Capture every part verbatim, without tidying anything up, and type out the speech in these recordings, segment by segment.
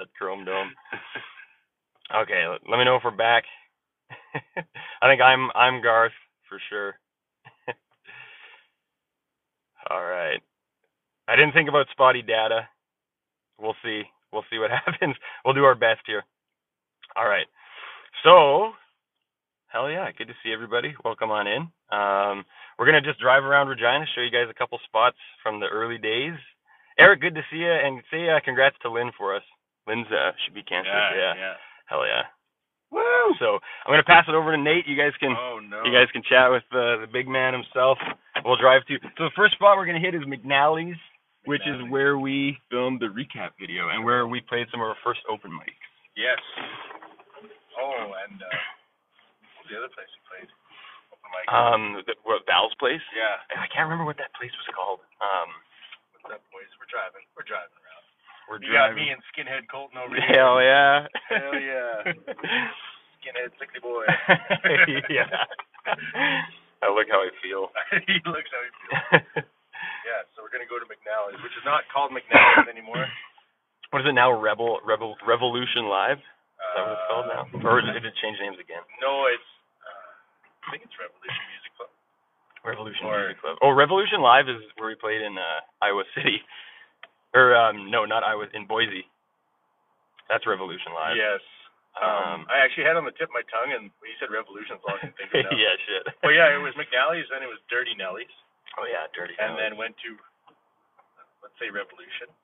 that chrome dome. Okay, let, let me know if we're back. I think I'm I'm Garth for sure. All right. I didn't think about spotty data. We'll see. We'll see what happens. We'll do our best here. All right. So, hell yeah, good to see everybody. Welcome on in. Um, we're going to just drive around Regina, show you guys a couple spots from the early days. Eric, good to see you, and say uh, congrats to Lynn for us. Lynn's uh, should be canceled. Yeah, yeah. yeah. Hell yeah. Woo! So I'm gonna pass it over to Nate. You guys can oh, no. you guys can chat with uh, the big man himself. We'll drive to. So the first spot we're gonna hit is McNally's, McNally's, which is where we filmed the recap video and where we played some of our first open mics. Yes. Oh, and uh, what was the other place we played? Open mic. Um, the, what Val's place? Yeah. I can't remember what that place was called. Um, what's that place? We're driving. We're driving around. We're you driving. Got me and Skinhead Colton over here. Hell yeah. Hell yeah. Skinhead, sickly boy. Yeah. I look how I feel. He looks how he feels. Yeah, so we're going to go to McNally's, which is not called McNally's anymore. What is it now? Rebel, Rebel, Revolution Live? Is that what it's called now? Or is it, did it change names again? No, it's, uh, I think it's Revolution Music Club. Revolution or, Music Club. Oh, Revolution Live is where we played in uh, Iowa City. Or, um, no, not I was in Boise. That's Revolution Live. Yes. Um, um, I actually had on the tip of my tongue, and when you said Revolution, I was thinking that. Yeah, shit. Well, yeah, it was McNally's, then it was Dirty Nelly's. Oh, yeah, Dirty Nelly's. And then went to, let's say, Revolution.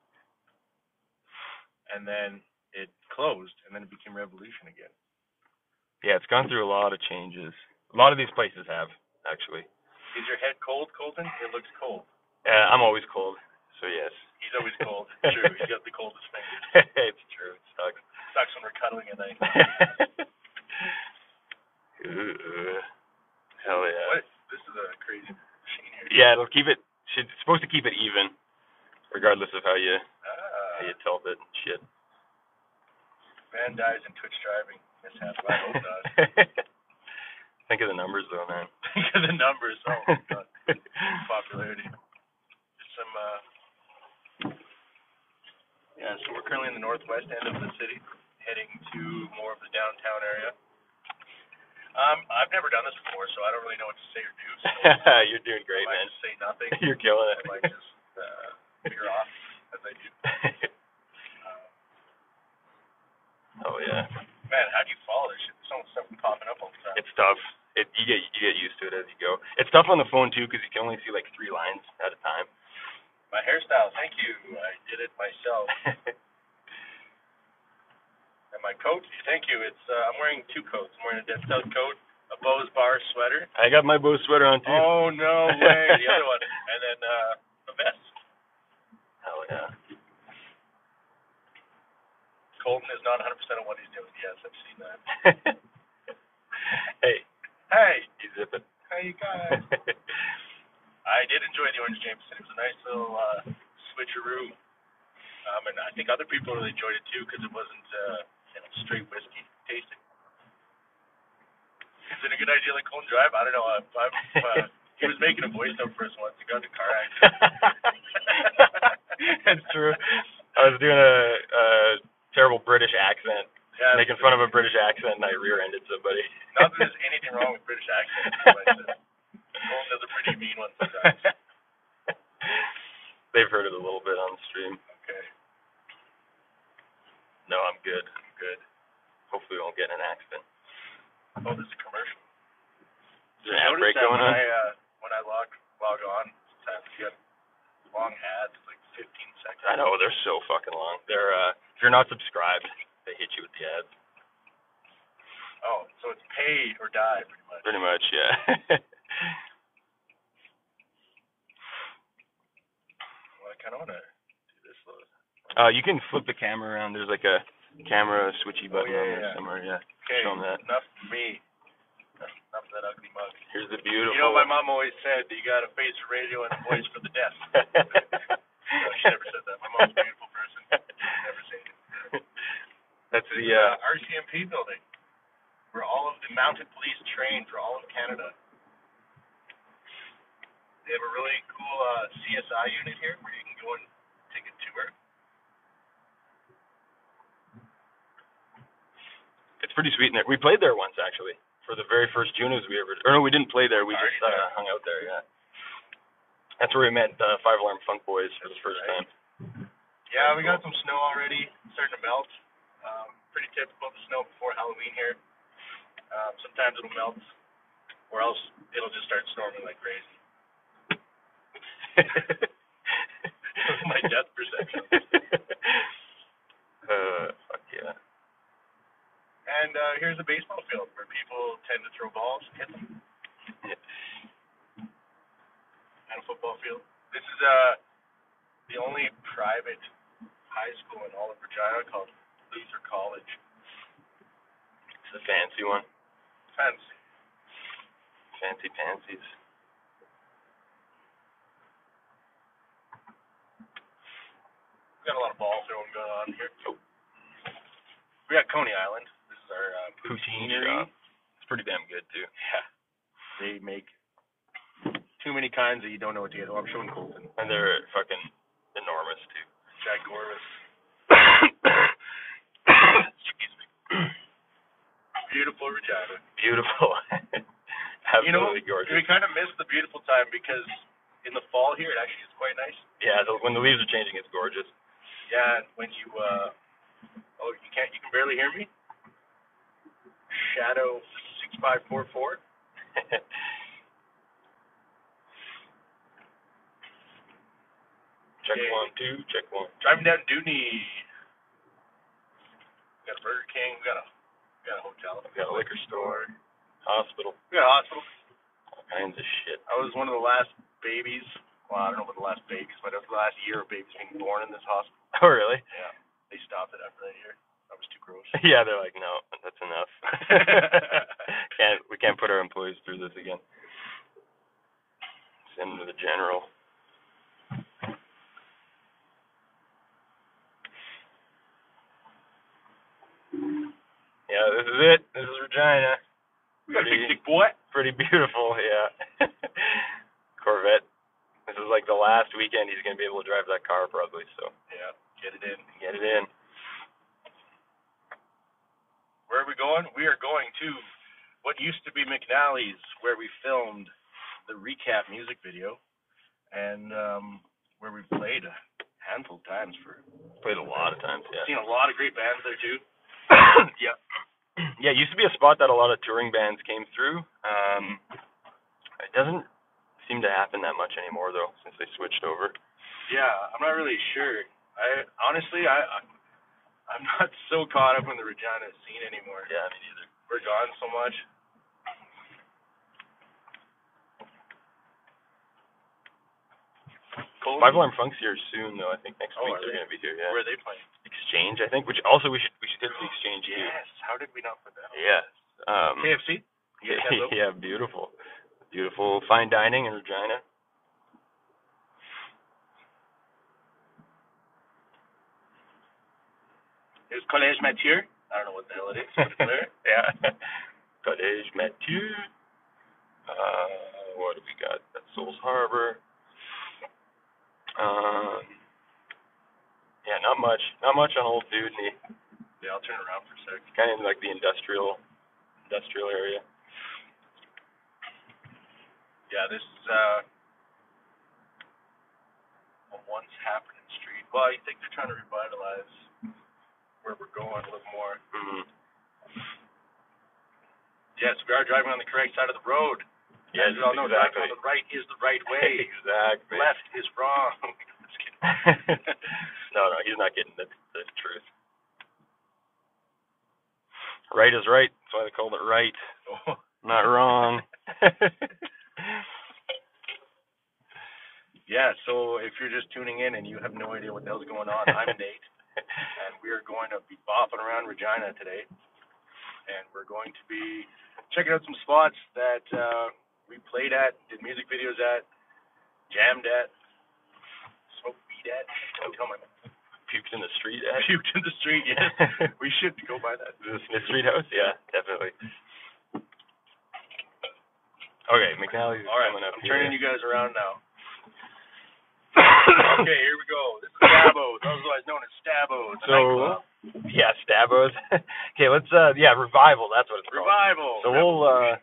And then it closed, and then it became Revolution again. Yeah, it's gone through a lot of changes. A lot of these places have, actually. Is your head cold, Colton? It looks cold. Uh, I'm always cold. So, yes. He's always cold. It's true. He's got the coldest fingers. It's true. It sucks. It sucks when we're cuddling at night. Ooh, hell yeah. What? This is a crazy machine here. Yeah, it'll keep it, should, it's supposed to keep it even, regardless of how you, uh, how you tilt it and shit. Man dies in Twitch driving. That's half my old does. Think of the numbers, though, man. Think of the numbers. Oh, my God. Popularity. Just some, uh, yeah, so we're currently in the northwest end of the city, heading to more of the downtown area. Um, I've never done this before, so I don't really know what to say or do. So You're doing great, I man. I just say nothing. You're killing it. I might just uh, figure off as I do. uh, oh, yeah. Man, how do you follow this shit? There's almost something popping up all the time. It's tough. It, you get you get used to it as you go. It's tough on the phone, too, because you can only see, like, three lines at a time. My hairstyle, thank you. I did it myself. And my coat, thank you. It's uh, I'm wearing two coats. I'm wearing a Dead South coat, a Bose bar sweater. I got my Bose sweater on too. Oh no way! The other one, and then uh, a vest. Hell yeah. Colton is not one hundred percent on what he's doing. Yes, I've seen that. hey, hey, he's zipping. Hey, you guys. I did enjoy the Orange Jameson. It was a nice little uh, switcheroo, um, and I think other people really enjoyed it too because it wasn't uh, you know, straight whiskey tasting. Is it a good idea like Colton Drive? I don't know. Uh, I'm, uh, he was making a voice out for us once. He got in a car accident. That's true. I was doing a, a terrible British accent, yeah, making fun of a British accent, and I rear-ended somebody. Not that there's anything wrong with British accents. Colton does a pretty mean one sometimes. They've heard it a little bit on the stream. Okay. No, I'm good. I'm good. Hopefully we won't get in an accident. Oh, this is a commercial. Is there an outbreak going on? I, uh, when I log log on, sometimes you have long ads, like fifteen seconds. I know, they're so fucking long. They're uh, if you're not subscribed, they hit you with the ads. Oh, so it's pay or die, pretty much. Pretty much, yeah. Well, I kind of want to do this. Uh, you can flip the camera around. There's like a camera switchy button oh, yeah, on there yeah. somewhere. Yeah. Okay. Show them that. Enough for me. Enough for that ugly mug. Here's the beautiful. You know, my mom always said that you got a face for radio and a voice for the deaf. No, she never said that. My mom's a beautiful person. She never said it. That's the uh, uh, R C M P building. Where all of the mounted police train for all of Canada. They have a really cool uh, C S I unit here where you can go and take a tour. pretty sweet in there. We played there once actually for the very first Junos we ever. Or no, we didn't play there. We Sorry, just uh, yeah. hung out there. Yeah, that's where we met uh, Five Alarm Funk Boys for the first right. time. Yeah, we got some snow already, starting to melt. Um, pretty typical of the snow before Halloween here. Um, sometimes it'll melt, or else it'll just start storming like crazy. My depth perception. uh, fuck yeah. And uh, here's a baseball field where people tend to throw balls and hit them. And a football field. This is uh, the only private high school in all of Regina called Luther College. It's a fancy one. Fancy. Fancy pansies. We got a lot of ball throwing going on here. Oh. We got Coney Island. This is our uh, poutine shop. It's pretty damn good too. Yeah. They make too many kinds that you don't know what to get. Oh, I'm showing Colton. And they're fucking enormous too. Jagorous. Excuse me. Beautiful Regina. Beautiful. Absolutely you know, gorgeous. We kind of missed the beautiful time because in the fall here it actually is quite nice. Yeah. The, when the leaves are changing, it's gorgeous. Yeah, when you, uh, oh, you can't, you can barely hear me? Shadow six five four four. Check okay. one, two, check one. Two. Driving down Dooney. We got a Burger King, we got a, we got a hotel, we got a liquor store, hospital. We got a hospital. All kinds of shit. I was one of the last babies. Well, I don't know about the last babies, but it was the last year of babies being born in this hospital. Oh, really? Yeah. They stopped it after that year. That was too gross. Yeah, they're like, no, that's enough. can't, we can't put our employees through this again. Send them to the general. Yeah, this is it. This is Regina. We got a big dick boy. Pretty beautiful, yeah. Corvette. This is like the last weekend he's going to be able to drive that car probably, so. Yeah, get it in. Get it in. Where are we going? We are going to what used to be McNally's, where we filmed the recap music video, and um, where we played a handful of times. for. Played a lot of times, yeah. Seen a lot of great bands there, too. Yeah. Yeah, it used to be a spot that a lot of touring bands came through. Um, it doesn't seem to happen that much anymore though, since they switched over. Yeah, I'm not really sure. I honestly, I, I I'm not so caught up in the Regina scene anymore. Yeah, me neither. We're gone so much. Five Alarm Funk's here soon though. I think next oh, week they're they? gonna be here. Yeah. Where are they playing? Exchange, I think. Which also we should we should hit the Exchange too. Yes. How did we not put that on? Yes. Um, K F C. Yeah, beautiful. Beautiful fine dining in Regina. There's Collège Mathieu. I don't know what the hell it is, but it's there. Yeah. Collège Mathieu. Uh, what do we got? That's Souls Harbor. Um, yeah, not much. Not much on Old Dooney. Yeah, I'll turn around for a sec. Kind of in like the industrial, industrial area. Yeah, this is uh, a once happening street. Well, you think they're trying to revitalize where we're going a little more. Mm-hmm. Yes, we are driving on the correct side of the road. Yes, As you all know, exactly. Driving on the right is the right way. Exactly. Left is wrong. Just kidding. No, no, he's not getting the, the truth. Right is right. That's why they called it right. Oh. Not wrong. Yeah, so if you're just tuning in and you have no idea what the hell's going on, I'm Nate, and we're going to be bopping around Regina today, and we're going to be checking out some spots that uh, we played at, did music videos at, jammed at, smoked weed at, don't tell my mom. Puked in the street at? Puked in the street, yes. We should go by that. The Smith Street House? Yeah, definitely. Okay, McNally's All right, coming up I'm here. Turning you guys around now. Okay, here we go. This is Stabos, otherwise known as Stabos. So, Yeah, Stabos. Okay, let's, uh, yeah, Revival, that's what it's called. Revival. So we'll, uh,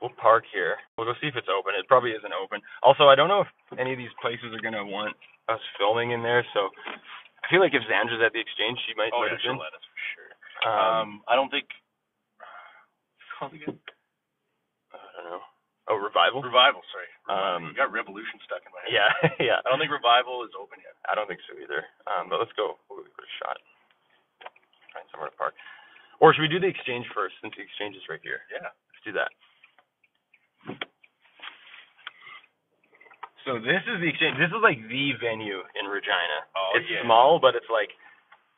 we'll park here. We'll go see if it's open. It probably isn't open. Also, I don't know if any of these places are going to want us filming in there, so I feel like if Zandra's at the Exchange, she might oh, let yeah, us in. Oh, yeah, she'll let us, for sure. Um, I don't think, what's it called again? I don't know. Oh, Revival? Revival, sorry. Revival. Um, you got Revolution stuck in my head. Yeah, yeah. I don't think Revival is open yet. I don't think so either. Um, but let's go. We'll give it a shot. Find somewhere to park. Or should we do the Exchange first, since the Exchange is right here? Yeah. Let's do that. So this is the Exchange. This is like the venue in Regina. Oh, it's yeah. small, but it's like,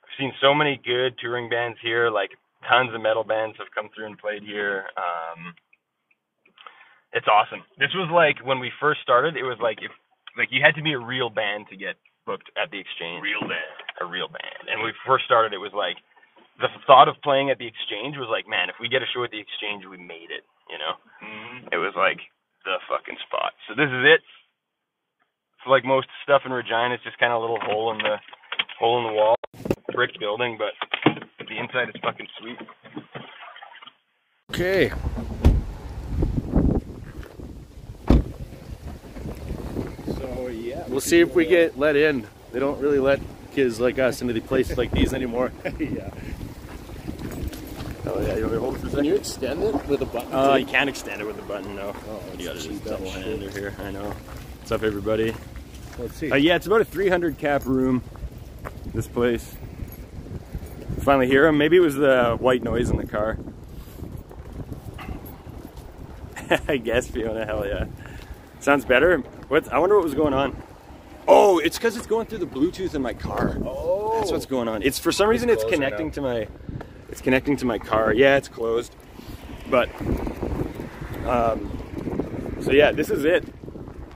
I've seen so many good touring bands here. Like, tons of metal bands have come through and played here. Um, it's awesome. This was like, when we first started, it was like, if like you had to be a real band to get booked at the Exchange. Real band. A real band. And when we first started, it was like, the thought of playing at the Exchange was like, man, if we get a show at the Exchange, we made it, you know? Mm-hmm. It was like the fucking spot. So this is it. So like most stuff in Regina, it's just kind of a little hole in the hole in the wall, brick building, but the inside is fucking sweet. Okay. So yeah, we'll see if we get let in. They don't really let kids like us into the places like these anymore. Yeah. Oh yeah, you want me to hold it for a second? Can you extend it with a button? Oh, uh, you can't extend it with a button, no. Oh, you gotta just double hander here. I know. What's up, everybody? Let's see. Uh, yeah, it's about a three hundred cap room. This place. Finally hear him. Maybe it was the white noise in the car. I guess, Fiona. Hell yeah. Sounds better. What? I wonder what was going on. Oh, it's because it's going through the Bluetooth in my car. Oh, that's what's going on. It's for some reason it's, it's connecting to my. It's connecting to my car. Yeah, it's closed. But, um, so yeah, this is it.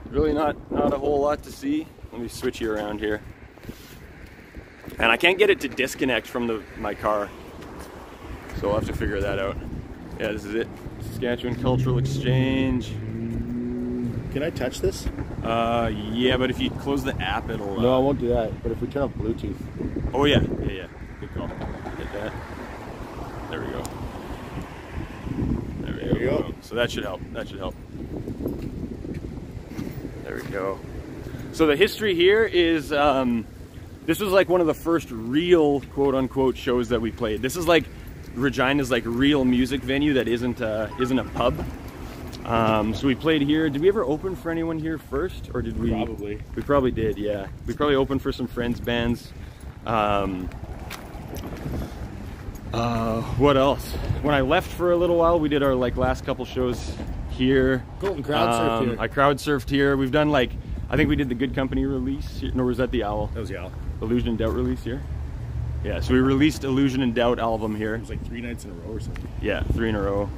Really not, not a whole lot to see. Let me switch you around here. And I can't get it to disconnect from the my car. So I'll have to figure that out. Yeah, this is it. Saskatchewan Cultural Exchange. Can I touch this? Uh, yeah, but if you close the app, it'll... Uh... No, I won't do that. But if we turn off Bluetooth. Oh, yeah. Yeah, yeah. Good call. Get that. There we go. There we there go. go. So that should help. That should help. There we go. So the history here is, um, this was like one of the first real quote unquote shows that we played. This is like Regina's like real music venue that isn't a, isn't a pub. Um, so we played here. Did we ever open for anyone here first, or did we? Probably. We probably did. Yeah, we probably opened for some friends' bands. Um, uh, what else? When I left for a little while, we did our like last couple shows here. Colton crowd surfed um, here. I crowd surfed here. We've done like, I think we did the Good Company release here. No, was that the Owl? That was the Owl. Illusion and Doubt release here. Yeah, so we released Illusion and Doubt album here. It was like three nights in a row or something. Yeah, three in a row.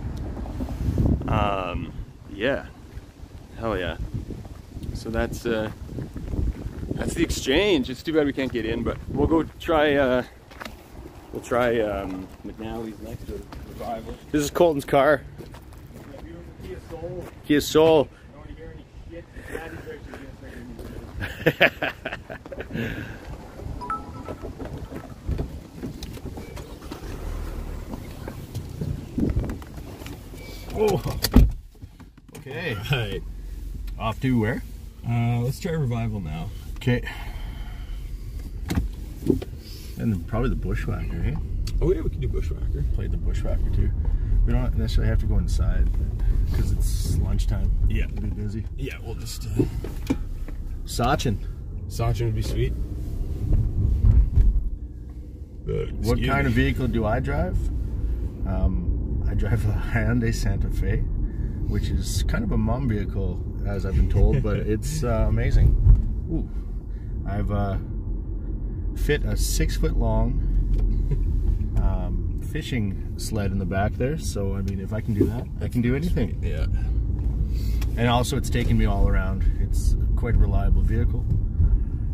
Um, yeah. Hell yeah. So that's, uh, that's the Exchange. It's too bad we can't get in, but we'll go try, uh, we'll try, um, McNally's next to Revival. This is Colton's car. Kia Soul. Oh. Okay. All right. Off to where? Uh, let's try Revival now. Okay. And probably the Bushwhacker, eh? Oh yeah, we can do Bushwhacker. Played the Bushwhacker too. We don't necessarily have to go inside because it's lunchtime. Yeah, we'll be busy. Yeah, we'll just uh... Sachin. Sachin would be sweet. Uh, what kind of vehicle do I drive? Um, I drive a Hyundai Santa Fe, which is kind of a mom vehicle, as I've been told, but it's uh, amazing. Ooh, I've uh, fit a six-foot-long um, fishing sled in the back there, so I mean, if I can do that, I can do anything. Yeah. And also, it's taken me all around. It's quite a reliable vehicle.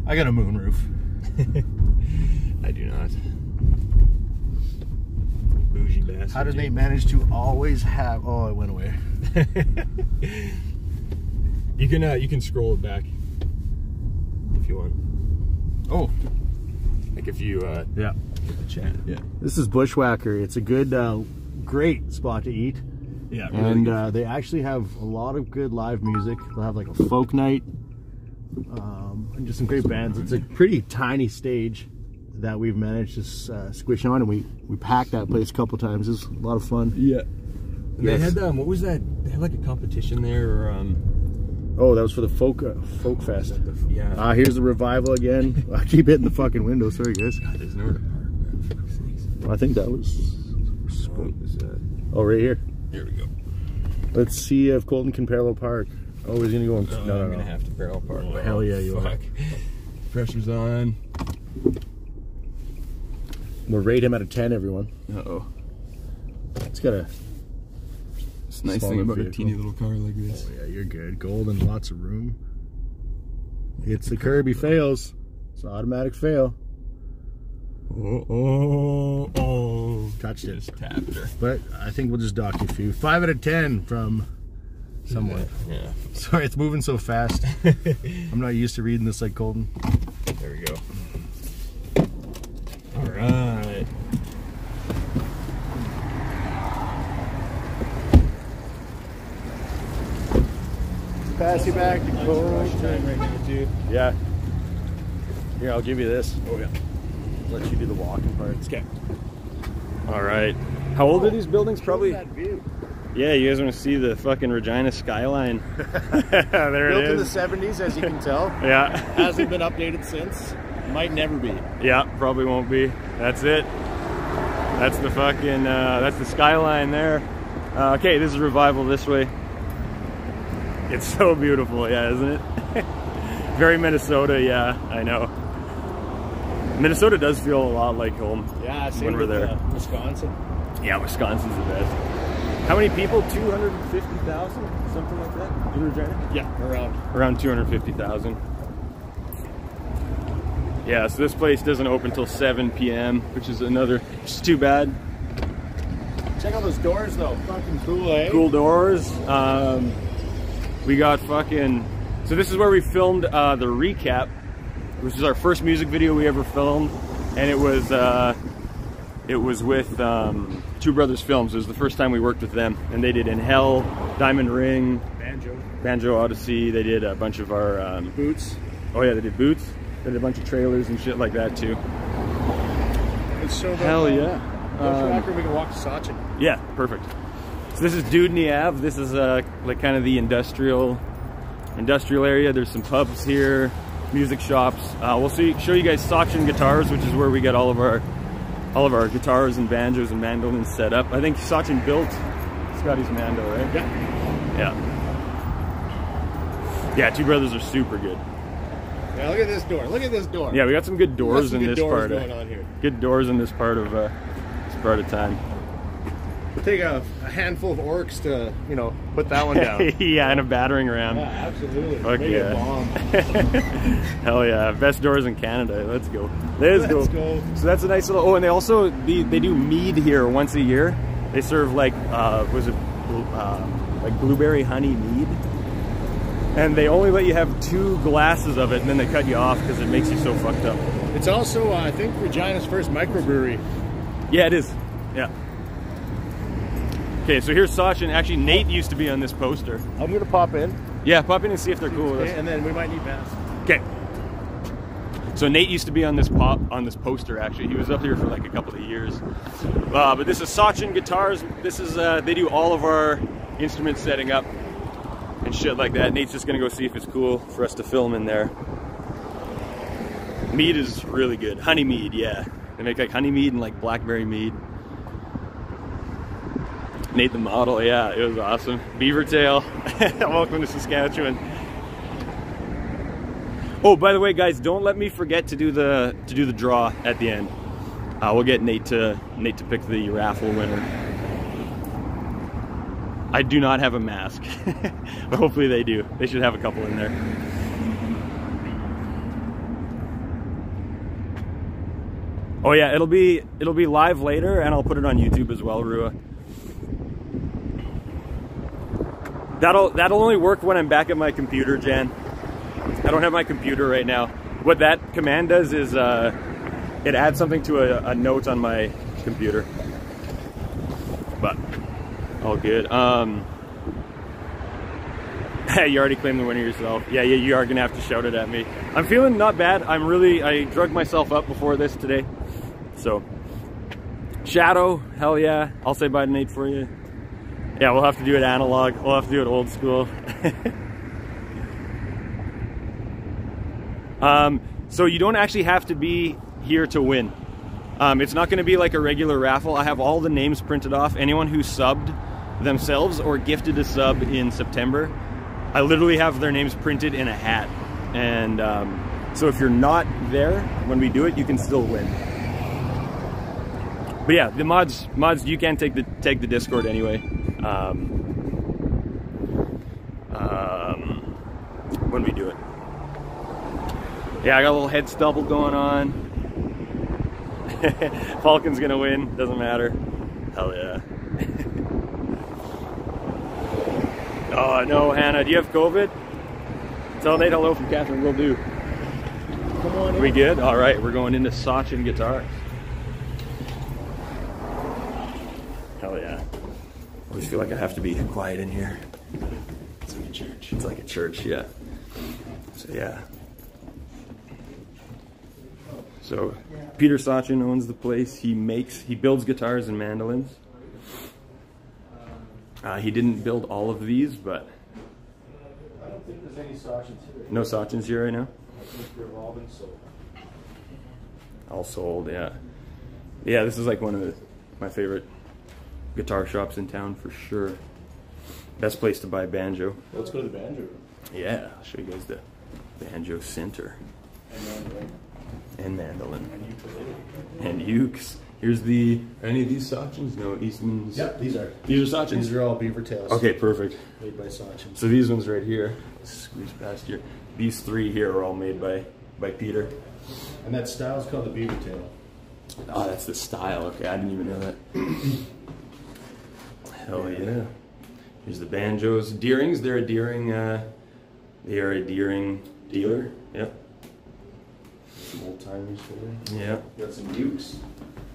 I got a moonroof. I do not. Bougie bastard. How does Nate manage to always have? Oh, it went away. You can uh, you can scroll it back if you want. Oh, like if you uh, yeah. in the chat. Yeah. This is Bushwhacker. It's a good, uh, great spot to eat. Yeah. Really and uh, they actually have a lot of good live music. They'll have like a folk night um, and just some great bands. It's a pretty tiny stage that we've managed to uh, squish on, and we we packed that place a couple times. It was a lot of fun. Yeah. Yes. They had um, what was that? They had like a competition there. Or, um... Oh, that was for the folk uh, folk fest. The, yeah. Ah, uh, here's the Revival again. I keep hitting the fucking window. Sorry, guys. God, there's nowhere to park, man. For fuck's sakes. Well, I think that was. Oh, is that... oh, right here. Here we go. Let's see if Colton can parallel park. Oh, he's gonna go. In... No, no, I'm no, gonna no. have to parallel park. Oh, hell yeah, you fuck. are. Pressure's on. We'll rate him out of ten, everyone. Uh oh. It's got a. It's nice thing about vehicle. a teeny little car like this. Oh yeah, you're good. Golden, lots of room. Hits the curb, he fails. It's an automatic fail. Oh, oh, oh. Touched it. Just tapped her. But I think we'll just dock you a few. Five out of ten from someone. Yeah. yeah. Sorry, it's moving so fast. I'm not used to reading this like Colton. There we go. All right. Pass you back to Colton right now too. Yeah. Here, I'll give you this. Oh yeah. Let you do the walking part. Okay. All right. How old oh, are these buildings? Probably. That view. Yeah, you guys want to see the fucking Regina skyline? there Built it is. Built in the seventies, as you can tell. yeah. Hasn't been updated since. Might never be. Yeah, probably won't be. That's it. That's the fucking, uh, that's the skyline there. Uh, okay, this is Revival this way. It's so beautiful, yeah, isn't it? Very Minnesota, yeah, I know. Minnesota does feel a lot like home. Yeah, same when we're with, there. Uh, Wisconsin. Yeah, Wisconsin's the best. How many people? Two hundred fifty thousand, something like that, in Regina. Yeah, around around two hundred fifty thousand. Yeah, so this place doesn't open till seven P M, which is another. It's too bad. Check out those doors, though. Fucking cool, eh? Cool doors. Um, we got fucking. So this is where we filmed uh, the recap, which is our first music video we ever filmed, and it was uh, it was with um, Two Brothers Films. It was the first time we worked with them, and they did In Hell, Diamond Ring, Banjo, Banjo Odyssey. They did a bunch of our um, Boots. Oh yeah, they did Boots. They did a bunch of trailers and shit like that too. It's so good. Hell yeah! Um, we can walk to Sachin. Yeah, perfect. So this is Dooney Avenue. This is uh, like kind of the industrial industrial area. There's some pubs here. Music shops. Uh, we'll see, show you guys Sachin Guitars, which is where we got all of our all of our guitars and banjos and mandolins set up. I think Sachin built Scotty's mando, right? Yeah. Yeah. Yeah. Two Brothers are super good. Yeah. Look at this door. Look at this door. Yeah, we got some good doors some in good this doors part. Going of, on here. Good doors in this part of uh, this part of time. We'll take a, a handful of orcs to you know put that one down. yeah, and a battering ram. Yeah, absolutely. Fuck Make yeah. Bomb. Hell yeah! Best doors in Canada. Let's go. Let's, Let's go. go. So that's a nice little. Oh, and they also they, they do mead here once a year. They serve like uh, was it uh, like blueberry honey mead, and they only let you have two glasses of it, and then they cut you off because it makes you so fucked up. It's also uh, I think Regina's first microbrewery. Yeah, it is. Yeah. Okay, so here's Sachin. Actually, Nate used to be on this poster. I'm gonna pop in. Yeah, pop in and see if they're cool with us. And then we might need masks. Okay. So Nate used to be on this pop on this poster. Actually, he was up here for like a couple of years. Uh, but this is Sachin Guitars. This is uh, they do all of our instrument setting up and shit like that. Nate's just gonna go see if it's cool for us to film in there. Mead is really good. Honey mead, yeah. They make like honey mead and like blackberry mead. Nate the model, yeah, it was awesome. Beaver Tail, welcome to Saskatchewan. Oh, by the way, guys, don't let me forget to do the to do the draw at the end. Uh, we'll get Nate to Nate to pick the raffle winner. I do not have a mask, but hopefully they do. They should have a couple in there. Oh yeah, it'll be it'll be live later, and I'll put it on YouTube as well, Rua. That'll that'll only work when I'm back at my computer, Jan. I don't have my computer right now. What that command does is uh, it adds something to a, a note on my computer. But all good. Um, hey, you already claimed the winner yourself. Yeah, yeah, you are gonna have to shout it at me. I'm feeling not bad. I'm really, I drugged myself up before this today. So, Shadow, hell yeah. I'll say bye to Nate for you. Yeah, we'll have to do it analog. We'll have to do it old school. um, so you don't actually have to be here to win. Um, it's not going to be like a regular raffle. I have all the names printed off. Anyone who subbed themselves or gifted a sub in September, I literally have their names printed in a hat. And um, so if you're not there when we do it, you can still win. But yeah, the mods, mods, you can take the take the Discord anyway. Um, um, when we do it. Yeah, I got a little head stubble going on. Falcon's gonna win, doesn't matter. Hell yeah. Oh no, Hannah, do you have COVID? Tell Nate hello from Catherine, will do. Come on in. We good? All right, we're going into Sachin Guitars. Hell yeah. I always feel like I have to be quiet in here. It's like a church. It's like a church, yeah. So, yeah. So, Peter Sachin owns the place. He makes, he builds guitars and mandolins. Uh, he didn't build all of these, but... I don't think there's any Sachins here. No Sachins here right now? I think they've all been sold. All sold, yeah. Yeah, this is like one of the, my favorite guitar shops in town for sure. Best place to buy banjo. Well, let's go to the banjo room. Yeah, I'll show you guys the banjo center. And mandolin. And mandolin. And ukulele. And ukes. Here's the, are any of these Sachins? No, Eastman's. Yep, these are. These are Sachins. These are all Beaver Tails. Okay, perfect. Made by Sachin. So these ones right here, let's squeeze past here. These three here are all made by, by Peter. And that style is called the Beaver Tail. Oh, that's the style. Okay, I didn't even know that. Hell yeah. Here's the banjos. Deerings, they're a Deering, uh, they are a Deering dealer. Yep. Some old timers for you. Yeah. Got some ukes.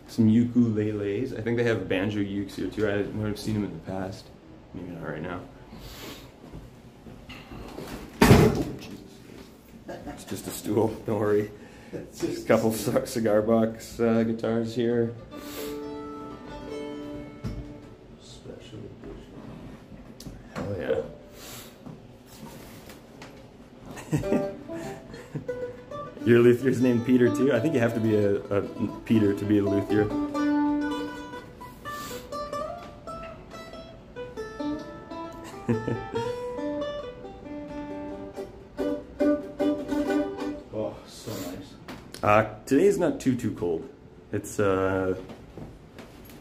Some ukuleles. I think they have banjo ukes here too. I might have seen them in the past. Maybe not right now. Oh, Jesus. It's just a stool, don't worry. Just a couple cigar box uh, guitars here. Hell yeah. Your luthier's named Peter too? I think you have to be a, a Peter to be a luthier. Oh, so nice. Uh, today's not too, too cold. It's, uh,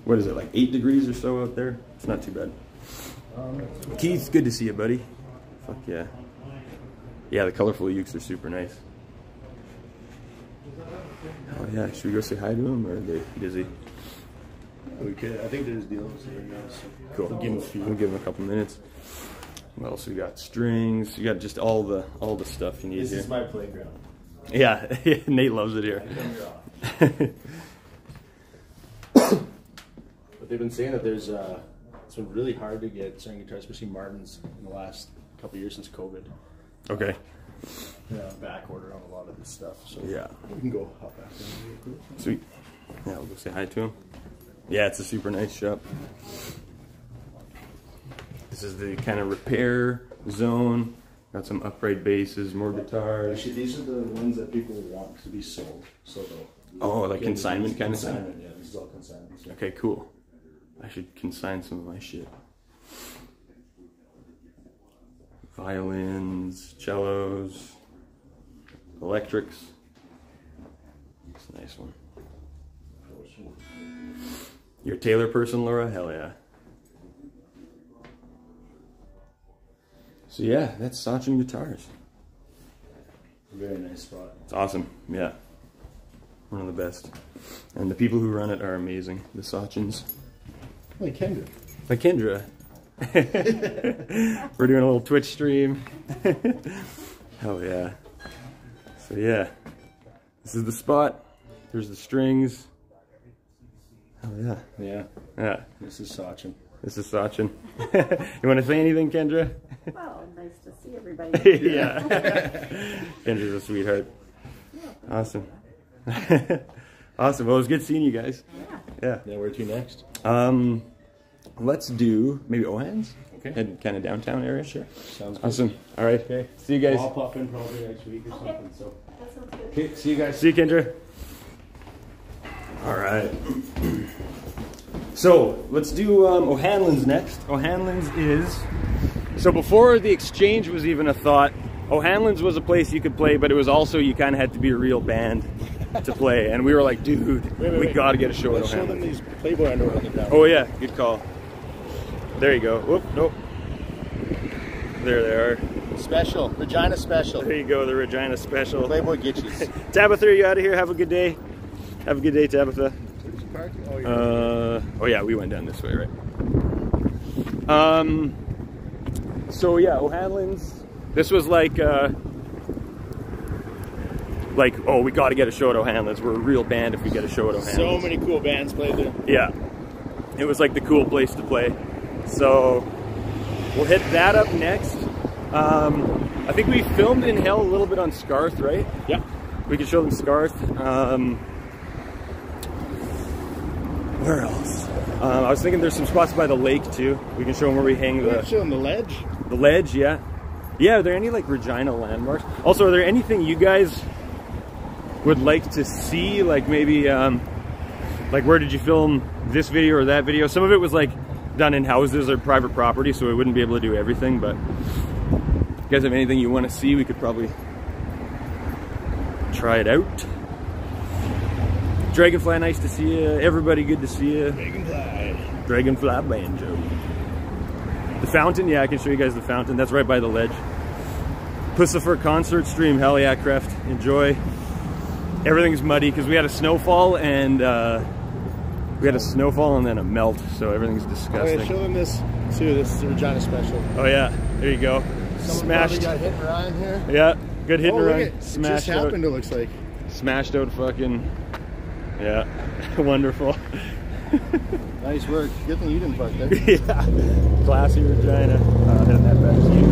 what is it, like eight degrees or so out there? It's not too bad. Um, Keith, good to see you, buddy. Fuck yeah. Yeah, the colorful ukes are super nice. Oh yeah, should we go say hi to him, or are they busy? We could. I think there's deals here now. So cool. We'll give him a few. We'll give him a couple minutes. What else we got? Strings. You got just all the all the stuff you need. This here. This is my playground. Yeah, Nate loves it here. But they've been saying that there's uh. It's been really hard to get certain guitars, especially Martins, in the last couple of years since COVID. Okay. Yeah, back order on a lot of this stuff. So yeah, we can go hop after him real quick. Sweet. Yeah, we'll go say hi to him. Yeah, it's a super nice shop. This is the kind of repair zone. Got some upright basses, more guitars. Actually, these are the ones that people want to be sold. So they'll, oh, like consignment kind of thing? Consignment, yeah. This is all consignment. So. Okay, cool. I should consign some of my shit. Violins, cellos, electrics. That's a nice one. You're a Taylor person, Laura? Hell yeah. So yeah, that's Sachin Guitars. Very nice spot. It's awesome, yeah. One of the best. And the people who run it are amazing, the Sachins. Like Kendra. Like Kendra. We're doing a little Twitch stream. Hell yeah. So yeah, this is the spot. There's the strings. Oh yeah. Yeah. Yeah. This is Sachin. This is Sachin. You want to say anything, Kendra? Well, nice to see everybody. Yeah. Kendra's a sweetheart. Yeah, awesome. Awesome. Well, it was good seeing you guys. Yeah. Yeah. Yeah. Where to next? Um, let's do maybe O'Hanlon's. Okay. And kind of downtown area. Sure. Sounds good. Awesome. All right. Okay. See you guys. I'll pop in probably next week or okay. something. So. That sounds good. Okay. See you guys. See you, Kendra. All right. So let's do um, O'Hanlon's next. O'Hanlon's is, so before the Exchange was even a thought, O'Hanlon's was a place you could play, but it was also, you kind of had to be a real band to play. And we were like, dude, wait, wait, we wait. gotta get a show at O'Hanlon's. Show them these Playboy underwear on the ground. Oh yeah, good call. There you go. Whoop, nope. There they are. Special, Regina special. There you go, the Regina special. Playboy Gitchies. Tabitha, are you out of here? Have a good day. Have a good day, Tabitha. Uh, oh yeah, we went down this way, right? Um, so yeah, O'Hanlon's. This was like, uh, like, oh, we got to get a show at O'Hanlon's. We're a real band if we get a show at O'Hanlon's. So many cool bands played there. Yeah, it was like the cool place to play. So we'll hit that up next. Um, I think we filmed in Hell a little bit on Scarth, right? Yeah. We could show them Scarth. Um, Where else? Um, I was thinking there's some spots by the lake too. We can show them where we hang the. Show them the ledge. The ledge, yeah, yeah. Are there any like Regina landmarks? Also, are there anything you guys would like to see? Like maybe, um, like where did you film this video or that video? Some of it was like done in houses or private property, so we wouldn't be able to do everything. But if you guys have anything you want to see, we could probably try it out. Dragonfly, nice to see you. Everybody, good to see you. Dragonfly. Dragonfly Banjo. The fountain, yeah, I can show you guys the fountain. That's right by the ledge. Pussifer concert stream, hell yeah, Kreft. Enjoy. Everything's muddy because we had a snowfall and uh, we had a snowfall and then a melt, so everything's disgusting. Oh, yeah, show them this too. This is the Regina special. Oh yeah, there you go. Someone smashed. Got hit and run here. Yeah, good hit oh, and run. It smashed. It just happened. Out. It looks like. Smashed out fucking. Yeah, wonderful. Nice work. Good thing you didn't park there. Yeah, classy Regina. Uh, hitting that back seat.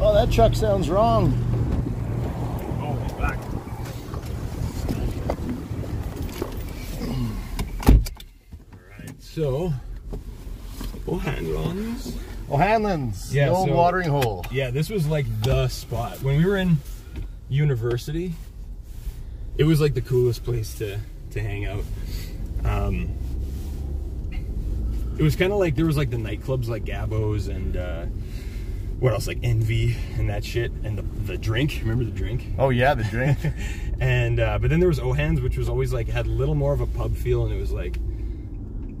Oh, that truck sounds wrong. Oh, it's back. All right, so O'Hanlon's. O'Hanlon's, yeah, the old so, watering hole. Yeah, this was like the spot. When we were in university, it was like the coolest place to, to hang out. Um, it was kind of like, there was like the nightclubs like Gabbo's and uh, what else, like Envy and that shit. And the, the drink, remember the drink? Oh yeah, the drink. and, uh, but then there was O'Hanlon's, which was always like, had a little more of a pub feel. And it was like,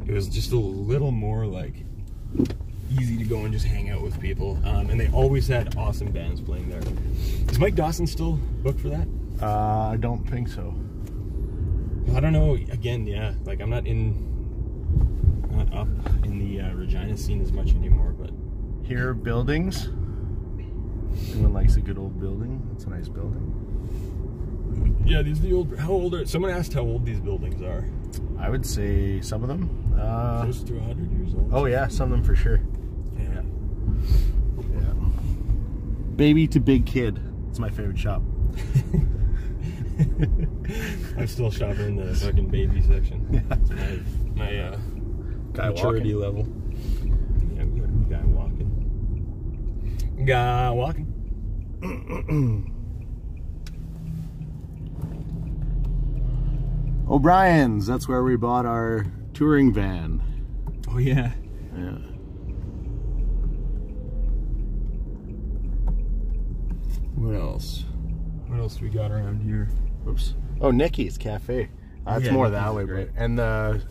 it was just a little more like, easy to go and just hang out with people, um, and they always had awesome bands playing there. Is Mike Dawson still booked for that? Uh, I don't think so. I don't know. Again, yeah, like I'm not in, not up in the uh, Regina scene as much anymore. But here, buildings. Anyone likes a good old building? It's a nice building. Yeah, these are the old. How old are? Someone asked how old these buildings are. I would say some of them. Uh, Close to one hundred years old. Oh yeah, some of them for sure. Yeah. Yeah. Baby to big kid. It's my favorite shop. I'm still shopping in the fucking baby section. Yeah. My, my uh, guy maturity walking. level. Yeah, we got a guy walking. Guy walking. O'Brien's. That's where we bought our touring van. Oh yeah. Yeah. What else? What else we got around here? Oops. Oh, Nikki's Cafe. Uh, that's yeah, more Nikki's that way, great. But and the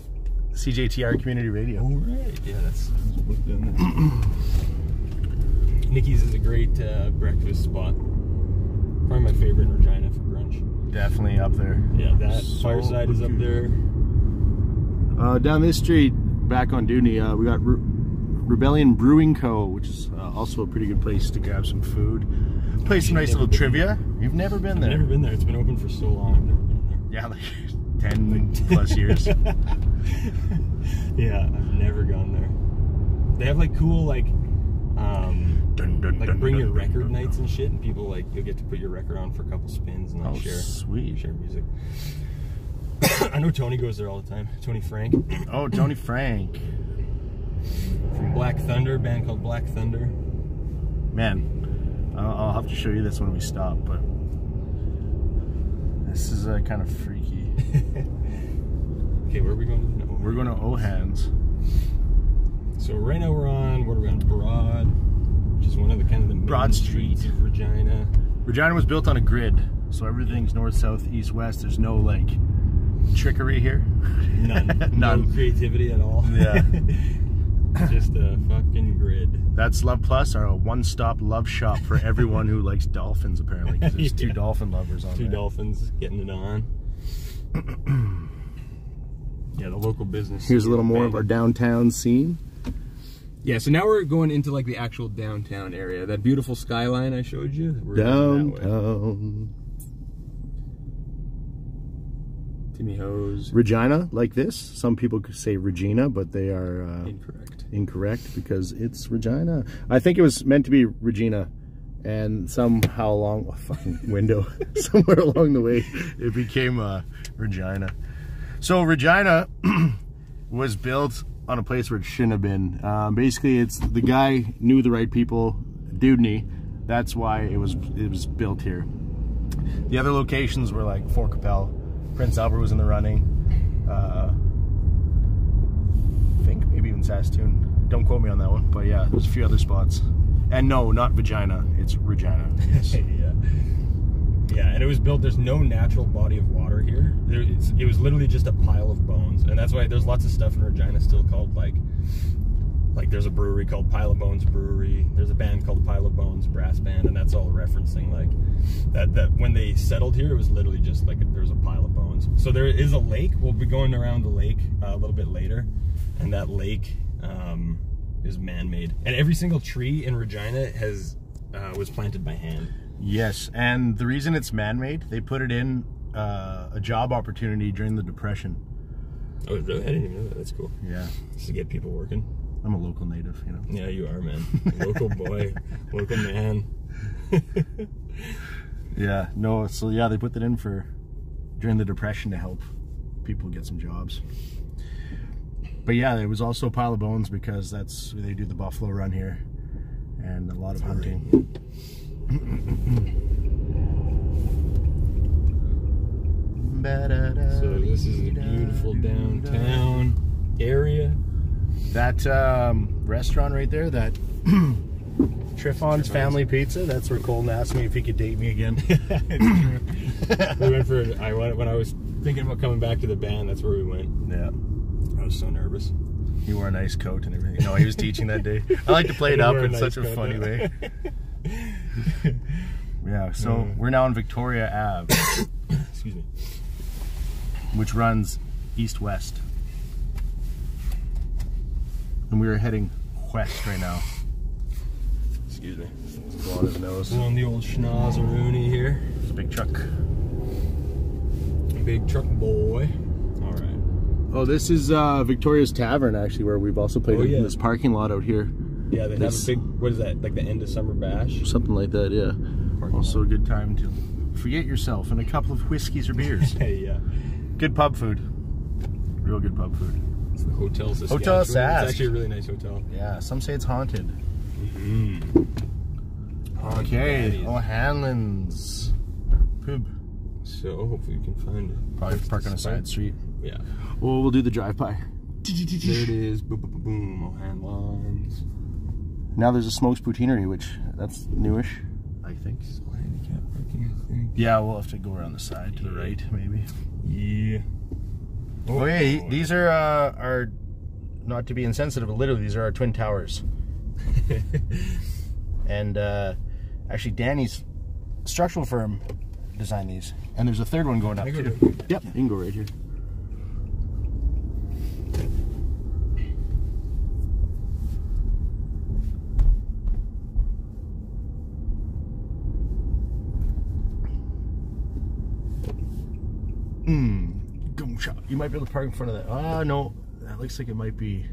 C J T R Community Radio. Oh right. Yeah, that's. Nikki's is a great uh, breakfast spot. Probably my favorite in Regina for brunch. Definitely up there. Yeah, that so fireside is up there. Uh, down this street, back on Dooney, uh, we got. Rebellion Brewing Co., which is uh, also a pretty good place to grab some food. Play some nice little trivia. You've never been there. I've never been there. It's been open for so long. I've never been there. Yeah, like ten plus years. Yeah, I've never gone there. They have like cool like um, dun, dun, like dun, bring dun, your record dun, nights dun. and shit, and people like you'll get to put your record on for a couple spins and like oh, share sweet share music. I know Tony goes there all the time. Tony Frank. Oh, Tony Frank. From Black Thunder, a band called Black Thunder. Man, I'll, I'll have to show you this when we stop, but this is uh, kind of freaky. Okay, where are we going? No, we're going to O'Han's. So right now we're on, what are we on? Broad, which is one of the kind of the main Broad Street of Regina. Regina was built on a grid, so everything's north, south, east, west. There's no like trickery here. None. None. No creativity at all. Yeah. Just a fucking grid. That's Love Plus, our one-stop love shop for everyone who likes dolphins, apparently. Because there's two yeah. dolphin lovers on two there. Two dolphins getting it on. Yeah, the local business. Here's a little more of our downtown scene. Yeah, so now we're going into like the actual downtown area. That beautiful skyline I showed you. We're downtown. Timmy Hose. Regina, like this. Some people could say Regina, but they are uh, incorrect. Incorrect because it's Regina. I think it was meant to be Regina, and somehow along a fucking window, somewhere along the way, it became uh, Regina. So Regina was built on a place where it shouldn't have been. Uh, basically, it's the guy knew the right people, Dooney. That's why it was it was built here. The other locations were like Fort Capel. Prince Albert was in the running. Uh, I think maybe even Saskatoon. Don't quote me on that one, but yeah, there's a few other spots. And no, not Vagina. It's Regina. Yes. Yeah. Yeah, and it was built. There's no natural body of water here. There, it's, it was literally just a pile of bones, and that's why there's lots of stuff in Regina still called like, like there's a brewery called Pile of Bones Brewery. There's a band called Pile of Bones Brass Band, and that's all referencing like that. That when they settled here, it was literally just like there was a pile of bones. So there is a lake. We'll be going around the lake uh, a little bit later, and that lake um, is man-made. And every single tree in Regina has uh, was planted by hand. Yes, and the reason it's man-made, they put it in uh, a job opportunity during the Depression. Oh, really? I didn't even know that. That's cool. Yeah, just to get people working. I'm a local native, you know. Yeah, you are, man. Local boy, local man. Yeah. No. So yeah, they put that in for. During the Depression to help people get some jobs. But yeah, there was also a pile of bones because that's where they do the buffalo run here and a lot of hunting. So this is the beautiful downtown area. That um, restaurant right there, that Triffon's Family Pizza. That's where Colton asked me if he could date me again. We went for. I went when I was thinking about coming back to the band. That's where we went. Yeah, I was so nervous. He wore a nice coat and everything. No, he was teaching that day. I like to play it up in nice such a funny now. way. Yeah. So mm. we're now in Victoria Avenue. Excuse me. Which runs east-west, and we are heading west right now. Excuse me. Blowing his nose. Blowing the old schnozzaroonie here. It's a big truck. Big truck boy. All right. Oh, this is uh, Victoria's Tavern, actually, where we've also played oh, in yeah. this parking lot out here. Yeah, they this, have a big, what is that, like the end of summer bash? Something like that, yeah. Parking also lot. A good time to forget yourself and a couple of whiskeys or beers. Hey, yeah. Good pub food. Real good pub food. It's the Hotel Saskatchewan. Hotel Sask. It's actually a really nice hotel. Yeah, some say it's haunted. Mm. Okay, O'Hanlon's pub. So hopefully we can find it. Probably park on a side street. Yeah. Well, we'll do the drive-by. There it is. Boom, boom, boom. O'Hanlon's. Now there's a Smokes Poutineery, which that's newish, I think. So handicap parking, I think. Yeah, we'll have to go around the side to the right, maybe. Yeah. Oh, oh yeah. Boy. These are uh, our, not to be insensitive, but literally these are our twin towers. And uh, actually Danny's structural firm designed these, and there's a third one going up too. Right. Yep, you can go right here. Mmm, gunshot. You might be able to park in front of that. Ah, uh, no, that looks like it might be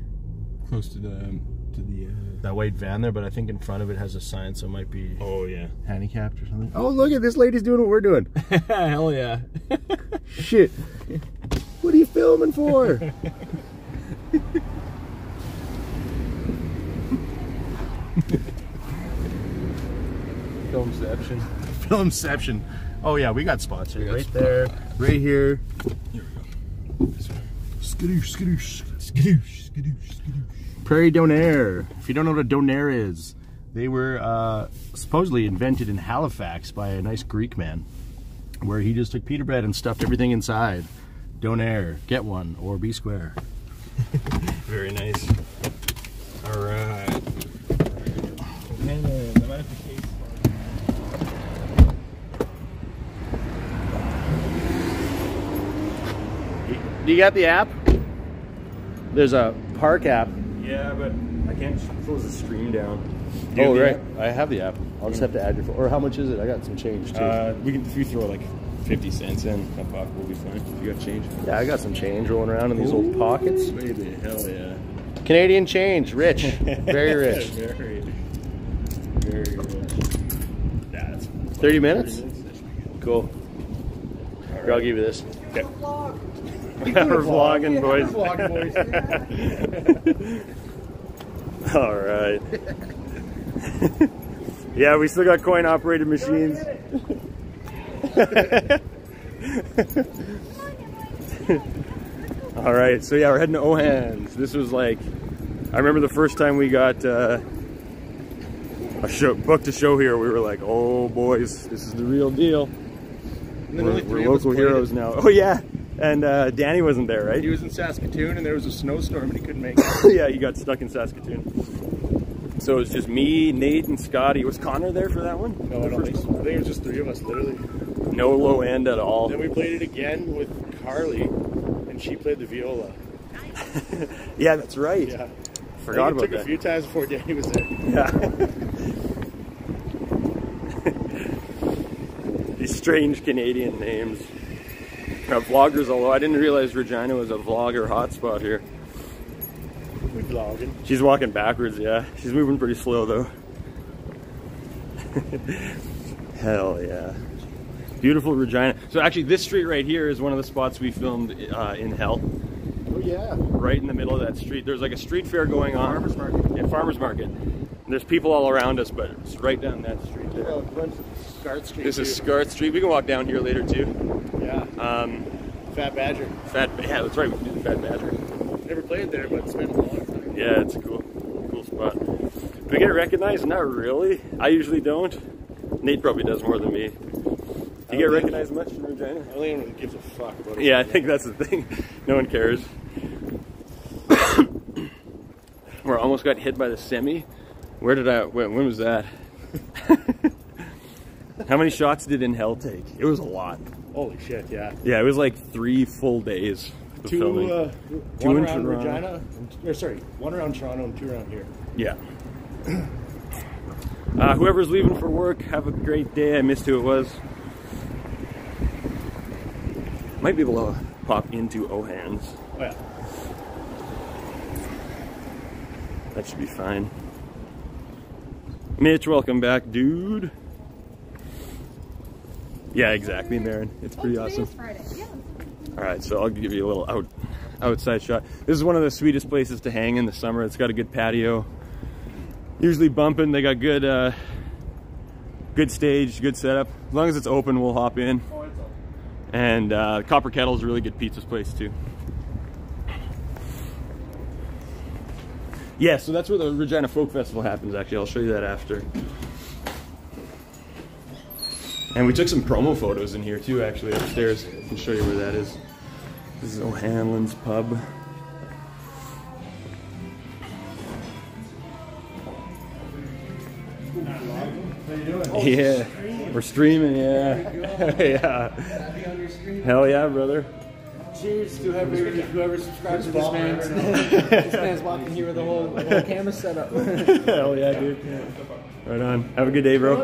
close to the to the uh, that white van there, but I think in front of it has a sign, so it might be. Oh yeah, handicapped or something. Oh look at this lady's doing what we're doing. Hell yeah. Shit. What are you filming for? Filmception. Filmception. Oh yeah, we got sponsored. We got right there, right here. Here we go. Skadoosh, skadoosh, skadoosh, skadoosh, skadoosh. Prairie Donaire. If you don't know what a donaire is, they were uh, supposedly invented in Halifax by a nice Greek man, where he just took pita bread and stuffed everything inside. Donaire. Get one or be square. Very nice. All right. You got the app? There's a park app. Yeah, but I can't close the stream down. Do oh, right. App? I have the app. I'll just have to add your phone. Or how much is it? I got some change, too. Uh, we can if you throw, like, fifty cents in. That pocket will be fine. If you got change. Yeah, I got some change rolling around in these Ooh, old pockets. Baby, hell yeah. Canadian change. Rich. Very rich. Very, very rich. That's thirty minutes? thirty minutes? Cool. All right. Here, I'll give you this. Okay. Yeah, we're vlogging, yeah, boys. We're vlogging, boys. Yeah. All right. Yeah, we still got coin-operated machines. All right. So yeah, we're heading to O'Hanlon's. This was like, I remember the first time we got uh, a show, booked a show here. We were like, oh boys, this is the real deal. We're, really we're local heroes now. Oh yeah. And uh, Danny wasn't there, right? He was in Saskatoon, and there was a snowstorm, and he couldn't make it. Yeah, he got stuck in Saskatoon. So it was just me, Nate, and Scotty. Was Connor there for that one? No, I don't think so. I think it was just three of us, literally. No low end at all. Then we played it again with Carly, and she played the viola. Yeah, that's right. Yeah. Forgot about that. It took a few times before Danny was there. Yeah. These strange Canadian names. Uh, vloggers, although I didn't realize Regina was a vlogger hotspot here. We're vlogging. She's walking backwards, yeah. She's moving pretty slow, though. Hell yeah. Beautiful Regina. So actually, this street right here is one of the spots we filmed uh, in hell. Oh, yeah. Right in the middle of that street. There's like a street fair going on. Farmer's Market. Yeah, Farmer's Market. And there's people all around us, but it's right down that street there. Oh, Scarth Street. This too. is Scarth Street. We can walk down here later, too. Yeah. Um, Fat Badger. Fat, yeah, that's right. We did the Fat Badger. Never played there, but spent a long time. Yeah, it's a cool, cool spot. Do we get recognized? Not really. I usually don't. Nate probably does more than me. Do you get recognized much in Regina? I don't think anyone gives a fuck about it. Yeah, I think that's the thing. No one cares. We almost got hit by the semi. Where did I? When, when was that? How many shots did Inhell take? It was a lot. Holy shit, yeah. Yeah, it was like three full days of two, filming. Uh, two one around Toronto. Regina, or sorry, one around Toronto and two around here. Yeah. Uh, whoever's leaving for work, have a great day. I missed who it was. Might be able to pop into O'Hanlon's. Oh yeah. That should be fine. Mitch, welcome back, dude. Yeah, exactly, Marin. It's pretty oh, awesome. Yeah. All right, so I'll give you a little out, outside shot. This is one of the sweetest places to hang in the summer. It's got a good patio. Usually bumping. They got good, uh, good stage, good setup. As long as it's open, we'll hop in. Oh, it's open. And uh, Copper Kettle's a really good pizza's place too. Yeah, so that's where the Regina Folk Festival happens. Actually, I'll show you that after. And we took some promo photos in here too, actually, upstairs. I can show you where that is. This is O'Hanlon's pub. Yeah, we're streaming, yeah. Yeah. Hell yeah, brother. Cheers to whoever, whoever subscribes to this man. This man's walking here with a whole, whole camera setup. Hell yeah, dude. Right on. Have a good day, bro.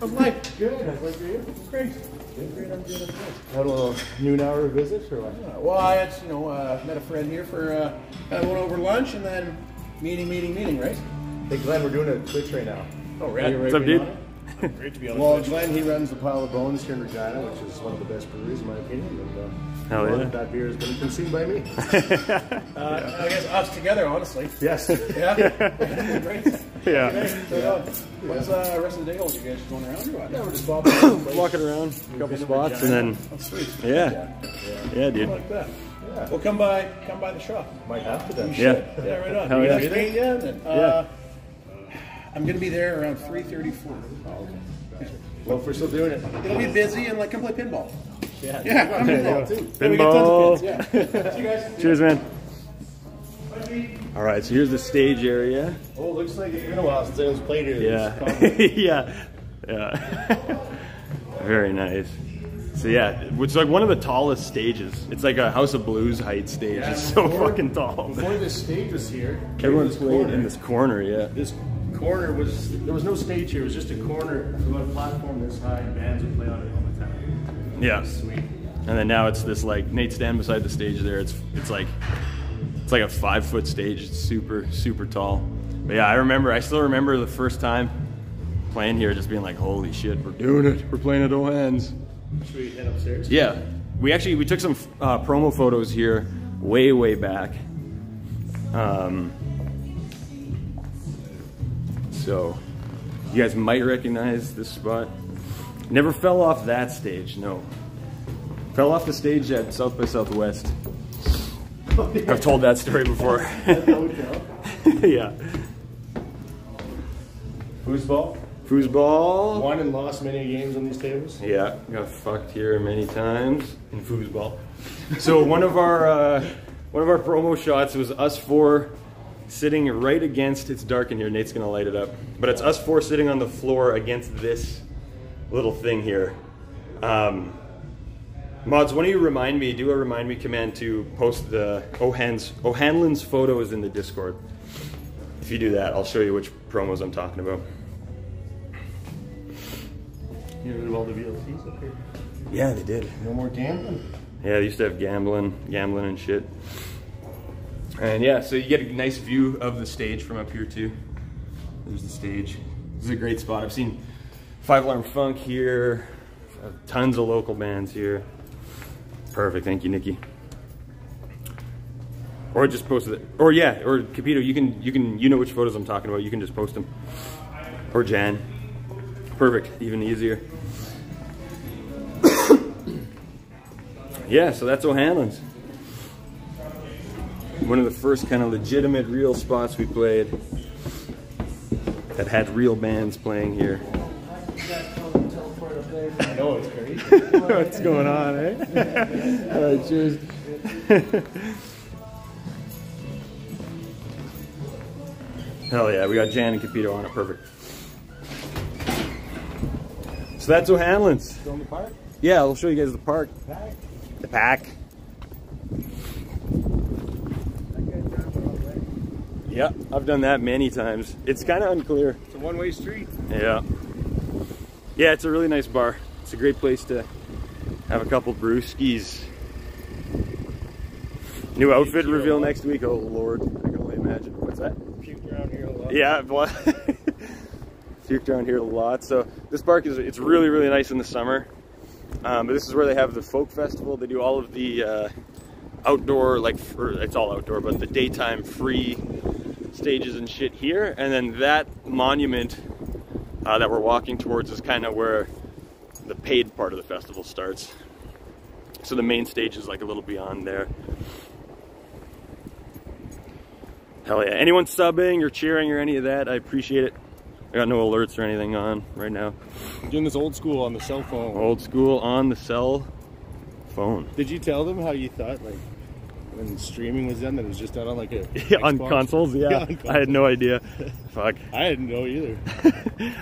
How's life? Good. How's life for you? Great. Good, great. I'm good. I'm good. Had a little noon hour visit or what? Uh, well, I had, you know, uh, met a friend here for uh, kind of went over lunch and then meeting, meeting, meeting, right? Hey, Glenn, we're doing a Twitch right now. Oh, right. What's up, dude? Great to be on the Well, Twitch. Glenn, he runs the Pile of Bones here in Regina, which is one of the best breweries in my opinion. And, uh, Hell yeah. That beer has been consumed by me. uh, yeah. I guess us together, honestly. Yes. Yeah. Great. Yeah. Okay, so, yeah. What's the uh, rest of the day old? You guys just going around or what? Yeah, we're just bopping walking around a couple spots and then. Oh, sweet. Yeah. Yeah, yeah. yeah dude. I like that. Yeah. Well, come by, come by the shop. Might have to then. Yeah. Yeah. Yeah, right on. Hell yeah. Skate, yeah. Then, uh, yeah. I'm going to be there around three thirty-four. Oh, okay. Yeah. Well, if we're still doing it. It'll be busy and like, come play pinball. Yeah, yeah I'm pinball too. Pinball. Yeah, we get tons of pins. Yeah. See you guys. Cheers, man. All right, so here's the stage area. Oh, it looks like it's been a while since I was played here. Yeah. yeah. Yeah. Very nice. So yeah, it's like one of the tallest stages. It's like a House of Blues height stage. Yeah, it's so before, fucking tall. Before this stage was here, everyone's playing in this corner, yeah. This corner was, there was no stage here, it was just a corner about a platform this high and bands would play on it all the time. Yeah. Sweet. And then now it's this like, Nate stand beside the stage there, it's it's like, it's like a five foot stage, it's super, super tall. But yeah, I remember, I still remember the first time playing here just being like, holy shit, we're doing it, we're playing at O'Hanlon's. Should we head upstairs? Yeah. We actually, we took some uh, promo photos here way, way back. Um, So, you guys might recognize this spot. Never fell off that stage, no. Fell off the stage at South by Southwest. Oh, yeah. I've told that story before. That's the hotel. Yeah. Foosball? Foosball. Won and lost many games on these tables. Yeah, got fucked here many times in foosball. So one of our uh, one of our promo shots was us four sitting right against, it's dark in here, Nate's gonna light it up, but it's us four sitting on the floor against this little thing here. Um, mods, why don't you remind me, do a remind me command to post the O'Hanlon's, O'Hanlon's photos in the Discord. If you do that, I'll show you which promos I'm talking about. You rid of all the V L Cs up here? Yeah, they did. No more gambling? Yeah, they used to have gambling, gambling and shit. And yeah, so you get a nice view of the stage from up here too. There's the stage. This is a great spot. I've seen Five Alarm Funk here, tons of local bands here. Perfect, thank you, Nikki. Or just post it, or yeah, or Capito, you can, you can, you know which photos I'm talking about. You can just post them. Or Jan. Perfect, even easier. Yeah, so that's O'Hanlon's. One of the first kind of legitimate real spots we played that had real bands playing here. I know, it's crazy. What's going on, eh? All right, cheers. Hell yeah, we got Jan and Capito on it, perfect. So that's O'Hanlon's. Still in the park? Yeah, I'll show you guys the park. The pack. The pack. Yeah, I've done that many times. It's kind of unclear. It's a one-way street. Yeah. Yeah, it's a really nice bar. It's a great place to have a couple brewskis. New outfit reveal next week. Oh, Lord. I can only imagine. What's that? Puked around here a lot. Yeah, puked around here a lot. So this park is, it's really, really nice in the summer. Um, but this is where they have the folk festival. They do all of the uh, outdoor, like, for, it's all outdoor, but the daytime free stages and shit here, and then that monument uh, that we're walking towards is kind of where the paid part of the festival starts. So the main stage is like a little beyond there. Hell yeah. Anyone subbing or cheering or any of that, I appreciate it. I got no alerts or anything on right now. I'm doing this old school on the cell phone. Old school on the cell phone. Did you tell them how you thought, like, when streaming was done, that it was just done on like a on consoles? Yeah, yeah on consoles. I had no idea. Fuck. I didn't know either.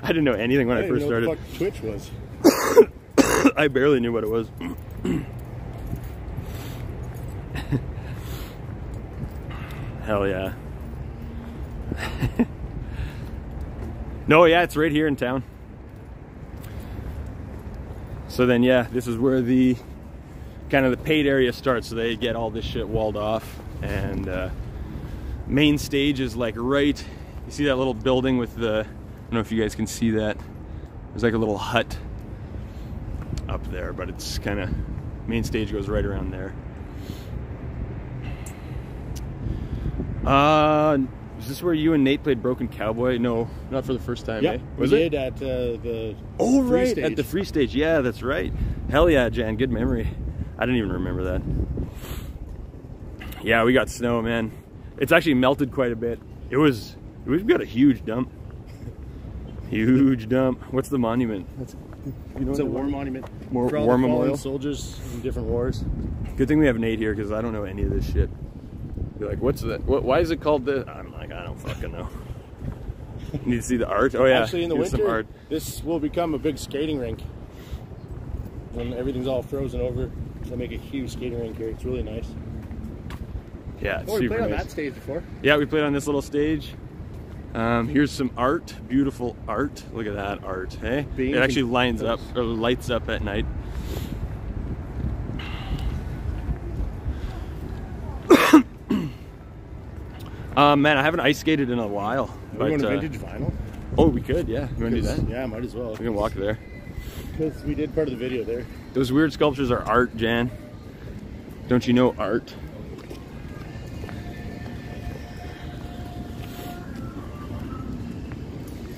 I didn't know anything when I, I first started. I didn't know what the fuck Twitch was. I barely knew what it was. Hell yeah. No, yeah, it's right here in town. So then, yeah, this is where the kind of the paid area starts. So they get all this shit walled off, and uh, main stage is like right, you see that little building with the, I don't know if you guys can see that, there's like a little hut up there, but it's kind of, main stage goes right around there. Uh, is this where you and Nate played Broken Cowboy? No, not for the first time, yep, eh? Was we it? did at uh, the Oh, free right, stage. at the free stage. Yeah, that's right. Hell yeah, Jan, good memory. I didn't even remember that. Yeah, we got snow, man. It's actually melted quite a bit. It was, we've got a huge dump. Huge dump. What's the monument? That's, you know, it's a war monument. War, war memorial. Soldiers in different wars. Good thing we have Nate here, because I don't know any of this shit. You're like, what's that? What, why is it called this? I'm like, I don't fucking know. Need to see the art? Oh yeah. Actually, in the Here's winter, some art. This will become a big skating rink. When everything's all frozen over, they make a huge skating rink here. It's really nice. Yeah, it's oh, super we played nice. on that stage before. Yeah, we played on this little stage. Um, here's some art, beautiful art. Look at that art, hey? Being it actually lines up, or lights up at night. um, man, I haven't ice skated in a while. Are we going to Vintage Vinyl? Oh, we could, yeah. You want to do that? Yeah, might as well. We can walk there. Because we did part of the video there. Those weird sculptures are art, Jan. Don't you know art?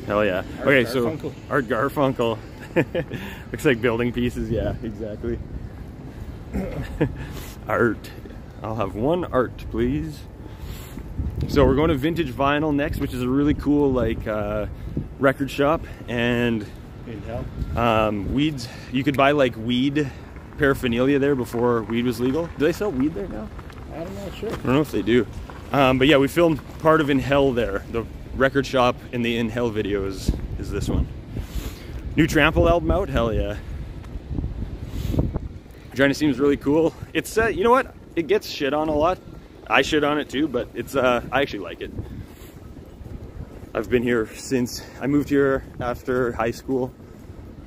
Hell yeah. Art okay, Garfunkel. so Art Garfunkel. Looks like building pieces. Yeah, exactly. Art. I'll have one art, please. So we're going to Vintage Vinyl next, which is a really cool like uh, record shop. And um, weeds. You could buy like weed paraphernalia there before weed was legal. Do they sell weed there now? I'm not sure. I don't know if they do. Um, but yeah, we filmed part of In Hell there. The record shop in the In Hell video is, is this one. New Trample album out? Hell yeah. Regina seems really cool. It's, uh, you know what? It gets shit on a lot. I shit on it too, but it's, uh, I actually like it. I've been here since, I moved here after high school.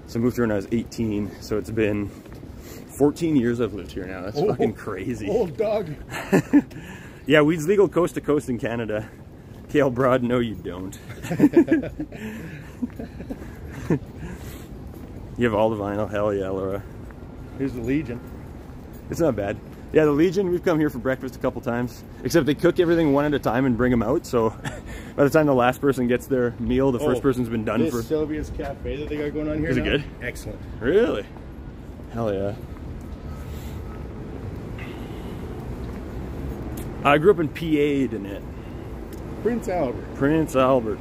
So I moved here when I was eighteen. So it's been fourteen years I've lived here now. That's oh, fucking crazy. Old dog. Yeah, weed's legal coast to coast in Canada. Kale Broad, no you don't. You have all the vinyl, hell yeah, Laura. Here's the Legion. It's not bad. Yeah, the Legion, we've come here for breakfast a couple times. Except they cook everything one at a time and bring them out, so by the time the last person gets their meal, the oh, first person's been done this for... This Sylvia's Cafe that they got going on here Is now? it good? Excellent. Really? Hell yeah. I grew up in P A, Danette. Prince Albert. Prince Albert.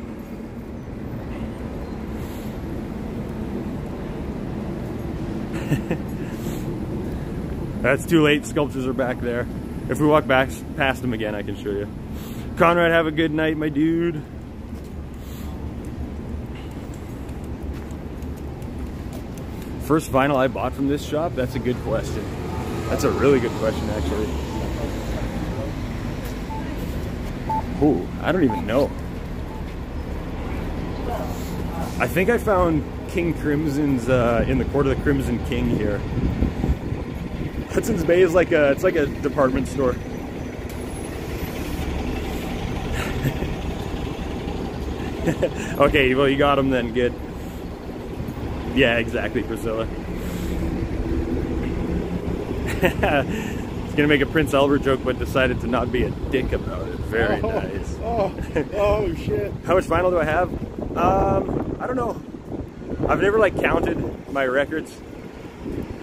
That's too late. Sculptures are back there. If we walk back past them again, I can show you. Conrad, have a good night, my dude. First vinyl I bought from this shop? That's a good question. That's a really good question, actually. Ooh, I don't even know. I think I found King Crimson's uh, in the Court of the Crimson King here. Hudson's Bay is like a, it's like a department store. Okay, well you got him then, good. Yeah, exactly, Priscilla. Gonna make a Prince Albert joke, but decided to not be a dick about it. Very oh, nice. Oh, oh shit. How much vinyl do I have? Um, I don't know. I've never like counted my records.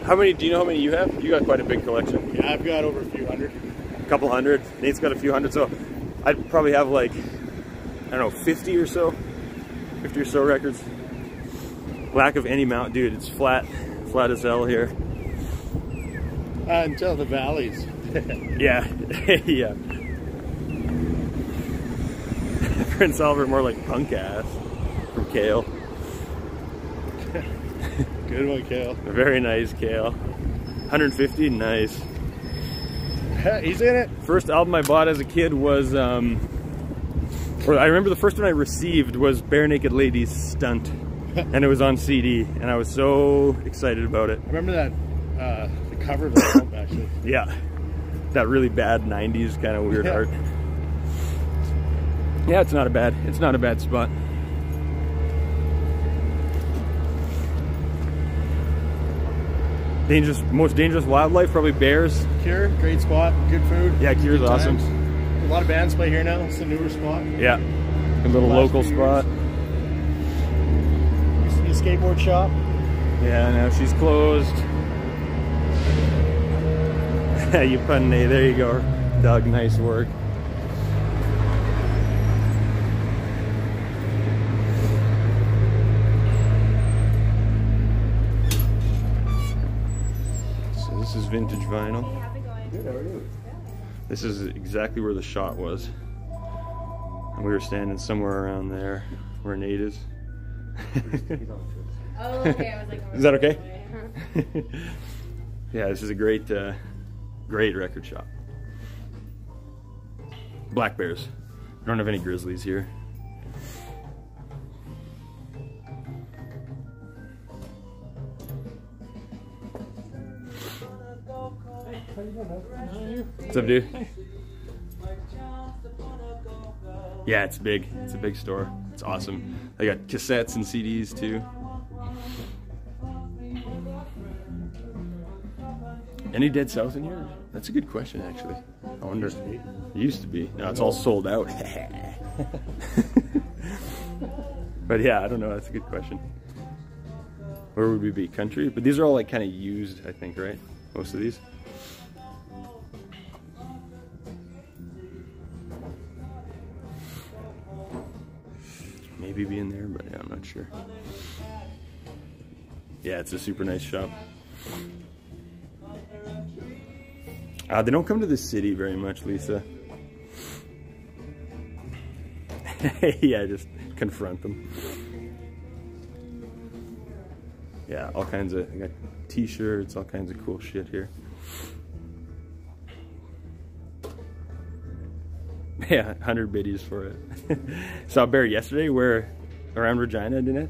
How many, do you know how many you have? You got quite a big collection. Yeah, I've got over a few hundred. A couple hundred. Nate's got a few hundred, so I'd probably have like, I don't know, fifty or so. fifty or so records. Lack of any mount, dude, it's flat, flat as hell here. Uh, until the valleys. Yeah, yeah. Prince Albert, more like punk ass from Kale. Good one, Kale. Very nice, Kale. one hundred fifty, nice. He's in it. First album I bought as a kid was, um, or I remember the first one I received was Bare Naked Ladies' Stunt. and it was on C D, and I was so excited about it. I remember that, uh, the cover of the album, actually. Yeah, that really bad nineties kind of weird yeah. art. Yeah, it's not a bad, it's not a bad spot. Dangerous, most dangerous wildlife, probably bears. Cure, great spot, good food. Yeah, Cure's awesome. A lot of bands play here now. It's a newer spot. Yeah, a little local spot. Used to be a skateboard shop. Yeah, now she's closed. You pun nay, there you go, Doug. Nice work. This is Vintage Vinyl. Good, how are you? This is exactly where the shot was. And we were standing somewhere around there where Nate is. Oh, okay. I was like, oh, is that okay? Yeah, this is a great, uh, great record shop. Black bears. We don't have any grizzlies here. What's up, dude? Yeah, it's big. It's a big store. It's awesome. They got cassettes and C Ds too. Any Dead South in here? That's a good question, actually. I wonder. It used to be. Used to be. Now it's all sold out. But yeah, I don't know. That's a good question. Where would we be? Country? But these are all like kind of used, I think, right? Most of these. Maybe be in there, but yeah, I'm not sure. Yeah, it's a super nice shop. Uh, they don't come to the city very much, Lisa. Yeah, just confront them. Yeah, all kinds of, I got t-shirts, all kinds of cool shit here. Yeah, one hundred biddies for it. Saw a bear yesterday where around Regina, didn't it?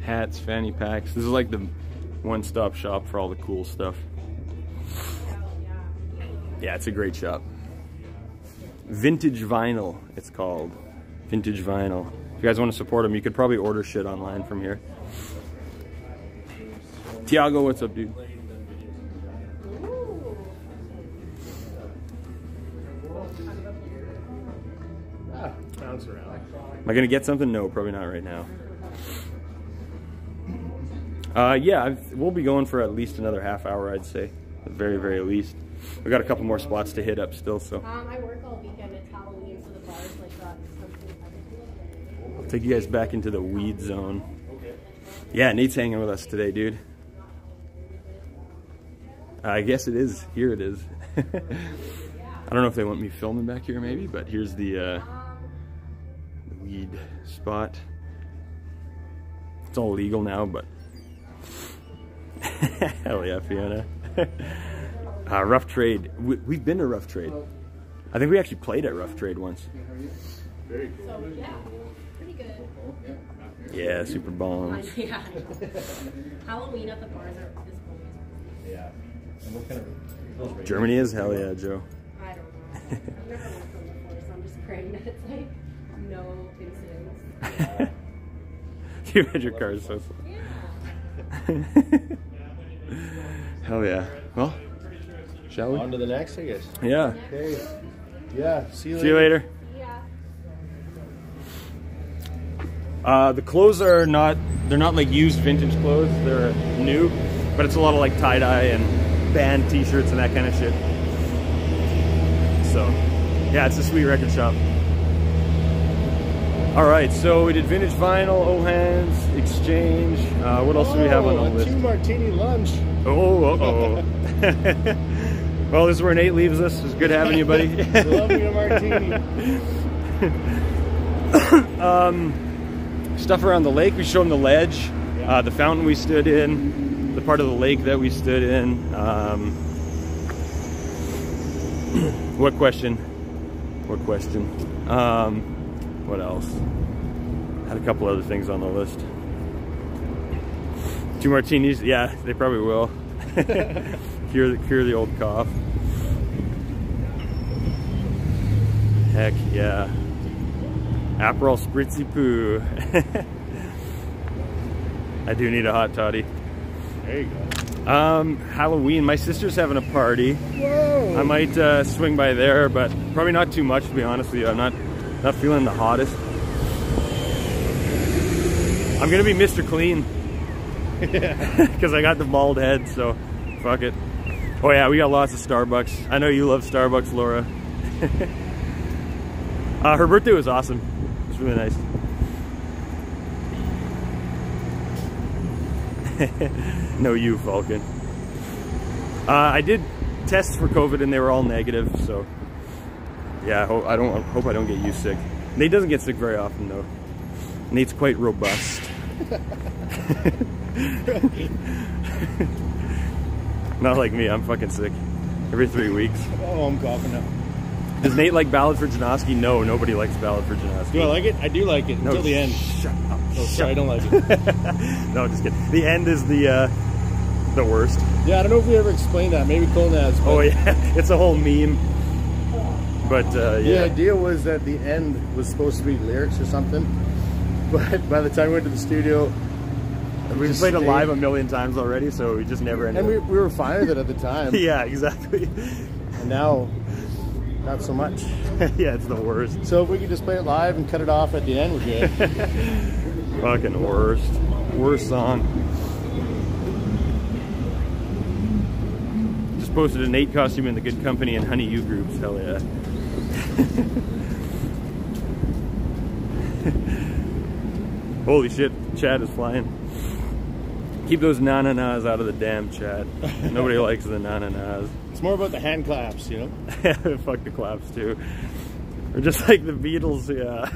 Hats, fanny packs. This is like the one-stop shop for all the cool stuff. Yeah, it's a great shop. Vintage Vinyl, it's called. Vintage Vinyl. If you guys want to support them, you could probably order shit online from here. Tiago, what's up, dude? Ooh. Ah, bounce around. Am I gonna get something? No, probably not right now. Uh, yeah, I've, we'll be going for at least another half hour, I'd say. At the very, very least. We got a couple more spots to hit up still, so. Um, I work all weekend. It's Halloween, so the bars like that. I'll take you guys back into the weed zone. Yeah, Nate's hanging with us today, dude. I guess it is. Here it is. I don't know if they want me filming back here maybe, but here's the uh, weed spot. It's all legal now, but... Hell yeah, Fiona. uh, Rough Trade. We, we've been to Rough Trade. I think we actually played at Rough Trade once. Very cool. So, yeah, pretty good. Yeah, super bombs. Yeah. Halloween at the bars are this point. Yeah. Germany is? Hell yeah, Joe. I don't know. I've never walked on the floor, so I'm just praying that it's like no incidents. You had your car so far. Yeah. Hell yeah. Well, shall we? On to the next, I guess. Yeah. Okay. Yeah. See you later. See you later. Yeah. Uh, the clothes are not, they're not like used vintage clothes, they're new, but it's a lot of like tie-dye and band t-shirts and that kind of shit. So yeah, it's a sweet record shop. All right, so we did Vintage Vinyl, O'Hanlon's, Exchange. Uh, what else oh, do we have on the list? Two martini lunch. Oh, uh oh. Well, this is where Nate leaves us. It's good having you, buddy. Love you, martini. um, stuff around the lake. We showed them the ledge, uh, the fountain we stood in. The part of the lake that we stood in. Um, what question? or question. Um, what else? Had a couple other things on the list. Two martinis, yeah, they probably will. cure, the, cure the old cough. Heck yeah. Aperol Spritzy Poo. I do need a hot toddy. There you go. Um, Halloween, my sister's having a party. Whoa. I might uh, swing by there, but probably not too much, to be honest with you. I'm not, not feeling the hottest. I'm gonna be Mister Clean. Because I got the bald head, so fuck it. Oh yeah, we got lots of Starbucks. I know you love Starbucks, Laura. uh, her birthday was awesome. It was really nice. No, you, Vulcan. Uh, I did tests for COVID and they were all negative, so yeah, I hope I don't, I hope I don't get you sick. Nate doesn't get sick very often, though. Nate's quite robust. Not like me, I'm fucking sick every three weeks. Oh, I'm coughing now. Does Nate like Ballad for Janoski? No, nobody likes Ballad for Janoski. Do I like it? I do like it, no, until the end. Shut up. Oh, shut sorry, up. I don't like it. No, just kidding. The end is the uh, the worst. Yeah, I don't know if we ever explained that. Maybe Colton has. Oh, yeah. It's a whole meme. But, uh, yeah. The idea was that the end was supposed to be lyrics or something. But by the time we went to the studio, we just played it live a million times already, so we just never ended. And we, we were fine with it at the time. Yeah, exactly. And now, not so much. Yeah, it's the worst. So if we could just play it live and cut it off at the end, we're good. Fucking worst. Worst song. Just posted a Nate costume in the Good Company and Honey You groups. Hell yeah. Holy shit, Chad is flying. Keep those na-na-nas out of the damn Chad. Nobody likes the na-na-nas. It's more about the hand claps, you know? Fuck the claps, too. Or just like the Beatles, yeah.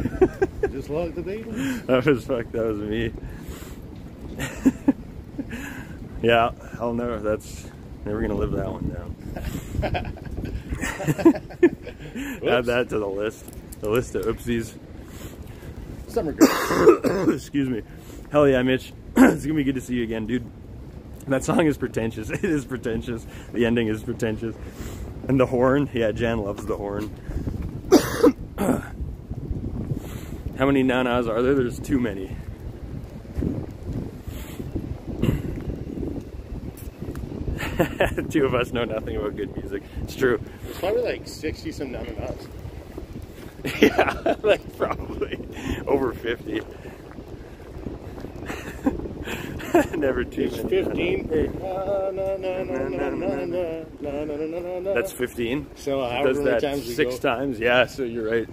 Just like the Beatles? That was, fuck, that was me. Yeah, I'll never, that's, never gonna live that one down. Add that to the list. The list of oopsies. Summer girl. Excuse me. Hell yeah, Mitch. It's gonna be good to see you again, dude. That song is pretentious. It is pretentious. The ending is pretentious. And the horn. Yeah, Jan loves the horn. How many nanas are there? There's too many. Two of us know nothing about good music. It's true. There's probably like sixty some nanas. Yeah, like probably over fifty. Never too many. fifteen. That's fifteen. So uh, however many times we go. Six times, yeah, so you're right.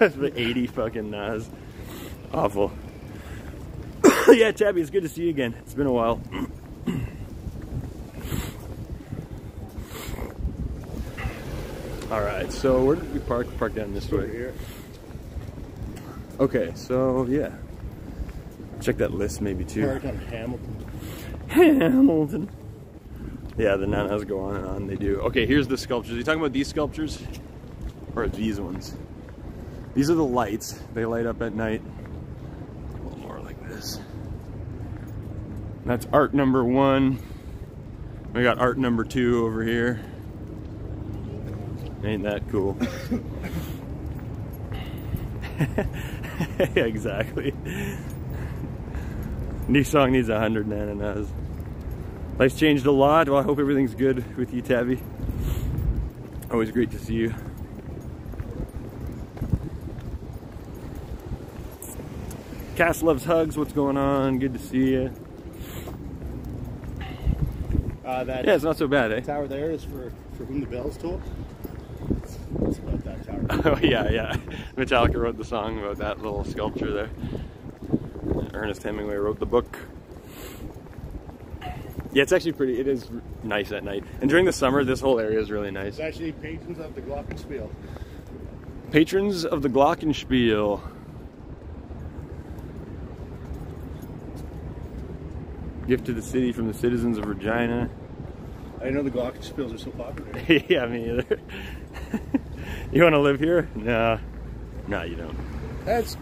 The eighty fucking nas. Awful. Yeah, Chabby, it's good to see you again. It's been a while. All right, so where did we park? Park down this way. Over here. Okay, so yeah, check that list maybe too. Park on Hamilton. Hamilton. Yeah, the nanas go on and on. They do. Okay, here's the sculptures. Are you talking about these sculptures, or these ones? These are the lights. They light up at night. A little more like this. And that's art number one. We got art number two over here. Ain't that cool? Yeah, exactly. New song needs a hundred nanas. Life's changed a lot. Well, I hope everything's good with you, Tabby. Always great to see you. Cass loves hugs. What's going on? Good to see you. Uh, that yeah, it's not so bad, eh? Tower there is for, for whom the bells toll. It's about that tower. Oh yeah, yeah. Metallica wrote the song about that little sculpture there. Ernest Hemingway wrote the book. Yeah, it's actually pretty. It is nice at night, and during the summer, this whole area is really nice. It's actually patrons of the Glockenspiel. Patrons of the Glockenspiel. Gift to the city from the citizens of Regina. I know the Glockenspiels are so popular. Yeah, me either. You want to live here? Nah. Nah, you don't. That's,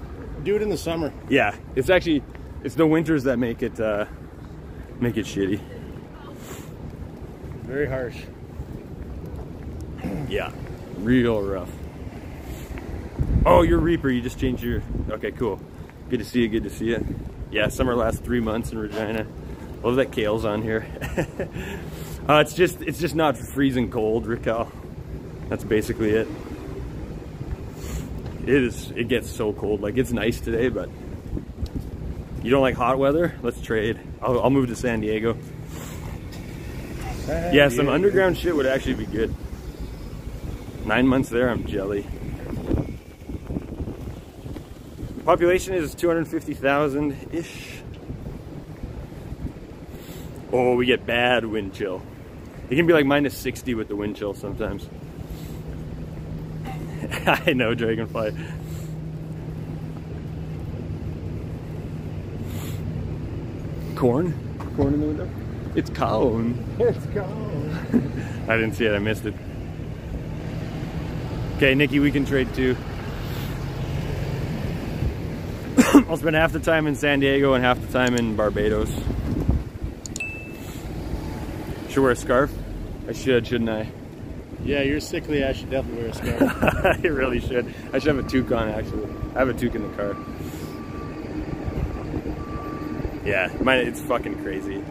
do it in the summer. Yeah, it's actually, it's the winters that make it, uh, make it shitty. Very harsh. Yeah, real rough. Oh, you're Reaper, you just changed your, okay, cool. Good to see you, good to see you. Yeah, summer lasts three months in Regina. Love that kale's on here. uh, it's just, it's just not freezing cold, Raquel. That's basically it. It is, it gets so cold. Like, it's nice today, but you don't like hot weather? Let's trade. I'll, I'll move to San Diego. San yeah, some Diego. Underground shit would actually be good. Nine months there, I'm jelly. Population is two hundred fifty thousand-ish. Oh, we get bad wind chill. It can be like minus sixty with the wind chill sometimes. I know, Dragonfly. Corn? Corn in the window? It's cone. It's cone. I didn't see it, I missed it. Okay, Nikki, we can trade too. I'll spend half the time in San Diego and half the time in Barbados. Should wear a scarf? I should, shouldn't I? Yeah, you're sickly. I should definitely wear a scarf. I really should. I should have a toque on, actually. I have a toque in the car. Yeah, mine, it's fucking crazy.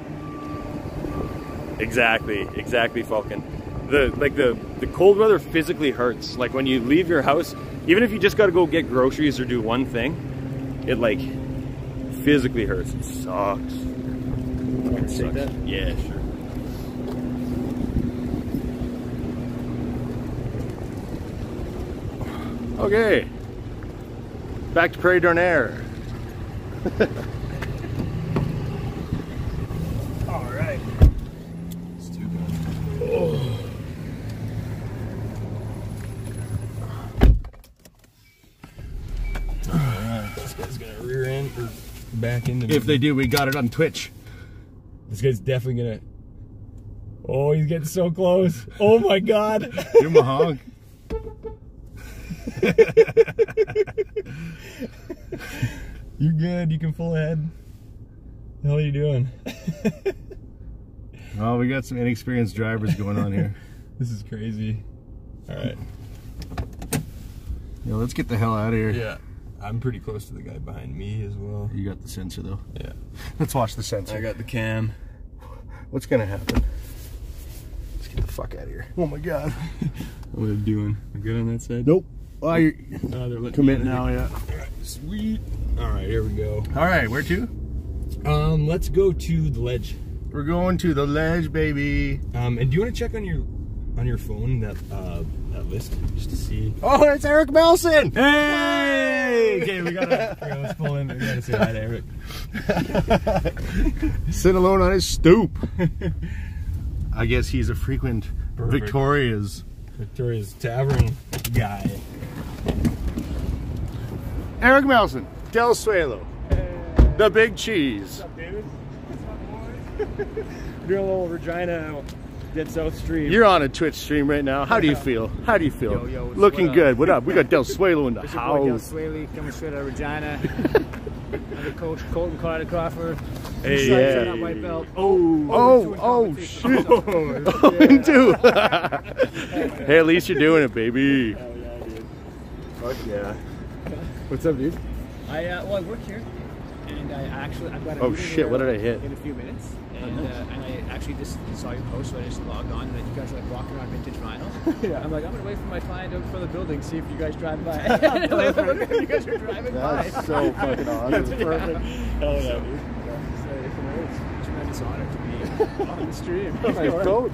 Exactly, exactly, Falcon. The, like, the, the cold weather physically hurts. Like, when you leave your house, even if you just gotta go get groceries or do one thing, it, like, physically hurts. It sucks. It sucks. That? Yeah, sure. Okay, back to Prairie Dornier. All right. It's too good. Oh. All right, this guy's gonna rear end or back into. If they do, we got it on Twitch. This guy's definitely gonna. Oh, he's getting so close. Oh my God. Give him a honk. You're good, you can pull ahead. How are you doing? Oh, we got some inexperienced drivers going on here. This is crazy. Alright. Yeah, let's get the hell out of here. Yeah. I'm pretty close to the guy behind me as well. You got the sensor though. Yeah. Let's watch the sensor. I got the cam. What's gonna happen? Let's get the fuck out of here. Oh my God. What are they doing? Am I good on that side? Nope. Well, you're uh, they're commit now, yeah. All right, sweet. All right, here we go. All right, where to? Um, let's go to the ledge. We're going to the ledge, baby. Um, and do you want to check on your on your phone that uh that list just to see? Oh, it's Eric Belson. Hey. Okay, we gotta okay, let's pull in. We gotta say hi to Eric. Sit alone on his stoop. I guess he's a frequent Perfect. Victoria's. Victoria's Tavern guy. Eric Melson, Del Suelo, hey. The Big Cheese. What's up, David? What's up, boys? We're doing a little Regina, Dead South stream. You're on a Twitch stream right now. How do you feel? How do you feel? Yo, yo, what's Looking what good. What up? We got Del Suelo in the house. Del Suelo coming straight out of Regina. Under Coach Colton Carter Crawford. Hey, yeah. Hey. White belt. Oh, oh, oh, shit. Oh, and two. Hey, at least you're doing it, baby. Hell yeah, dude. Fuck yeah. What's up, dude? I, uh, well, I work here, and I actually, I've got a oh, shit, what did I hit? In a few minutes, and, oh, nice. uh, and I actually just saw your post, so I just logged on, and then you guys are, like, walking around Vintage Vinyl. Yeah. I'm like, I'm going to wait for my client out for the building, see if you guys drive by. You guys are driving by. That's so fucking awesome. That's perfect. Hell yeah, dude. It's an honor to be on the stream. Oh my God.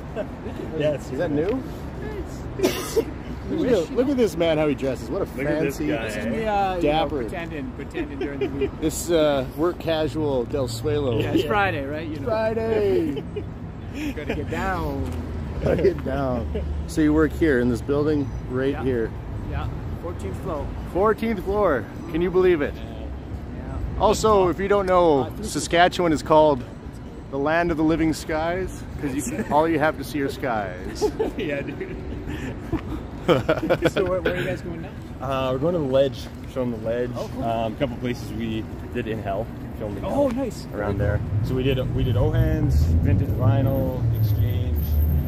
Yes. Is that new? It's, it's, look, look at this man, how he dresses. What a look fancy, guy, this eh? uh, dapper. You know, pretending, pretending during the week. This uh, work casual Del Suelo. Yeah, it's yeah. Friday, right? You know. Friday. Gotta get down. Gotta get down. So you work here in this building, right yeah. here. Yeah. fourteenth floor. fourteenth floor. Can you believe it? Yeah. Yeah. Also, if you don't know, uh, Saskatchewan is called the land of the living skies, because all you have to see are skies. Yeah, dude. So where, where are you guys going now? Uh, we're going to the Ledge, showing the Ledge. Oh, cool. Um, a couple places we did in hell, filming. Oh, nice. Around there. So we did we did O'Hanlon's, Vintage Vinyl, Exchange.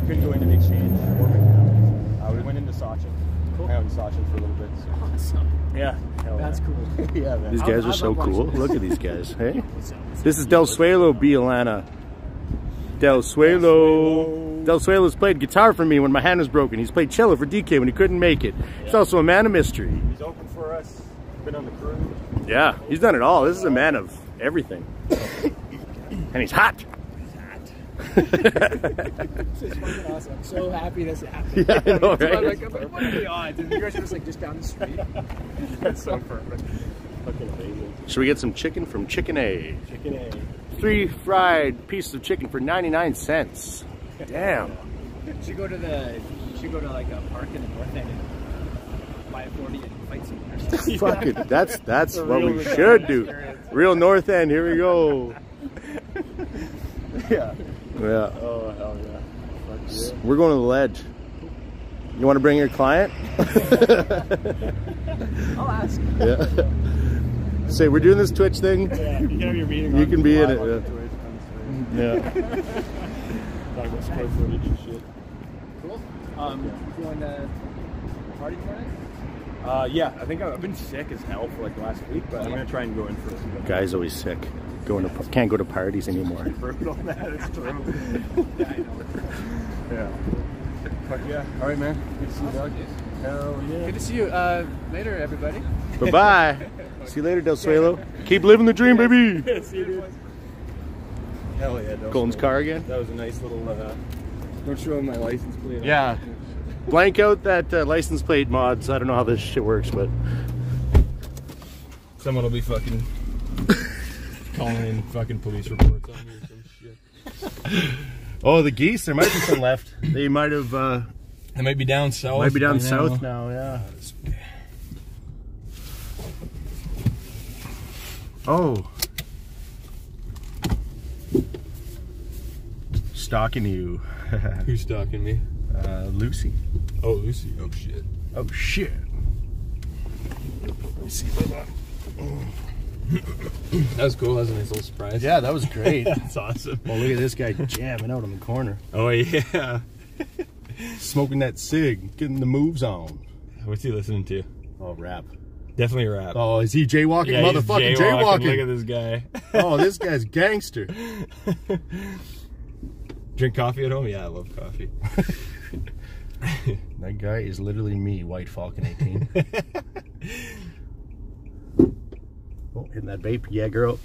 Couldn't go into the Exchange or McNally's. Uh, we went into Sachin. Cool. Hung out in Sachin for a little bit. So. Awesome. Yeah. Hell That's yeah. cool. Yeah, man. These guys I'll, are I'll so cool. Look at these guys. Hey. What's up? What's this up? Is Del Suelo, Bielana. Del Suelo. Del Suelo's played guitar for me when my hand was broken. He's played cello for D K when he couldn't make it. Yeah. He's also a man of mystery. He's open for us. He's been on the crew. Yeah, he's done it all. This is a man of everything. And he's hot. He's hot. This is fucking awesome. I'm so happy this happened. Yeah, I know, right? So I'm like, I'm like, what are the odds? And you guys are just like just down the street. That's so perfect. Fucking amazing. Should we get some chicken from Chicken A? Chicken A. Three fried pieces of chicken for ninety-nine cents. Damn. Should go to the, should go to like a park in the north end and buy a forty and fight someone. Fuck it. That's, that's what we should do. Real north end. Here we go. Yeah. Yeah. Oh, hell yeah. Fuck yeah. We're going to the Ledge. You want to bring your client? I'll ask. Yeah. Say, we're doing this Twitch thing. Yeah, you can have your meeting. You can be in it. Yeah. Talk about square footage and shit. Cool. Um, yeah. You going to party tonight? Uh, yeah. I think I've been sick as hell for like the last week, but I'm gonna try and go in for this. Guy's always sick. Going to can't go to parties anymore. Brutal, that is true. Yeah, I know. Yeah. Fuck yeah. All right, man. Good to see you, dog. Hell yeah. Good to see you. Uh, later, everybody. Bye bye. See you later, Del Suelo. Keep living the dream, baby. See you, dude. Hell yeah, Del Colton's car again. That was a nice little. Uh, don't show him my license plate. Yeah. Blank out that uh, license plate mods. I don't know how this shit works, but someone will be fucking calling in fucking police reports on me or some shit. Oh, the geese. There might be some left. They might have. Uh, they might be down south. Might be down south now. Yeah. Uh, Oh, stalking you. Who's stalking me? Uh, Lucy. Oh, Lucy. Oh shit. Oh shit. Let me see. Hold on. That was cool. That was a nice little surprise. Yeah, that was great. That's awesome. Well, look at this guy jamming out in the corner. Oh yeah. Smoking that cig, getting the moves on. What's he listening to? Oh, rap. Definitely rap. Oh, is he jaywalking? Yeah, motherfucking jaywalking. jaywalking. Look at this guy. Oh, this guy's gangster. Drink coffee at home? Yeah, I love coffee. That guy is literally me, White Falcon eighteen. Oh, hitting that vape. Yeah, girl.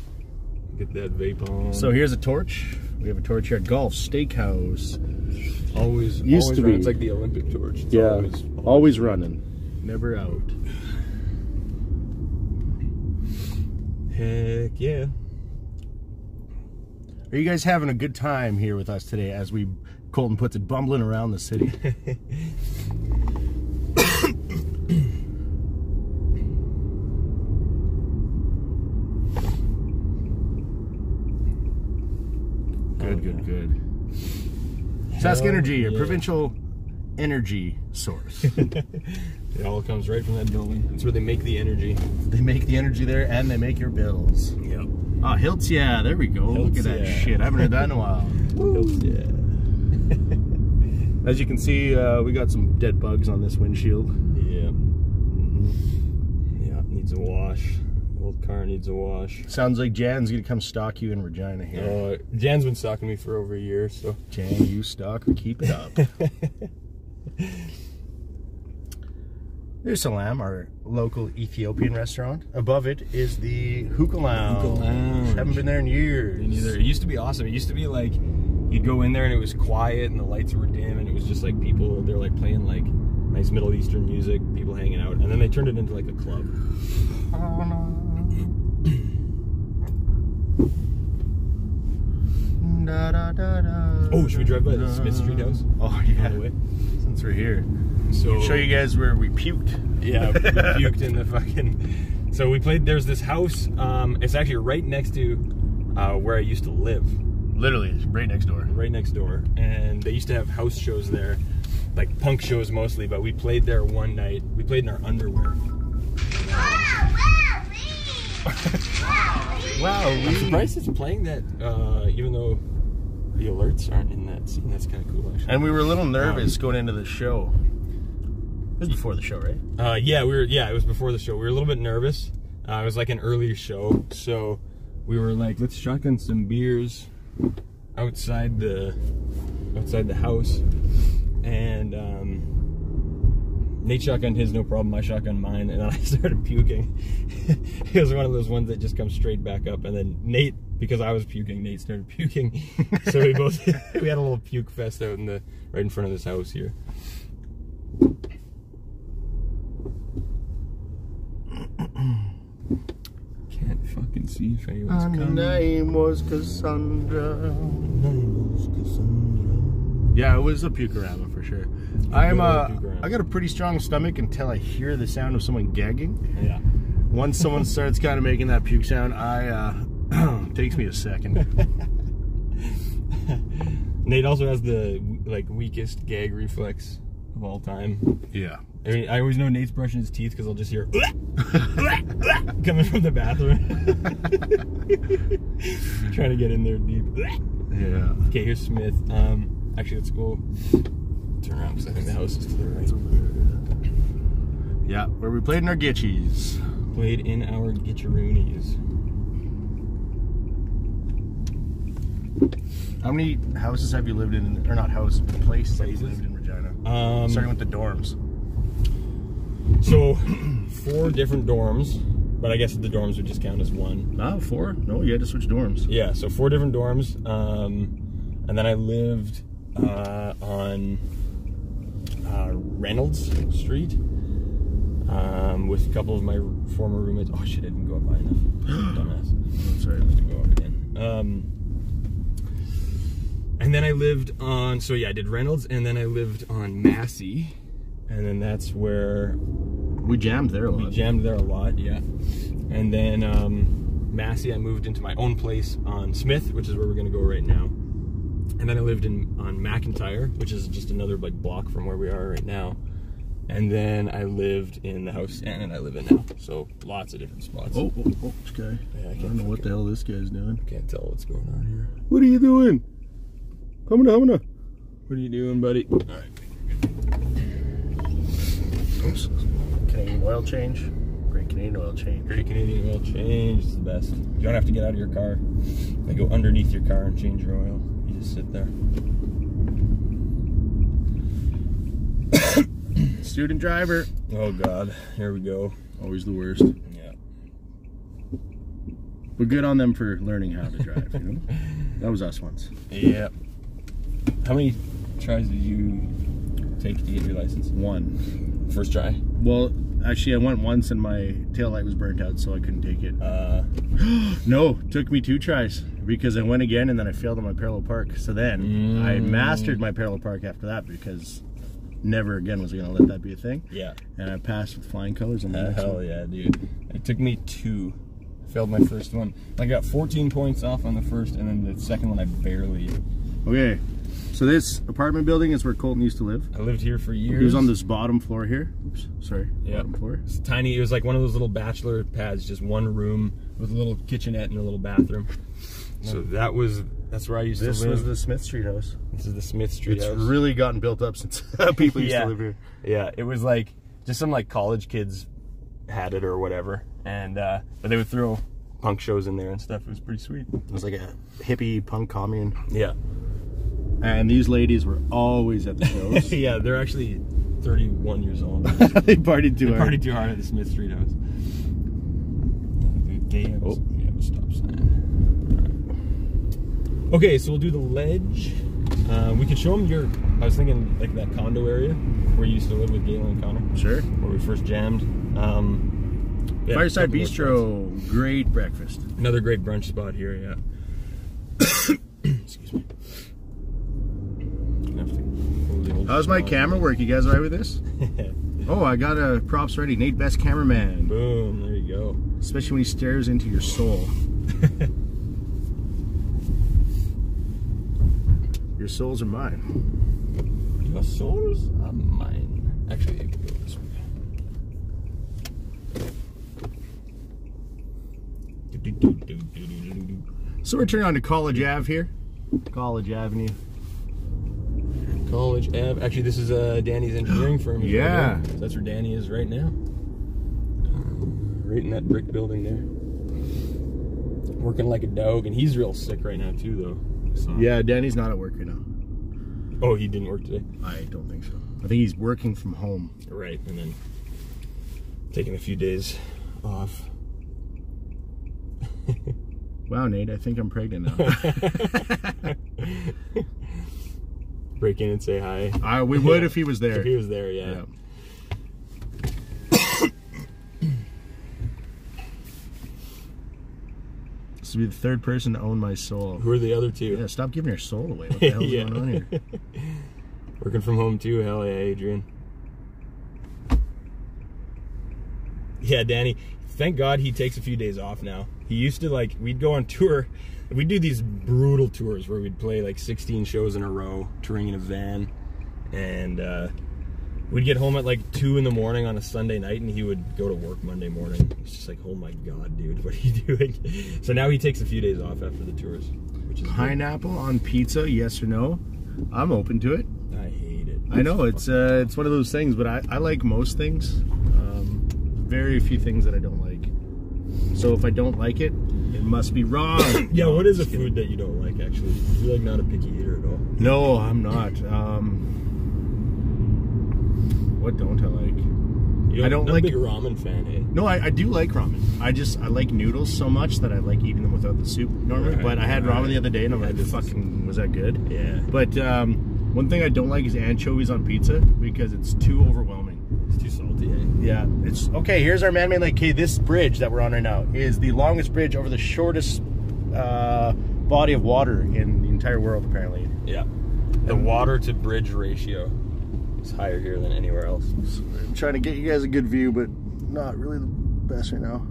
Get that vape on. So here's a torch. We have a torch here at Golf Steakhouse. Always, Used always to be. It's like the Olympic torch. It's yeah, always, always, always running. Never out. Heck yeah. Are you guys having a good time here with us today as we, Colton puts it, bumbling around the city? Good, good, good. Sask Energy, your yeah. provincial energy source. It all comes right from that building. That's where they make the energy. They make the energy there, and they make your bills. Yep. Oh, Hilts, yeah, there we go. Hilts, Look at that yeah. shit. I haven't heard that in a while. Hilts, yeah. As you can see, uh, we got some dead bugs on this windshield. Yeah. Mm-hmm. Yeah, needs a wash. Old car needs a wash. Sounds like Jan's gonna come stalk you in Regina here. Uh, Jan's been stalking me for over a year, so. Jan, you stalk or keep it up. There's Salam, our local Ethiopian restaurant. Above it is the Hookah Lounge. Hookah Lounge. Haven't been there in years. Neither. It used to be awesome. It used to be like you'd go in there and it was quiet and the lights were dim and it was just like people, they're like playing like nice Middle Eastern music, people hanging out, and then they turned it into like a club. Oh, should we drive by the Smith Street house? Oh yeah. By the way? Since we're here. So, show you guys where we puked. Yeah, we puked in the fucking. So we played. There's this house. Um, it's actually right next to uh, where I used to live. Literally, right next door. Right next door, and they used to have house shows there. like punk shows mostly, but we played there one night. We played in our underwear. Wow, I'm surprised it's playing that, uh, even though the alerts aren't in that scene. That's kind of cool, actually. And we were a little nervous um, going into the show. It was before the show, right? Uh, yeah, we were. Yeah, it was before the show. We were a little bit nervous. Uh, it was like an early show, so we were like, let's shotgun some beers outside the outside the house. And um, Nate shotgunned his, no problem. I shotgunned mine, and then I started puking. It was one of those ones that just comes straight back up. And then Nate, because I was puking, Nate started puking. So we both we had a little puke fest out in the right in front of this house here. Can't fucking see if anyone's coming. And her name was Cassandra. Name was Cassandra. Yeah, it was a pukorama for sure. I'm uh, I got a pretty strong stomach until I hear the sound of someone gagging. Yeah. Once someone starts kind of making that puke sound, I uh, takes me a second. Nate also has the like weakest gag reflex of all time. Yeah. I mean, I always know Nate's brushing his teeth because I'll just hear coming from the bathroom. Trying to get in there deep. Yeah. Okay, here's Smith. Um, actually, let's go turn around because I think the house is to the right. Yeah, where we played in our gitchies. Played in our gitcheroonies. How many houses have you lived in, or not houses, but places, places? Have you lived in Regina? Um, Starting with the dorms. So, four different dorms, but I guess the dorms would just count as one. Ah, four? No, you had to switch dorms. Yeah, so four different dorms, um, and then I lived uh, on uh, Reynolds Street um, with a couple of my former roommates. Oh shit, I didn't go up high enough. Dumbass. I'm sorry, I have to go up again. Um, and then I lived on, so yeah, I did Reynolds, and then I lived on Massey. And then that's where we jammed there a lot. We jammed there a lot, yeah. And then um, Massey, I moved into my own place on Smith, which is where we're gonna go right now. And then I lived in on McIntyre, which is just another like block from where we are right now. And then I lived in the house Ann and I live in now. So lots of different spots. Oh, oh, oh this guy. Yeah, I, can't I don't know what the hell this guy's doing. I can't tell what's going on here. What are you doing? Hamna, hamna. What are you doing, buddy? All right. Oops. Canadian oil change. Great Canadian oil change. Great Canadian oil change is the best. You don't have to get out of your car. They go underneath your car and change your oil. You just sit there. Student driver. Oh God, here we go. Always the worst. Yeah. But good on them for learning how to drive, you know? That was us once. Yeah. How many tries did you take to get your license? One. First try? Well, actually I went once and my taillight was burnt out, so I couldn't take it. Uh, no, took me two tries because I went again and then I failed on my parallel park. So then mm. I mastered my parallel park after that because never again was I gonna let that be a thing. Yeah. And I passed with flying colors on the uh, next hell one. Yeah, dude. It took me two. I failed my first one. I got fourteen points off on the first and then the second one I barely. Okay. So this apartment building is where Colton used to live. I lived here for years. He was on this bottom floor here. Oops, sorry. Yeah. Bottom floor. It's tiny. It was like one of those little bachelor pads, just one room with a little kitchenette and a little bathroom. So yeah. that was, that's where I used this to live. This was the Smith Street house. This is the Smith Street it's house. It's really gotten built up since people used yeah. to live here. Yeah, it was like, just some like college kids had it or whatever. And, uh, but they would throw punk shows in there and stuff. It was pretty sweet. It was like a hippie punk commune. Yeah. And these ladies were always at the shows. Yeah, they're actually thirty-one years old. They partied too they hard. They partied too hard at the Smith Street house. Okay, oh, we have a stop sign. All right. Okay, so we'll do the ledge. Uh, we could show them your, I was thinking like that condo area where you used to live with Galen and Connor. Sure. Where we first jammed. Um, yeah, Fireside Bistro, great breakfast. Another great brunch spot here, yeah. Excuse me. How's my camera work? You guys all right with this? Oh, I got a props ready. Nate, best cameraman. Boom, there you go. Especially when he stares into your soul. Your souls are mine. the souls are mine. Actually, it can go this way. So we're turning on to College Ave here. College Avenue. College Ave. Actually, this is uh, Danny's engineering firm. Yeah. Right, so that's where Danny is right now. Um, right in that brick building there. Working like a dog, and he's real sick right now too, though. So. Yeah, Danny's not at work right now. Oh, he didn't work today? I don't think so. I think he's working from home. Right, and then taking a few days off. Wow, Nate, I think I'm pregnant now. Break in and say hi. Uh, we would yeah. if he was there. If he was there, yeah. yeah. This would be the third person to own my soul. Who are the other two? Yeah, stop giving your soul away. What the hell's yeah. going on here? Working from home too, hell yeah, Adrian. Yeah, Danny. Thank God he takes a few days off now. He used to, like, we'd go on tour. We'd do these brutal tours where we'd play like sixteen shows in a row, touring in a van. And uh, we'd get home at like two in the morning on a Sunday night, and he would go to work Monday morning. It's just like, oh my God, dude, what are you doing? So now he takes a few days off after the tours. Which is pineapple cool. on pizza, yes or no? I'm open to it. I hate it. I know, it's uh, it's one of those things, but I, I like most things. Um, very few things that I don't like. So if I don't like it, it must be wrong. Yeah, what is a food that you don't like, actually? You're, like, not a picky eater at all. No, I'm not. Um, what don't I like? You don't, I don't not like... a big ramen fan, eh? No, I, I do like ramen. I just, I like noodles so much that I like eating them without the soup normally. Right, but I had ramen right. the other day, and I'm yeah, like, fucking, was that good? Yeah. But um, one thing I don't like is anchovies on pizza, because it's too overwhelming. It's too salty, eh? Yeah. It's okay, here's our man-made lake. Okay, this bridge that we're on right now is the longest bridge over the shortest uh, body of water in the entire world, apparently. Yeah. The and water to bridge ratio is higher here than anywhere else. I'm trying to get you guys a good view, but not really the best right now.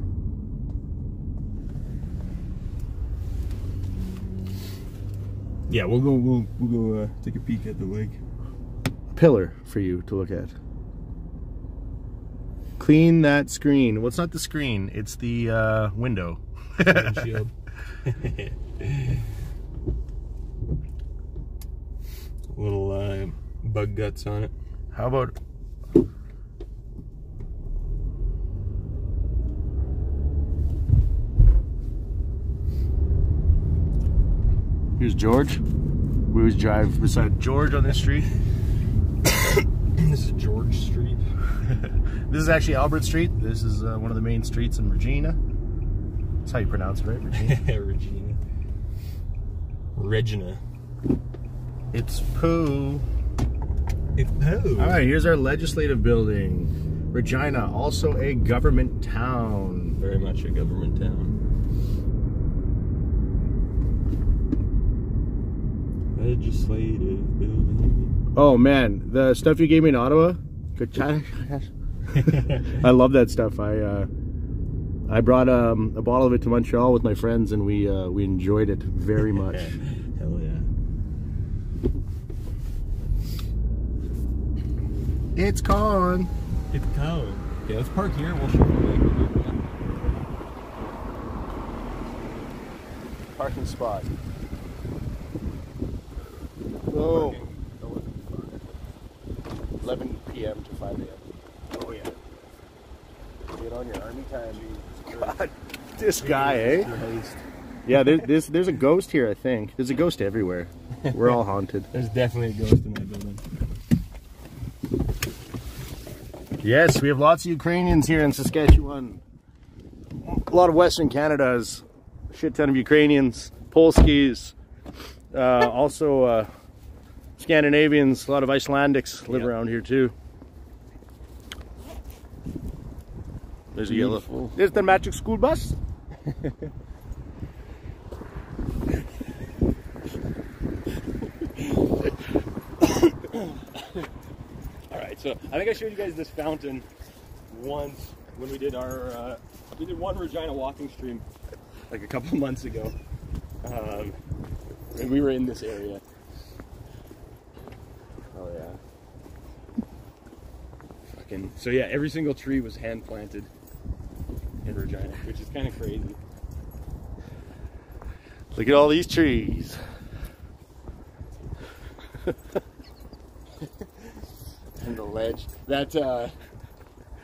Yeah, we'll go we'll we'll go uh, take a peek at the lake. Pillar for you to look at. Clean that screen. Well, it's not the screen, it's the uh, window. Windshield. Little uh, bug guts on it. How about... Here's George. We always drive beside George on this street. This is George Street. This is actually Albert Street. This is uh, one of the main streets in Regina. That's how you pronounce it, right? Regina. Regina. Regina. It's poo. It's poo. All right, here's our legislative building. Regina, also a government town. Very much a government town. Legislative building. Oh, man. The stuff you gave me in Ottawa. Good time. I love that stuff. I uh, I brought um, a bottle of it to Montreal with my friends, and we uh, we enjoyed it very much. Hell yeah! It's gone. It's gone. Yeah, let's park here. We'll show you. Parking spot. Oh. eleven P M to five A M Oh, yeah. Get on your army time. God, this guy, eh? Yeah, there's, there's, there's a ghost here, I think. There's a ghost everywhere. We're all haunted. There's definitely a ghost in that building. Yes, we have lots of Ukrainians here in Saskatchewan. A lot of Western Canada is a shit ton of Ukrainians, Polskis, uh, also uh, Scandinavians, a lot of Icelandics live yep. around here, too. There's a yellow. There's the magic school bus. Alright, so I think I showed you guys this fountain once when we did our, uh, we did one Regina walking stream like a couple months ago. Um, and we were in this area. Oh yeah. back. And so yeah, every single tree was hand planted in Regina, which is kind of crazy. Look at all these trees. And the ledge, that uh,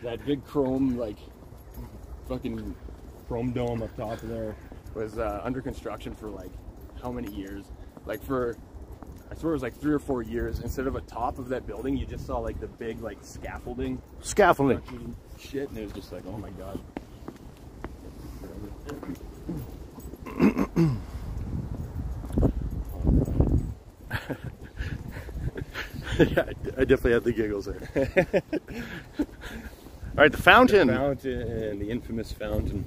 that big chrome, like fucking chrome dome up top of there was uh, under construction for like how many years? Like for, I swear it was like three or four years. Instead of a top of that building, you just saw like the big like scaffolding, scaffolding shit, and it was just like, oh my god. Yeah, I definitely had the giggles there. All right, the fountain. The fountain, the infamous fountain.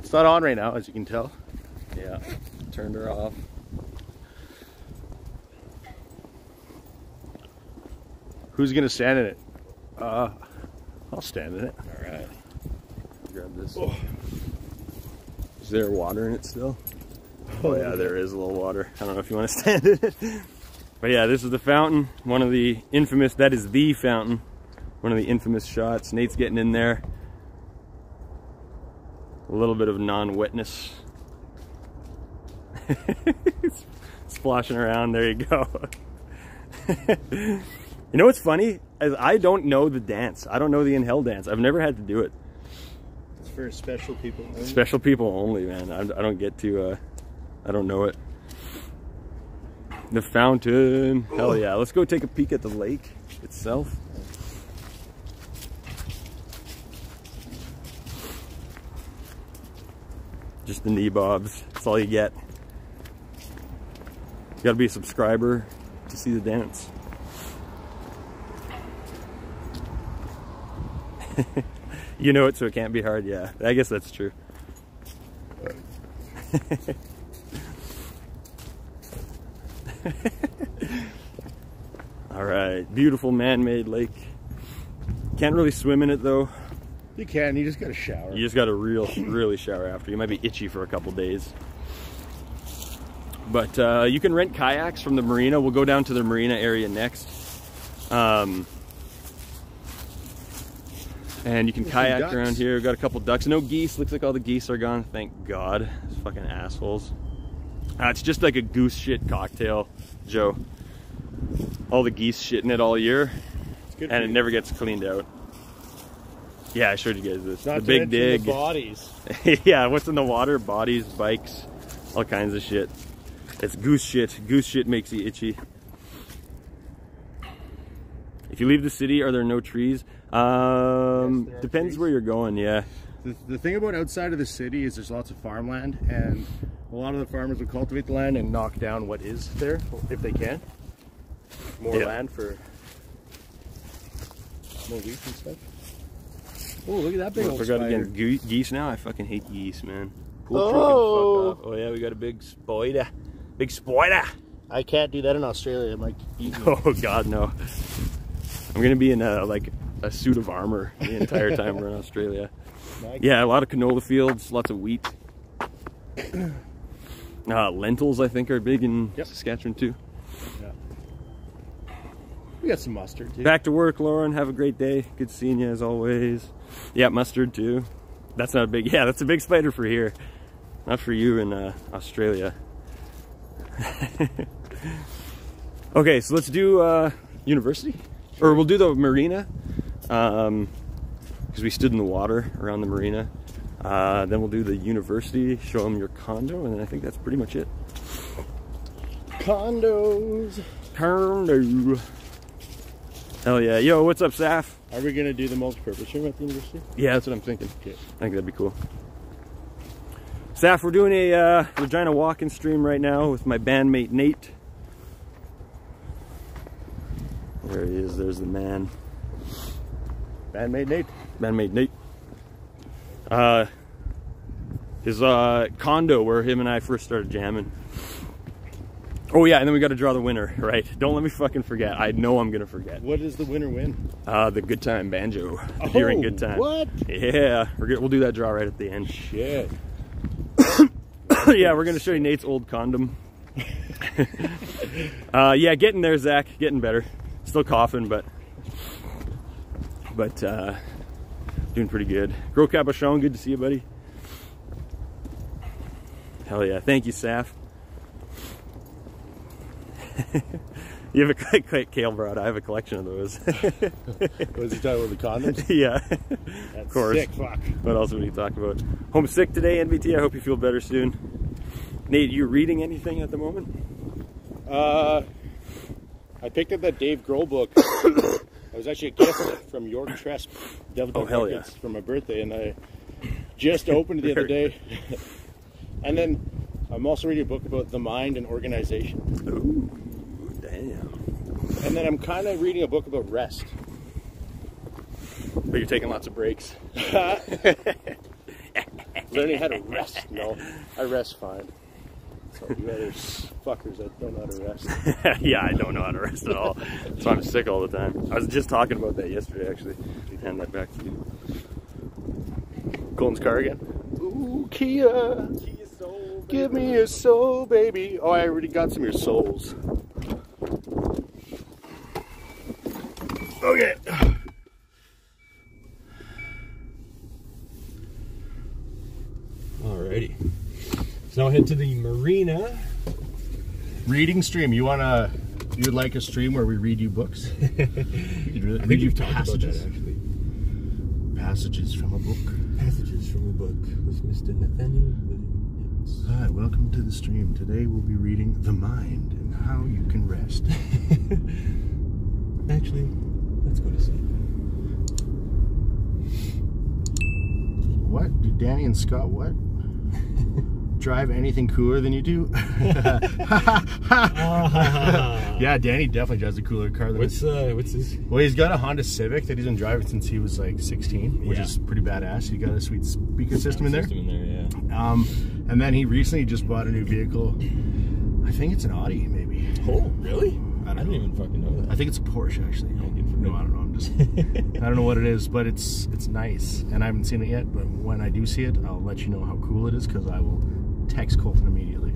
It's not on right now, as you can tell. Yeah, turned her off. Who's gonna stand in it? Uh, I'll stand in it. All right. Grab this. Oh. Is there water in it still? Oh yeah, there is a little water. I don't know if you want to stand in it. But yeah, this is the fountain, one of the infamous, that is the fountain, one of the infamous shots. Nate's getting in there. A little bit of non-wetness. Splashing around, there you go. You know what's funny? As I don't know the dance. I don't know the inhale dance. I've never had to do it. It's for special people only. Special people only, man. I, I don't get to, uh, I don't know it. The fountain. Hell yeah. Let's go take a peek at the lake itself. Just the knee bobs. That's all you get. You gotta be a subscriber to see the dance. You know it, so it can't be hard. Yeah, I guess that's true. All right, beautiful man-made lake. Can't really swim in it though. You can. You just gotta shower. You just gotta real, really shower after. You might be itchy for a couple days. But uh, you can rent kayaks from the marina. We'll go down to the marina area next. Um, and you can There's kayak around here. We've got a couple ducks. No geese. Looks like all the geese are gone. Thank God. Those fucking assholes. Uh, it's just like a goose shit cocktail, Joe. All the geese shitting it all year, it's good and it never gets cleaned out. Yeah, I showed you guys this. Not the big dig. The bodies. Yeah, what's in the water? Bodies, bikes, all kinds of shit. It's goose shit. Goose shit makes you itchy. If you leave the city, are there no trees? Um, yes, there depends trees. Where you're going, yeah. The, the thing about outside of the city is there's lots of farmland, and a lot of the farmers would cultivate the land and knock down what is there if they can. More yeah. land for more wheat and stuff. Oh, look at that big well, old I forgot spider. Again, Ge geese now. I fucking hate geese, man. Cool oh. Fuck up. Oh yeah, we got a big spider. Big spider. I can't do that in Australia. I'm like, oh god, no. I'm gonna be in a like a suit of armor the entire time we're in Australia. Yeah, a lot of canola fields, lots of wheat. Uh, lentils, I think, are big in yep. Saskatchewan, too. Yeah. We got some mustard, too. Back to work, Lauren. Have a great day. Good seeing you, as always. Yeah, mustard, too. That's not a big... Yeah, that's a big spider for here. Not for you in uh, Australia. Okay, so let's do uh, university. Or we'll do the marina. Um... Because we stood in the water around the marina. Uh, then we'll do the university, show them your condo, and then I think that's pretty much it. Condos. Condo. Hell yeah. Yo, what's up, Saf? Are we going to do the multi-purpose room at the university? Yeah, that's what I'm thinking. Okay. I think that'd be cool. Saf, we're doing a uh, Regina walk-in stream right now with my bandmate, Nate. There he is. There's the man. Bandmate Nate. Bandmate Nate. Uh, his uh, condo where him and I first started jamming. Oh yeah, and then we got to draw the winner, right? Don't let me fucking forget. I know I'm gonna forget. What does the winner win? Uh, the Good Time Banjo. The Deering Good Time. What? Yeah, we're gonna, we'll do that draw right at the end. Shit. Yeah, we're gonna show you Nate's old condom. uh, yeah, getting there, Zach. Getting better. Still coughing, but. but uh, doing pretty good. Gros Capuchon, good to see you, buddy. Hell yeah, thank you, Saf. You have a quick Kale Broad. I have a collection of those. Was he talking about the condoms? Yeah, that's of course. Sick, fuck. What else would he talk about? Homesick today, N V T. I hope you feel better soon. Nate, you reading anything at the moment? Uh, I picked up that Dave Grohl book. I was actually a gift from York Tresp, Devil oh, hell yeah. for my birthday, and I just opened it the other day. And then I'm also reading a book about the mind and organization. Ooh. Damn. And then I'm kind of reading a book about rest. But you're taking lots of breaks. Learning how to rest. No, I rest fine. So you other fuckers that don't know how to rest. Yeah, I don't know how to rest at all. So I'm sick all the time. I was just talking about that yesterday, actually. Hand that back to you. Colton's car again. Ooh, Kia. Kia soul, give me your soul, baby. Oh, I already got some of your souls. Okay. Alrighty. So now head to the marina. Reading stream. You wanna? You would like a stream where we read you books? We could really, I read you passages. Actually, passages from a book. Passages from a book with Mister Nathaniel Williams. Hi, welcome to the stream. Today we'll be reading The Mind and How You Can Rest. Actually. Let's go to sleep. What? Do Danny and Scott what? Drive anything cooler than you do? Yeah, Danny definitely drives a cooler car than what's, uh, what's this? Well, he's got a Honda Civic that he's been driving since he was like sixteen, which yeah. is pretty badass. He got a sweet speaker system in there. System in there, yeah. Um, and then he recently just bought a new vehicle. I think it's an Audi, maybe. Oh, really? I don't, I don't even fucking know that. I think it's a Porsche, actually. No, no I don't know. I'm just, I don't know what it is, but it's it's nice. And I haven't seen it yet, but when I do see it, I'll let you know how cool it is, because I will text Colton immediately.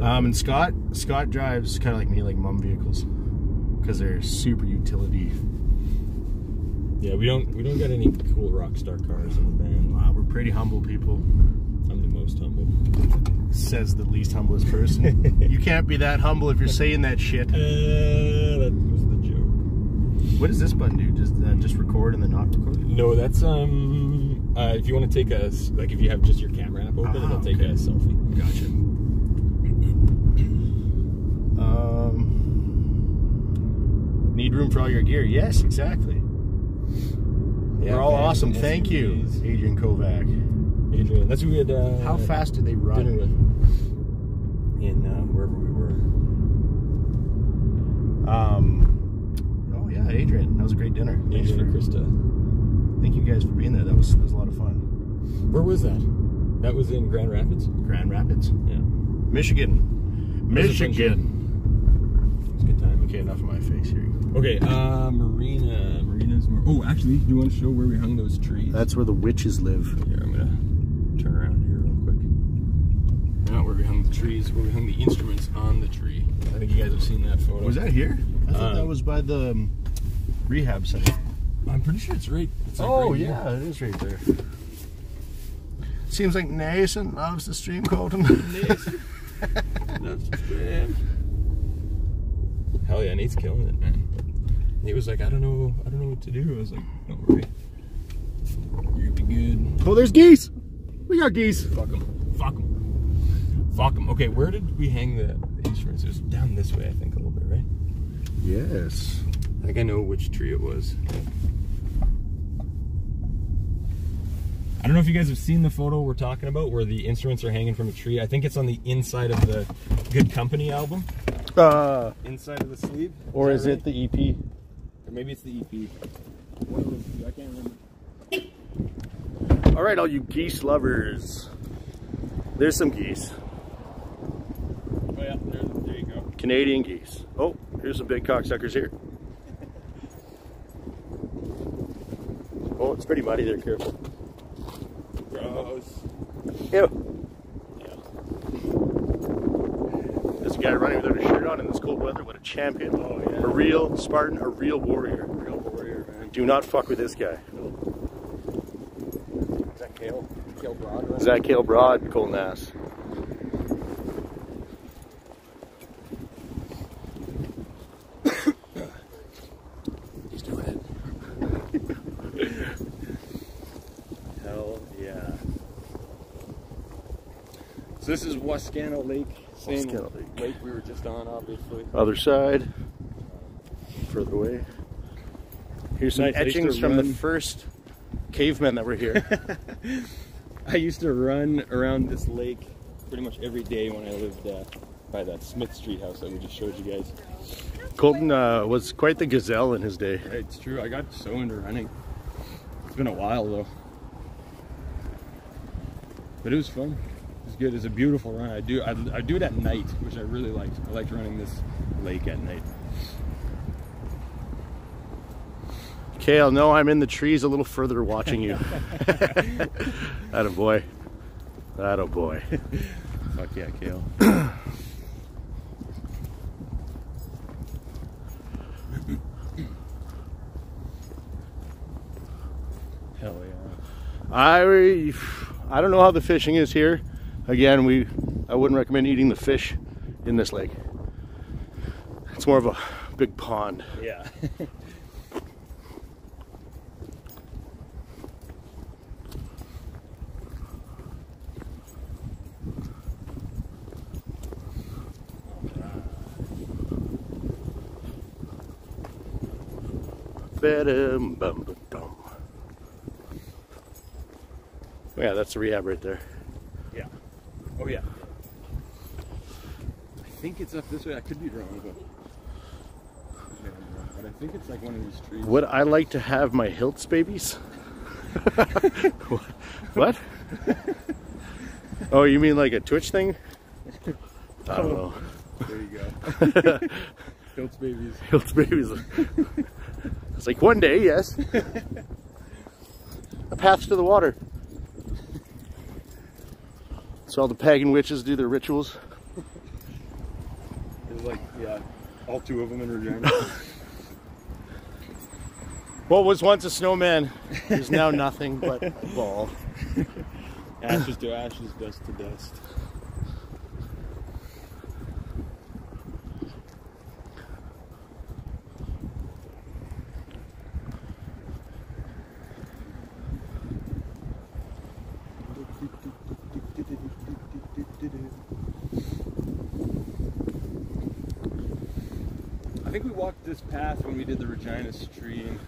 um, and Scott, Scott drives kind of like me, like mum vehicles, because they're super utility. Yeah, we don't we don't got any cool rock star cars in the band. Wow, we're pretty humble people. I'm the most humble. Says the least humblest person. You can't be that humble if you're saying that shit. Uh, that was the joke. What does this button do? Does that just record and then not record? No, that's um. Uh, if you want to take a like, if you have just your camera app open, ah, it'll take okay. a selfie. Gotcha. Um. Need room for all your gear? Yes, exactly. Yeah, we're all man, awesome. Yes, thank you, is. Adrian Kovac. Adrian. That's what we had. Uh, How fast did they run in uh, wherever we were? Um, oh yeah, Adrian, that was a great dinner. Thanks Adrian for Krista. Thank you guys for being there. That was that was a lot of fun. Where was that? That was in Grand Rapids. Grand Rapids. Yeah, Michigan. Michigan. It's a good time. Okay, enough of my face here. Okay, uh, Marina. Marina's. Mar oh, actually, do you want to show where we hung those trees? That's where the witches live. Here, I'm gonna. Turn around here real quick. Now where we hung the trees, where we hung the instruments on the tree. I think you guys have seen that photo. Was that here? I thought um, that was by the um, rehab center. I'm pretty sure it's right. It's like oh right yeah, here. It is right there. Seems like Nathan loves the stream, Colton. Nathan loves the stream. Hell yeah, Nate's killing it, man. Nate was like, I don't know, I don't know what to do. I was like, don't worry, you're gonna be good. Oh, there's geese. We got geese. Fuck them. Fuck them. Fuck them. Okay, where did we hang the instruments? It was down this way, I think, a little bit, right? Yes. I think I know which tree it was. I don't know if you guys have seen the photo we're talking about where the instruments are hanging from a tree. I think it's on the inside of the Good Company album. Uh, inside of the sleeve. Or is, is right? it the E P? Or maybe it's the E P. One of those two, I can't remember. All right, all you geese lovers. There's some geese. Oh yeah, there, there you go. Canadian geese. Oh, here's some big cocksuckers here. Oh, it's pretty muddy there, careful. Gross. Ew. Yeah. There's a guy running without a shirt on in this cold weather. What a champion. Oh, yeah. A real Spartan, a real warrior. A real warrior, man. Do not fuck with this guy. Is that Kale? Kale Broad? Right? Is that Kale Broad, Cole Nass? He's doing it. Hell yeah. So this is Wascano Lake. Same Wascano Lake. lake we were just on, obviously. Other side. Further away. Here's some nice etchings from run. the first cavemen that were here. I used to run around this lake pretty much every day when I lived uh, by that Smith Street house that we just showed you guys. Colton uh, was quite the gazelle in his day. Right, it's true. I got so into running. It's been a while though. But it was fun. It was good. It's a beautiful run. I do, I, I do it at night, which I really liked. I liked running this lake at night. Kale, no, I'm in the trees a little further watching you. Atta boy. Atta boy. Fuck yeah, Kale. Hell yeah. I, I don't know how the fishing is here. Again, we I wouldn't recommend eating the fish in this lake. It's more of a big pond. Yeah. Yeah, that's the rehab right there. Yeah. Oh yeah. I think it's up this way. I could be wrong, but, but I think it's like one of these trees. Would I like to have my Hiltz babies? What? Oh, you mean like a Twitch thing? I don't know. There you go. Hiltz babies. Hiltz babies. It's like one day, yes. A path to the water. So all the pagan witches do their rituals. There's like, yeah, all two of them in Regina. What was once a snowman is now nothing but a ball. Ashes to ashes, dust to dust. Path when we did the Regina stream,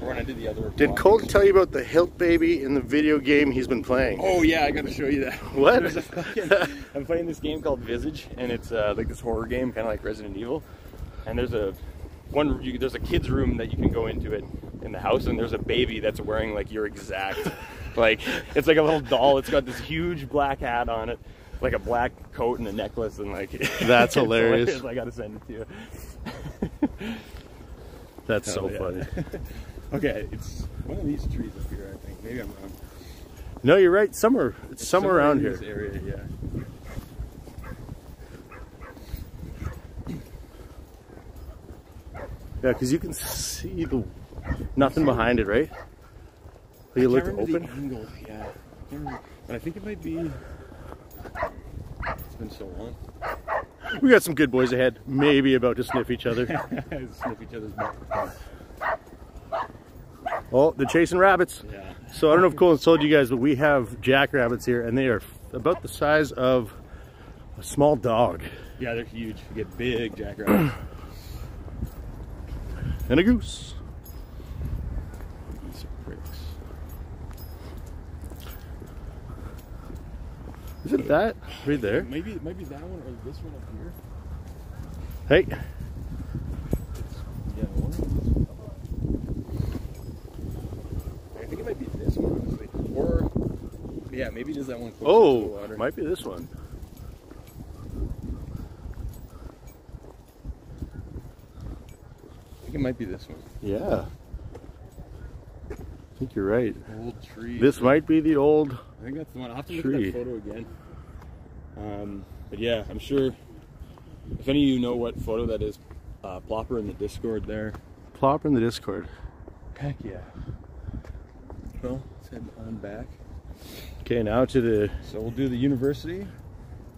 or when I did the other. Did Colton tell you about the Hilt baby in the video game he's been playing? Oh yeah, I gotta show you that. What? There's a fucking, I'm playing this game called Visage, and it's uh, like this horror game, kind of like Resident Evil. And there's a one, you, there's a kid's room that you can go into it in the house, and there's a baby that's wearing like your exact, like it's like a little doll. It's got this huge black hat on it, like a black coat and a necklace, and like that's hilarious. hilarious. I gotta send it to you. That's oh, so yeah. funny. Okay, it's one of these trees up here, I think. Maybe I'm wrong. No, you're right. Somewhere, it's, it's somewhere, somewhere around here. This area, yeah. Yeah, because you can see the nothing behind it, right? You look open. The angle, yeah. I but I think it might be. It's been so long. We got some good boys ahead, maybe about to sniff each other. Sniff each other's microphones. Oh, they're chasing rabbits. Yeah. So I don't know if Colton told you guys, but we have jackrabbits here, and they are about the size of a small dog. Yeah, they're huge. We get big jackrabbits. And a goose. These pricks. Is it that? Right there. Maybe it might be that one or this one up here. Hey. Yeah, one. I think it might be this one, honestly. Or yeah, maybe it is that one closer oh, to the water. Might be this one. I think it might be this one. Yeah. I think you're right. Old tree. This might be the old. I think that's the one. I'll have to look tree. at that photo again. Um, but yeah, I'm sure if any of you know what photo that is, uh, plopper in the Discord there. Plopper in the Discord. Heck yeah. Well, let's head on back. Okay, now to the... So we'll do the university, and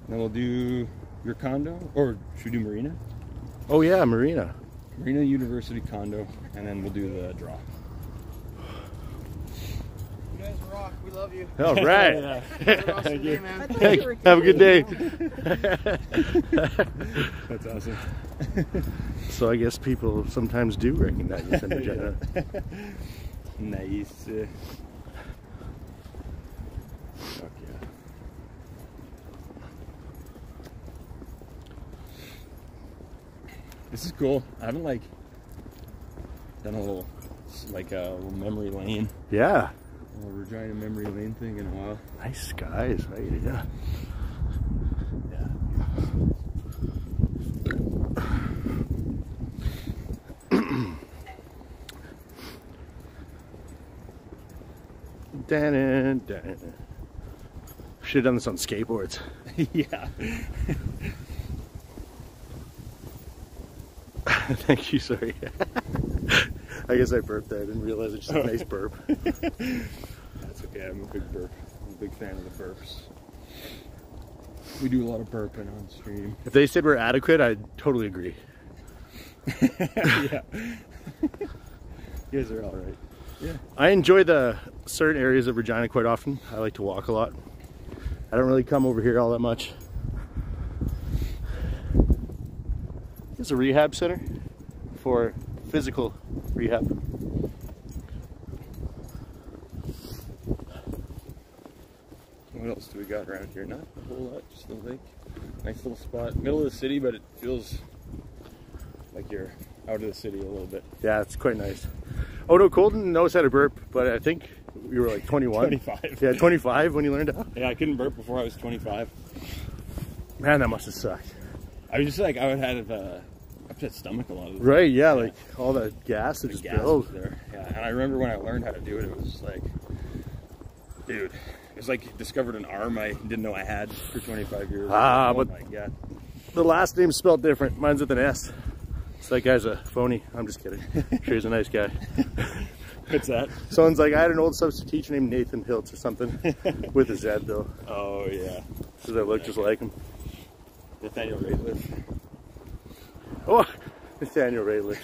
then we'll do your condo, or should we do Marina? Oh yeah, Marina. Marina University condo, and then we'll do the draw. You guys rock, we love you. All right. Yeah. Awesome. Thank you. Day, man. Thank you. Have a good day. That's awesome. So I guess people sometimes do recognize us in Regina. Nice. Fuck yeah. This is cool. I haven't like done a little like a little memory lane. Yeah. A little Regina memory lane thing in a while. Nice skies, right? Yeah. Dun, dun, dun. Should have done this on skateboards. Yeah. Thank you, sorry. I guess I burped there. I didn't realize it's just a nice burp. That's okay, I'm a big burp. I'm a big fan of the burps. We do a lot of burping on stream. If they said we're adequate, I'd totally agree. Yeah. You guys are all right. Yeah. I enjoy the certain areas of Regina quite often. I like to walk a lot. I don't really come over here all that much. It's a rehab center for physical rehab. What else do we got around here? Not a whole lot, just the lake. Nice little spot. Middle of the city, but it feels like you're out of the city a little bit. Yeah, it's quite nice. Oh no, Colton knows how to burp, but I think we were like twenty-one. twenty-five. Yeah, twenty-five when you learned how. Yeah, I couldn't burp before I was twenty-five. Man, that must have sucked. I was just like, I would have a upset stomach a lot of the time. Right, yeah, yeah, like all that gas that the just builds there. Yeah, and I remember when I learned how to do it, it was like, dude, it was like discovered an arm I didn't know I had for twenty-five years. Ah, oh, but my God. The last name's spelled different. Mine's with an S. So that guy's a phony. I'm just kidding. Sure, he's a nice guy. What's that? Someone's like, I had an old substitute teacher named Nathan Hiltz or something. With a Z, though. Oh, yeah. Because I look just like him. Nathaniel Rateliff. Oh! Nathaniel Rateliff.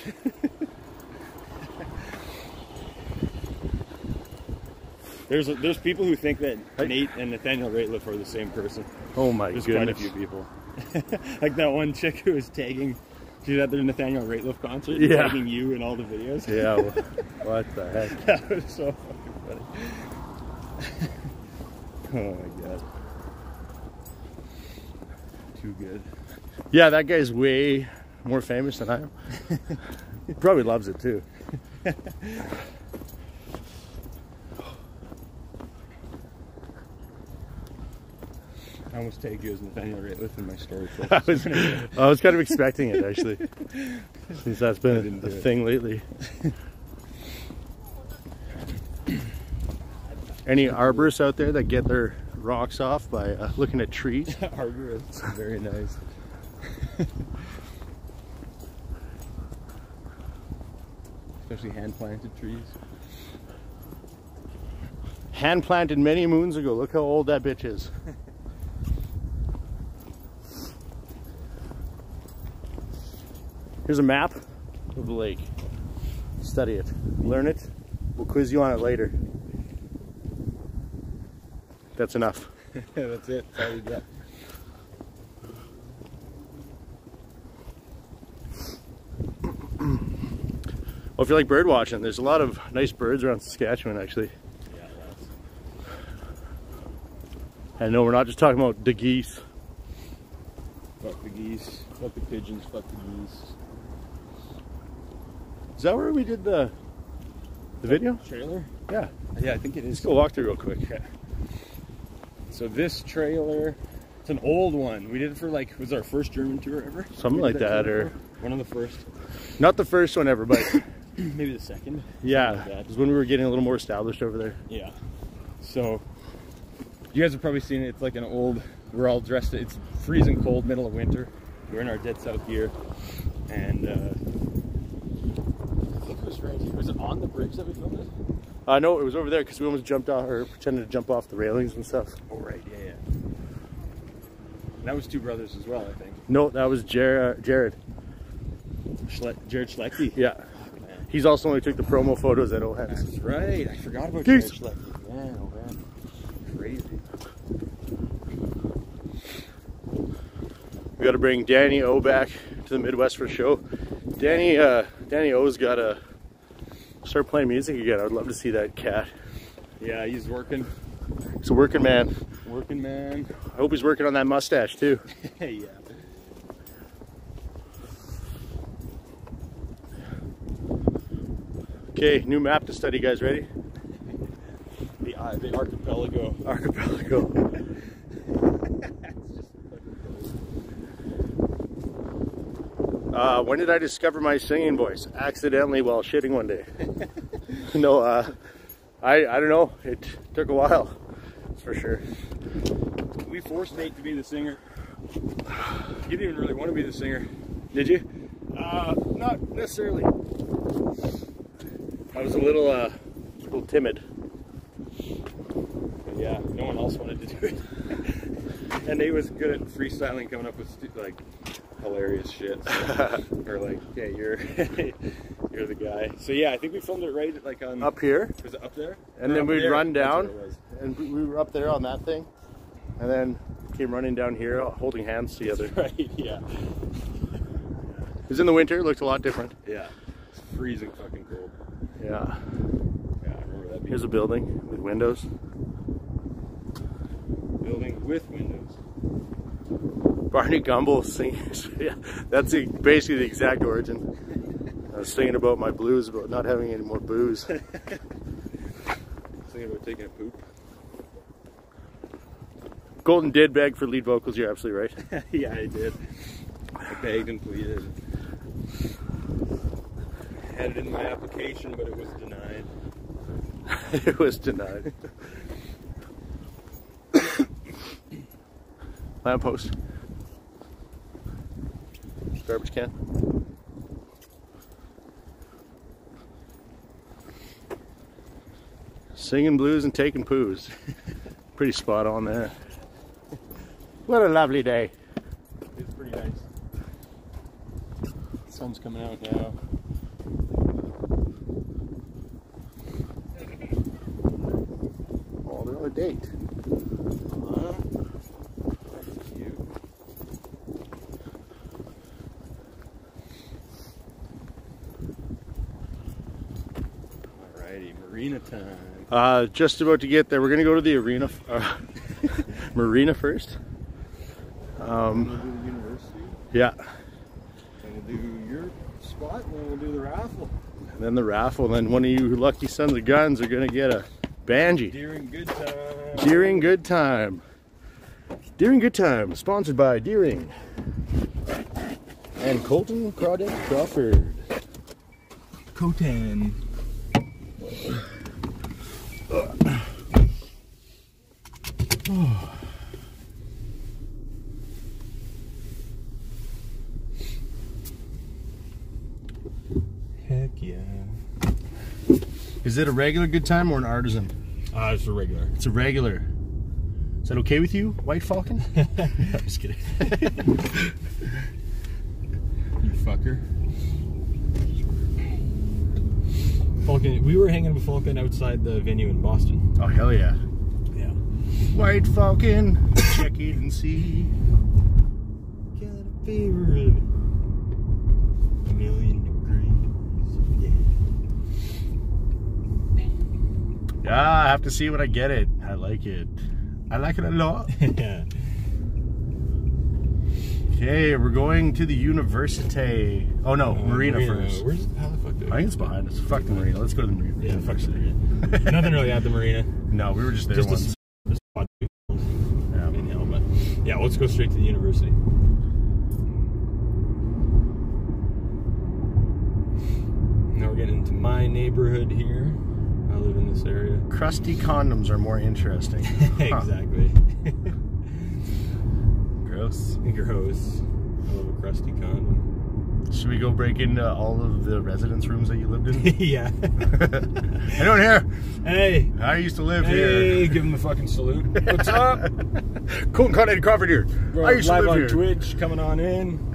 There's there's people who think that I, Nate and Nathaniel Rateliff are the same person. Oh, my there's goodness. There's quite a few people. Like that one chick who was tagging... She's at the Nathaniel Rateliff concert, yeah. Tagging you in all the videos. Yeah, well, what the heck? That was so fucking funny. Oh my God. Too good. Yeah, that guy's way more famous than I am. He probably loves it too. I almost tagged you as Nathaniel Rateliff in my story. I was, I was kind of expecting it, actually, since that's been a, a thing lately. Any arborists out there that get their rocks off by uh, looking at trees? Arborists, very nice. Especially hand-planted trees. Hand-planted many moons ago. Look how old that bitch is. Here's a map of the lake. Study it, learn it. We'll quiz you on it later. That's enough. That's it. That's all you got. Well, if you like bird watching, there's a lot of nice birds around Saskatchewan, actually. Yeah, lots. And no, we're not just talking about the geese. Fuck the geese. Fuck the pigeons. Fuck the geese. Is that where we did the the video? Trailer? Yeah. Yeah, I think it is. Let's go walk through real quick. Yeah. So this trailer, it's an old one. We did it for like, it was our first German tour ever. Something like that, that or... One of the first. Not the first one ever, but... Maybe the second. Yeah, because like when we were getting a little more established over there. Yeah. So, you guys have probably seen it. It's like an old, we're all dressed, it's freezing cold, middle of winter. We're in our Dead South gear. And, uh... this range. Was it on the bridge that we filmed it? Uh, no, it was over there because we almost jumped off, or pretended to jump off the railings and stuff. Oh, right, yeah, yeah. And that was two brothers as well, I think. No, that was Jer uh, Jared. Schle Jared Schlecki? Yeah. Oh, man. He's also only took the promo photos at O'Hanlon's. That's right, I forgot about Jared Schlecki. Man, oh man. Crazy. We got to bring Danny O back to the Midwest for a show. Danny, uh, Danny O's got to start playing music again. I would love to see that cat. Yeah, he's working. He's a working man. Working man. I hope he's working on that mustache too. Yeah. Okay, new map to study, guys. Ready? the uh, the archipelago. Archipelago. Uh, when did I discover my singing voice? Accidentally while shitting one day. No, uh, I, I don't know. It took a while, that's for sure. We forced Nate to be the singer. You didn't even really want to be the singer. Did you? Uh, not necessarily. I was a little, uh, a little timid. But yeah, no one else wanted to do it. And Nate was good at freestyling, coming up with, like, hilarious shit, so, or like, yeah, you're you're the guy. So yeah, I think we filmed it right like on up here. Was it up there? And or then we'd there? run down, and we were up there on that thing, and then came running down here, holding hands together. That's right, yeah. It was in the winter. It looked a lot different. Yeah, it's freezing fucking cold. Yeah. Yeah, I remember that. Here's a building with windows. Building with windows. Barney Gumble sings. Yeah, that's the, basically the exact origin. I was singing about my blues, about not having any more booze. Singing about taking a poop. Colton did beg for lead vocals. You're absolutely right. Yeah, I did. I begged and pleaded. I had it in my application, but it was denied. It was denied. Lamppost. Garbage can. Singing blues and taking poos. Pretty spot on there. What a lovely day. It's pretty nice. The sun's coming out now. Oh, they're on a date. Arena time. Uh, just about to get there. We're gonna go to the arena, f uh, marina first. Um, we'll do the university. Yeah. And we'll do your spot, and then we'll do the raffle. And then the raffle, and then one of you lucky sons of guns are gonna get a Banjo. Deering Good Time. Deering Good Time. Deering Good Time, sponsored by Deering and Colton Carter Crawford. Colton. Oh. Heck yeah. Is it a regular good time or an artisan? Uh, it's a regular. It's a regular. Is that okay with you, White Falcon? I'm just kidding. You fucker. Falcon, we were hanging with Falcon outside the venue in Boston. Oh, hell yeah. Yeah. White Falcon, check it and see. Got a fever of a million degrees. Yeah. Ah, I have to see when I get it. I like it. I like it a lot. Yeah. Okay, we're going to the university. Oh no, uh, marina, marina first. Where's how the fuck? Do I think it's behind us. Fuck the marina. Let's go to the marina. Yeah, fuck the marina. Nothing really at the marina. No, we were just there just once. A, the spot. Yeah, in hell, but yeah, let's go straight to the university. Now we're getting into my neighborhood here. I live in this area. Crusty condoms are more interesting. Exactly. Gross. Gross. I love a crusty condom. Should we go break into all of the residence rooms that you lived in? Yeah. Anyone here? Hey. I used to live hey, here. Hey, give him the fucking salute. What's up? Colton Carter Crawford here. Bro, I used to live here. Live on Twitch, coming on in.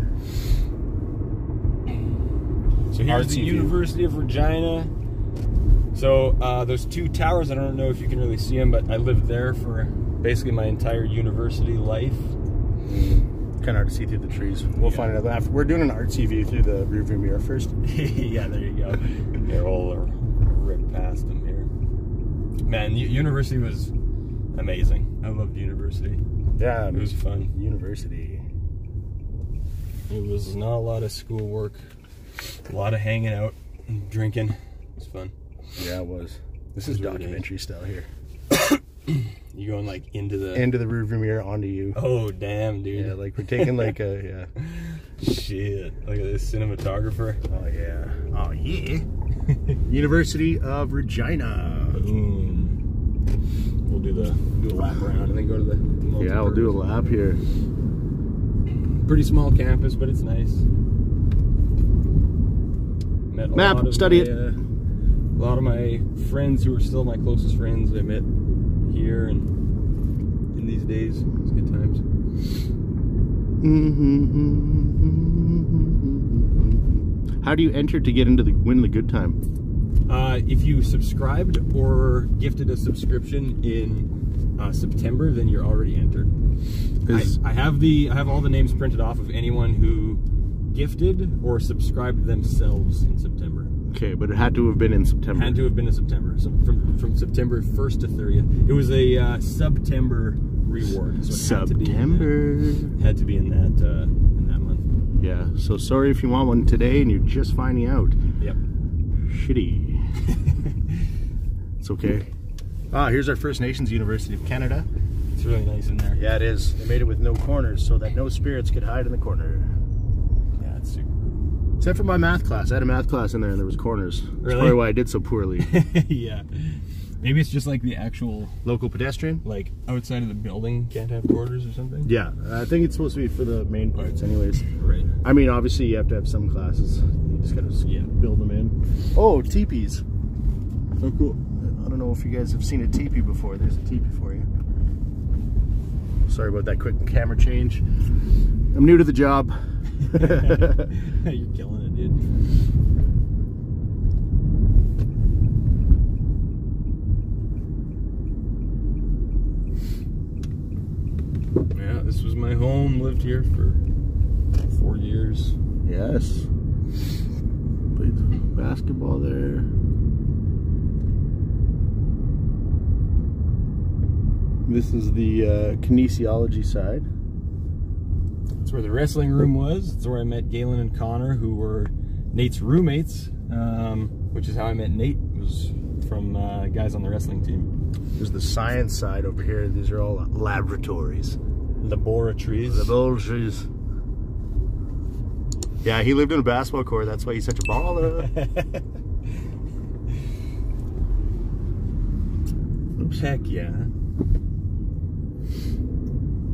So here's the University of Regina. So uh, those two towers, I don't know if you can really see them, but I lived there for basically my entire university life. Kind of hard to see through the trees. We'll yeah. find it out. We're doing an artsy view through the rearview mirror first. Yeah, there you go. They're all ripped past them here. Man, university was amazing. I loved university. Yeah, it was fun. University. It was not a lot of schoolwork, a lot of hanging out, and drinking. It was fun. Yeah, it was. This is documentary style here. You going like into the into the rearview mirror onto you? Oh damn, dude! Yeah, like we're taking like a yeah. Shit! Look at this cinematographer. Oh yeah! Oh yeah! University of Regina. Boom. We'll do the do a lap around and then go to the. the yeah, we'll do a lap here. Pretty small campus, but it's nice. Met a Map, lot of study my, it. Uh, a lot of my friends who are still my closest friends, I met here and in these days. It's good times. How do you enter to get into the win the good time? Uh, if you subscribed or gifted a subscription in uh, September, then you're already entered. I, I have the I have all the names printed off of anyone who gifted or subscribed themselves in September. Okay, but it had to have been in September. Had to have been in September. So from, from September first to thirtieth. It was a uh, September reward. So it September. Had to be in that, to be in, that uh, in that month. Yeah, so sorry if you want one today and you're just finding out. Yep. Shitty. It's okay. Ah, here's our First Nations University of Canada. It's really nice in there. Yeah, it is. They made it with no corners so that no spirits could hide in the corner. Yeah, it's super. Except for my math class. I had a math class in there and there was corners. That's really? Probably why I did so poorly. Yeah. Maybe it's just like the actual... local pedestrian? Like outside of the building can't have corners or something? Yeah. I think it's supposed to be for the main parts anyways. Right. I mean, obviously you have to have some classes. You just gotta yeah. build them in. Oh, teepees. So cool. I don't know if you guys have seen a teepee before. There's a teepee for you. Sorry about that quick camera change. I'm new to the job. You're killing it, dude. Yeah, this was my home. Lived here for four years. Yes. Played basketball there. This is the uh, kinesiology side. That's where the wrestling room was. That's where I met Galen and Connor, who were Nate's roommates, um, which is how I met Nate. It was from uh, guys on the wrestling team. There's the science side over here. These are all laboratories. Laboratories. Laboratories. Yeah, he lived in a basketball court. That's why he's such a baller. Oops. Heck yeah.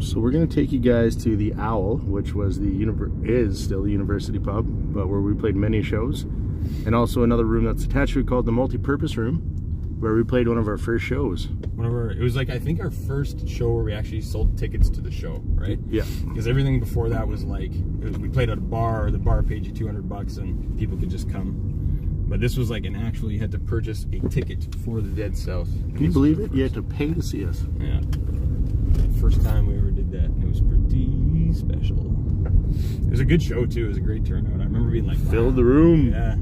So we're gonna take you guys to the Owl, which was the univer is still the university pub, but where we played many shows, and also another room that's attached to it called the multi-purpose room, where we played one of our first shows. One of our, it was like I think our first show where we actually sold tickets to the show, right? Yeah. Because everything before that was like it was, we played at a bar. The bar paid you two hundred bucks, and people could just come. But this was like an actual, you had to purchase a ticket for the Dead South. Can you believe it? You had to pay to see us. Yeah. First time we ever did that, and it was pretty special. It was a good show too. It was a great turnout. I remember being like, wow. Filled the room. Yeah,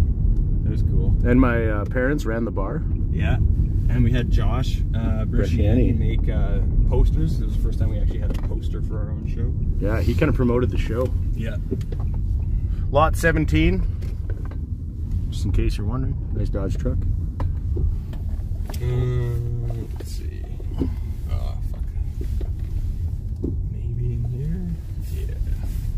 that was cool. And my uh, parents ran the bar. Yeah, and we had Josh uh, Bresciani make uh, posters. It was the first time we actually had a poster for our own show. Yeah, he kind of promoted the show. Yeah. Lot seventeen. Just in case you're wondering, nice Dodge truck. Um, let's see.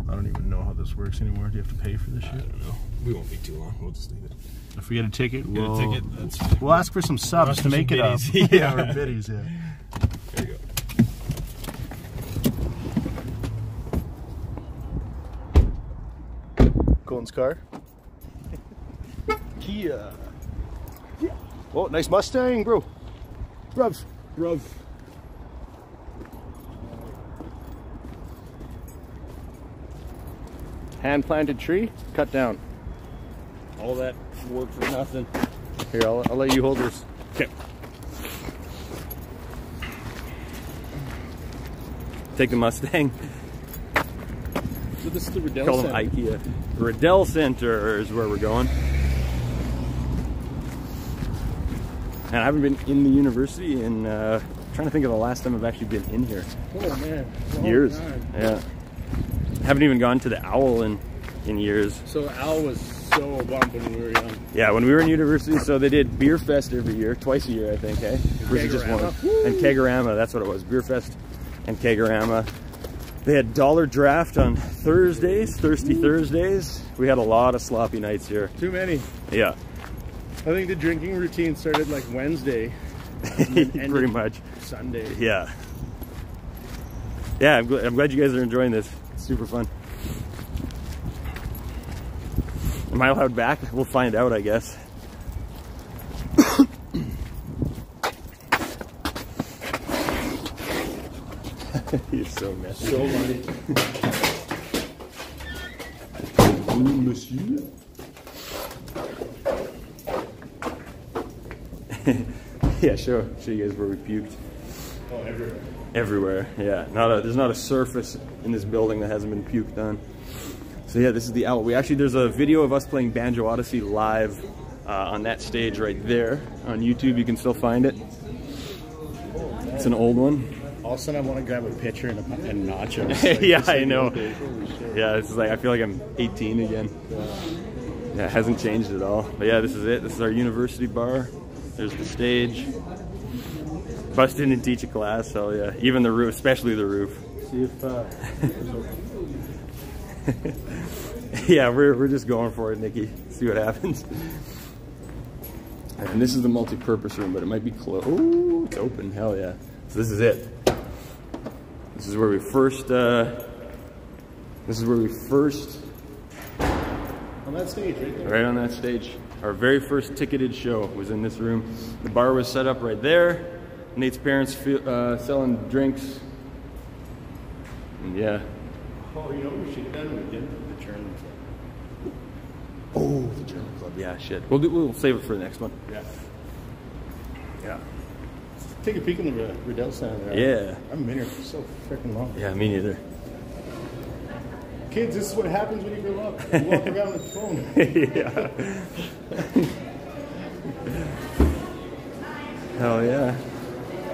I don't even know how this works anymore. Do you have to pay for this shit? I don't know. We won't be too long. We'll just leave it. If we get a ticket, we'll, get a ticket, that's we'll ask for some subs to some make biddies. It up. Yeah, or biddies, yeah. There you go. Cool O'Hanlon's car. Kia. Yeah. Oh, nice Mustang, bro. Bruv. Bruv. Hand-planted tree, cut down. All that work for nothing. Here, I'll, I'll let you hold this. Okay. Take the Mustang. So this is the Riddell Center. Call them IKEA. Riddell Center is where we're going. And I haven't been in the university in, uh, I'm trying to think of the last time I've actually been in here. Oh man. Long years. Time. Yeah. Haven't even gone to the Owl in in years. So the Owl was so bummed when we were young. Yeah, when we were in university, so they did Beer Fest every year, twice a year I think, eh? Versus just one. Woo! And Kegorama, that's what it was. Beer Fest and Kegorama. They had dollar draft on Thursdays, Thirsty Woo! Thursdays. We had a lot of sloppy nights here. Too many. Yeah. I think the drinking routine started like Wednesday. Pretty much. Sunday. Yeah. Yeah, I'm, gl I'm glad you guys are enjoying this. Super fun. Am I allowed back? We'll find out, I guess. You're so messy. So funny. Hello, monsieur. Yeah, sure. Show you guys where we puked. Oh, everywhere. Everywhere, yeah. Not a, there's not a surface in this building that hasn't been puked on. So yeah, this is the Owl. We actually, there's a video of us playing Banjo Odyssey live uh, on that stage right there. On YouTube, you can still find it. It's an old one. All of a sudden, I want to grab a pitcher and a, a nacho. Like, yeah, I know. Yeah, it's like, I feel like I'm eighteen again. Yeah, it hasn't changed at all. But yeah, this is it. This is our university bar. There's the stage. Bust didn't teach a class, so yeah, even the roof, especially the roof. See if, uh, yeah, we're, we're just going for it, Nikki. See what happens. And this is the multi-purpose room, but it might be closed. Oh, it's open, hell yeah. So this is it. This is where we first, uh, this is where we first. On that stage, right there. Right on that stage. Our very first ticketed show was in this room. The bar was set up right there. Nate's parents feel, uh, selling drinks. And yeah. Oh, you know what we should have done? We did the German Club. Oh, the German Club. Yeah, shit. We'll do. We'll save it for the next one. Yeah. Yeah. Take a peek in the Riddell Center. Yeah. I'm in here for so freaking long. Yeah, me neither. Kids, this is what happens when you grow up. You walk around with the phone. Yeah. Hell yeah.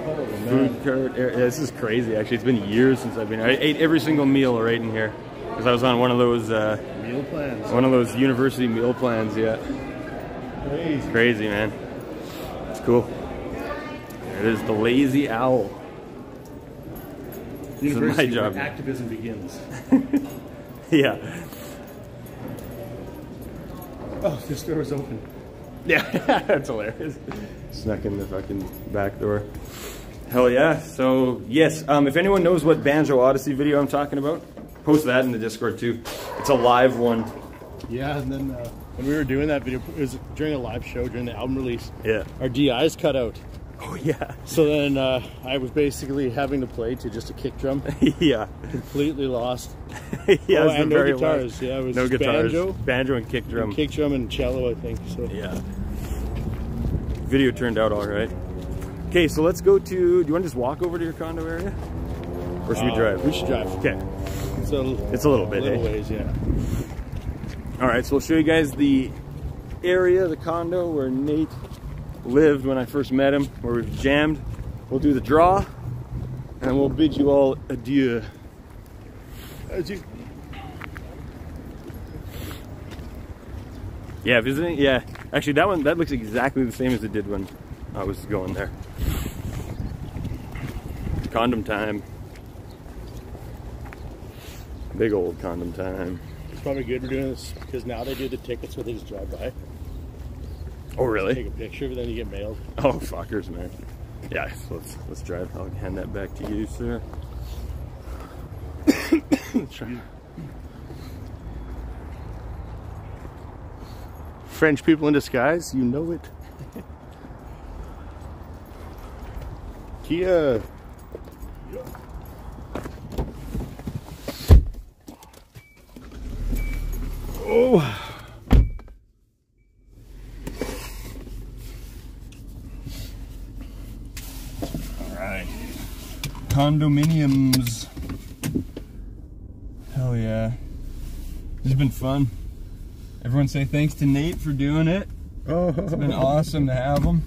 Oh, food cart area. Yeah, this is crazy, actually. It's been years since I've been here. I ate every single meal right in here because I was on one of those uh, meal plans. One of those university meal plans, yeah. Crazy, crazy man. It's cool. There it is, the Lazy Owl. This is my job. Activism begins. Yeah. Oh, this door is open. Yeah, that's hilarious. Snuck in the fucking back door. Hell yeah. So, yes, um, if anyone knows what Banjo Odyssey video I'm talking about, post that in the Discord too. It's a live one. Yeah, and then uh, when we were doing that video, it was during a live show, during the album release. Yeah. Our D Is cut out. Oh, yeah. So then uh, I was basically having to play to just a kick drum. Yeah. Completely lost. Yeah, oh, and no guitars. Last. Yeah, it was no guitars. Banjo. Banjo and kick drum. And kick drum and cello, I think. So. Yeah. Video turned out all right. Okay, so let's go to, do you want to just walk over to your condo area? Or should uh, we drive? We should drive. Okay. It's a, it's a little bit, a little eh? ways, yeah. All right, so we'll show you guys the area, the condo where Nate lived when I first met him, where we've jammed. We'll do the draw, and we'll bid you all adieu. Adieu. Yeah, visiting, yeah. Actually, that one, that looks exactly the same as it did when I was going there. Condom time. Big old condom time. It's probably good we're doing this because now they do the tickets where they just drive by. Oh, really? Take a picture, but then you get mailed. Oh, fuckers, man. Yeah, so let's, let's drive. I'll hand that back to you, sir. French people in disguise, you know it. Kia. Oh. Condominiums. Hell yeah. This has been fun. Everyone say thanks to Nate for doing it. Oh, it's been awesome to have him.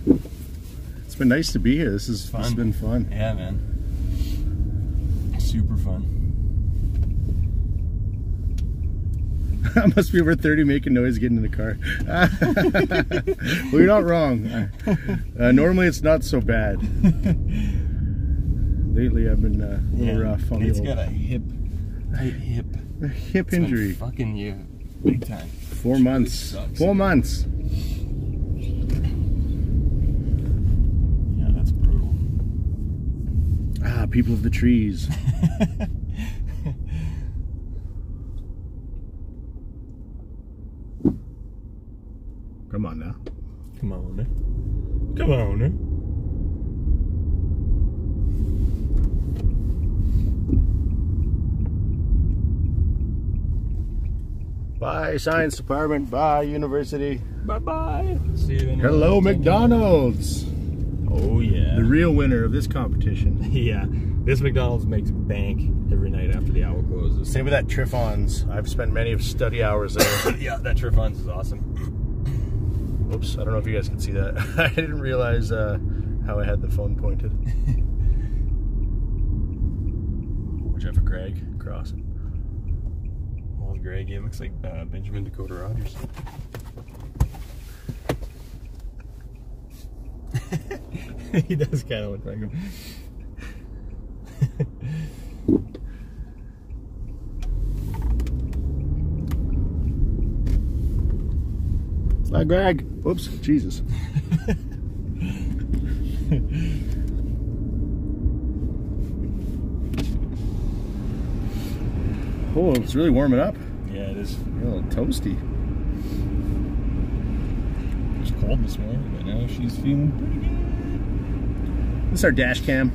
It's been nice to be here. This is fun. It's been fun. Yeah, man. Super fun. I must be over thirty making noise getting in the car. Well, you're not wrong. Uh, normally it's not so bad. Lately, I've been uh, a little yeah, rough on Nate's the old... got a hip, right hip, a hip it's injury. Been fucking you, big time. Four Which months. Really sucks, Four man. months. Yeah, that's brutal. Ah, people of the trees. Come on now. Come on now. Come on now. Bye, science department. Bye, university. Bye-bye. See you in Hello, McDonald's. Oh, yeah. The real winner of this competition. Yeah. This McDonald's makes bank every night after the hour closes. Same with that Triffon's. I've spent many of study hours there. Yeah, that Triffon's is awesome. Oops. I don't know if you guys can see that. I didn't realize uh, how I had the phone pointed. Watch out for Greg. Cross it. Greg, it looks like uh, Benjamin Dakota Rogers. He does kind of look like him. Hi, Greg. Whoops, Jesus. Oh, it's really warming up. Yeah, it is. A little toasty. It was cold this morning, but now she's feeling pretty good. This is our dash cam.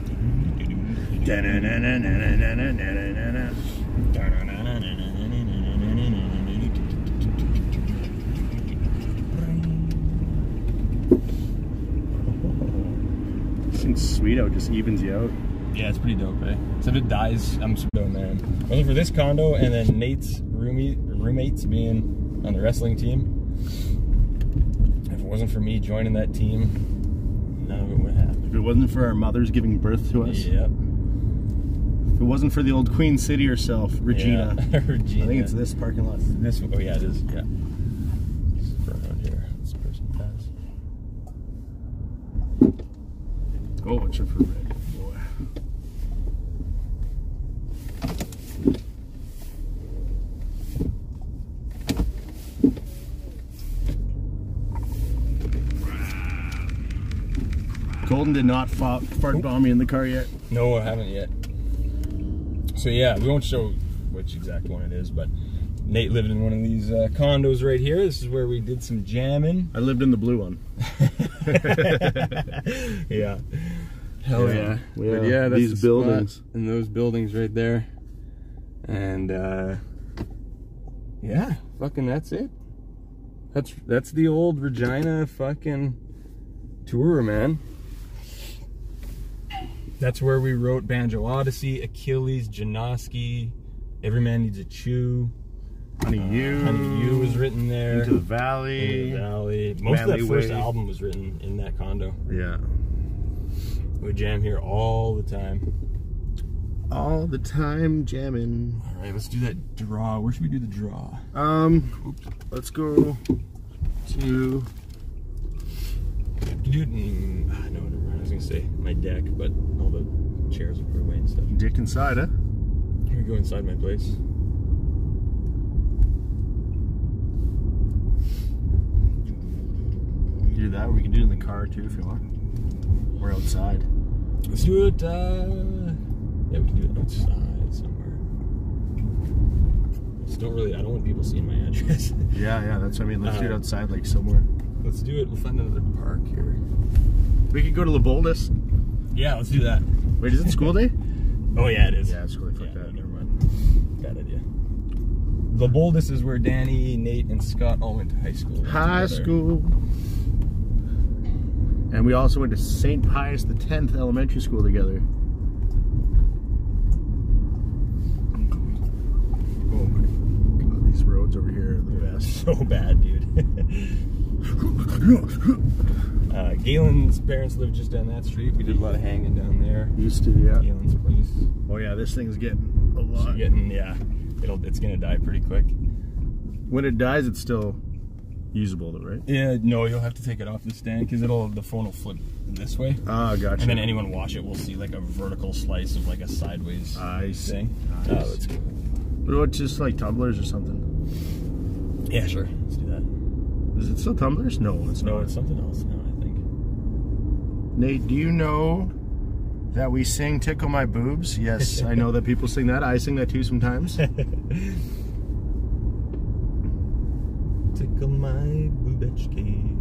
This thing's sweet out, just evens you out. Yeah, it's pretty dope, eh? Except it dies, I'm so dope, man. Only for this condo and then Nate's roomie, roommates being on the wrestling team. If it wasn't for me joining that team, none of it would happen. If it wasn't for our mothers giving birth to us. Yep. If it wasn't for the old Queen City herself, Regina. Yeah, Regina. I think it's this parking lot. This one. Oh, yeah, it is. Yeah. This is right around here. This person passed. Oh, watch out for red. Colton did not fart bomb me in the car yet. No, I haven't yet. So yeah, we won't show which exact one it is, but Nate lived in one of these uh, condos right here. This is where we did some jamming. I lived in the blue one. Yeah. Hell yeah. Yeah, but yeah, that's these the buildings. And those buildings right there. And uh, yeah, fucking that's it. That's, that's the old Regina fucking tour, man. That's where we wrote Banjo Odyssey, Achilles, Janoski, Every Man Needs a Chew. Honey uh, You. Honey You was written there. Into the Valley. Into the Valley. Most Valley of that first Way. album was written in that condo. Yeah. We jam here all the time. All the time jamming. All right, let's do that draw. Where should we do the draw? Um, Oops. Let's go to... Dude, I know what I was gonna say. My deck, but all the chairs are put away and stuff. Dick inside, huh? Here we go inside my place. You do that, or we can do it in the car too if you want. We're outside. Let's do it. Uh, yeah, we can do it outside somewhere. 'Cause don't really, I don't want people seeing my address. Yeah, yeah, that's what I mean. Let's uh, do it outside, like somewhere. Let's do it. We'll find another park here. We could go to La Boldis. Yeah, let's do that. Wait, is it school day? Oh yeah, it is. Yeah, it's school day. Fuck yeah, that. No, never mind. Bad idea. La Boldis is where Danny, Nate, and Scott all went to high school. High together. school. And we also went to Saint Pius the tenth Elementary School together. Oh my God, these roads over here are the They're best. So bad, dude. uh, Galen's parents lived just down that street. We did a lot of hanging down there. Used to, yeah. Galen's place. Oh yeah, this thing's getting a lot. It's getting, yeah. It'll, it's gonna die pretty quick. When it dies, it's still usable though, right? Yeah, no, you'll have to take it off the stand because it'll the phone will flip this way. Ah, gotcha. And then anyone watch it will see like a vertical slice of like a sideways I thing. Nice. Oh, that's cool. What about just like tumblers or something? Yeah, sure. Let's do that. Is it still tumblers? No, it's no, not. It's something else now, I think. Nate, do you know that we sing Tickle My Boobs? Yes, I know that people sing that. I sing that too sometimes. Tickle my boobachkis.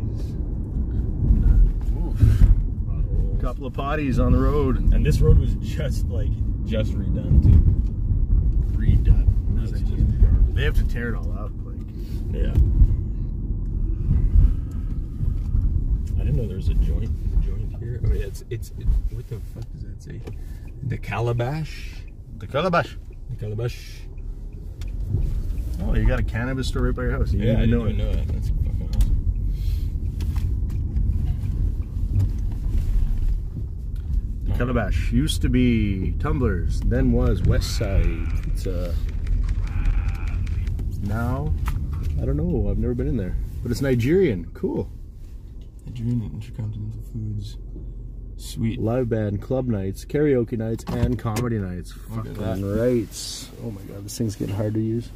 Couple of potties on the road. And this road was just like, just redone too. Redone. No, they, just, they have to tear it all up. Like. Yeah. I didn't know there was a joint. I mean, it's, it's, it, what the fuck does that say? The calabash? The calabash. The calabash. Oh, you got a cannabis store right by your house. You yeah, didn't I didn't know even it. know that. That's fucking awesome. The calabash used to be Tumblers, then was West Side. It's, uh, now, I don't know. I've never been in there. But it's Nigerian. Cool. Nigerian intercontinental foods. Sweet. Live band, club nights, karaoke nights, and comedy nights. Fucking rights. Oh my God, this thing's getting hard to use.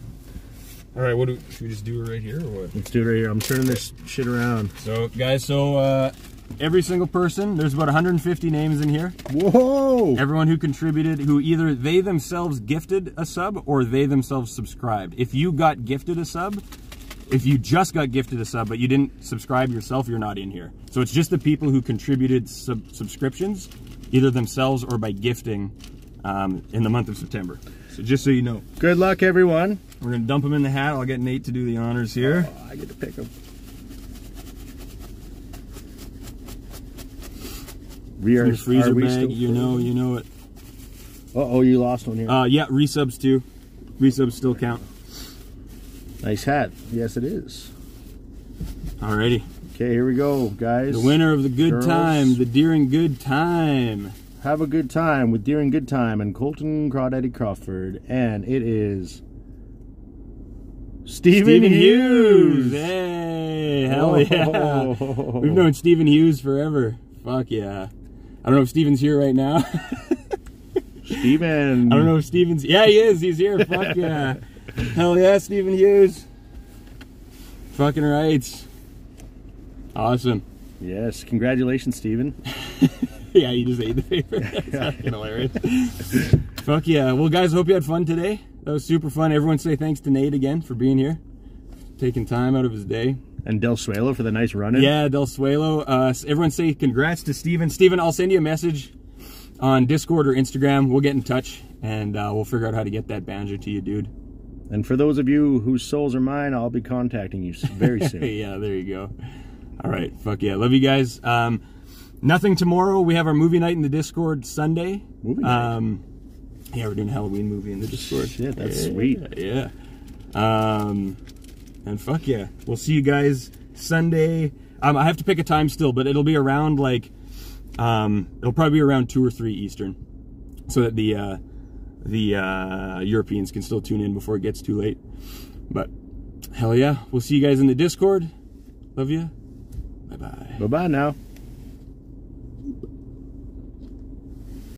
All right, what do we, should we just do it right here or what? Let's do it right here. I'm turning this shit around. So, guys, so uh, every single person, there's about one hundred fifty names in here. Whoa! Everyone who contributed, who either they themselves gifted a sub or they themselves subscribed. If you got gifted a sub, if you just got gifted a sub, but you didn't subscribe yourself, you're not in here. So it's just the people who contributed sub subscriptions, either themselves or by gifting, um, in the month of September. So just so you know. Good luck, everyone. We're going to dump them in the hat. I'll get Nate to do the honors here. Oh, I get to pick them. We are in the freezer bag. You know, you know it. Uh-oh, you lost one here. Uh, yeah, resubs too. Resubs still count. Nice hat. Yes, it is. Alrighty. Okay, here we go, guys. The winner of the good Girls. time, the Deering Good Time. Have a good time with Deering Good Time and Colton Crawdaddy Crawford. And it is Stephen, Stephen Hughes. Hughes. Hey, hell oh. yeah. We've known Stephen Hughes forever. Fuck yeah. I don't know if Stephen's here right now. Stephen. I don't know if Stephen's. Yeah, he is. He's here. Fuck yeah. Hell yeah, Stephen Hughes. Fucking rights. Awesome. Yes, congratulations, Stephen. Yeah, you just ate the paper. That's fucking hilarious. Fuck yeah. Well, guys, hope you had fun today. That was super fun. Everyone say thanks to Nate again for being here, taking time out of his day. And Del Suelo for the nice run-in. Yeah, Del Suelo. Uh, everyone say congrats to Stephen. Stephen, I'll send you a message on Discord or Instagram. We'll get in touch, and uh, we'll figure out how to get that banjo to you, dude. And for those of you whose souls are mine, I'll be contacting you very soon. Yeah, there you go. All right, fuck yeah. Love you guys. Um, nothing tomorrow. We have our movie night in the Discord Sunday. Movie night? Um, yeah, we're doing a Halloween movie in the Discord. Shit, that's yeah, sweet. Yeah. Um, and fuck yeah. We'll see you guys Sunday. Um, I have to pick a time still, but it'll be around like, um, it'll probably be around two or three Eastern. So that the... Uh, the uh, Europeans can still tune in before it gets too late. But hell yeah, we'll see you guys in the Discord. Love you. Bye-bye. Bye-bye now.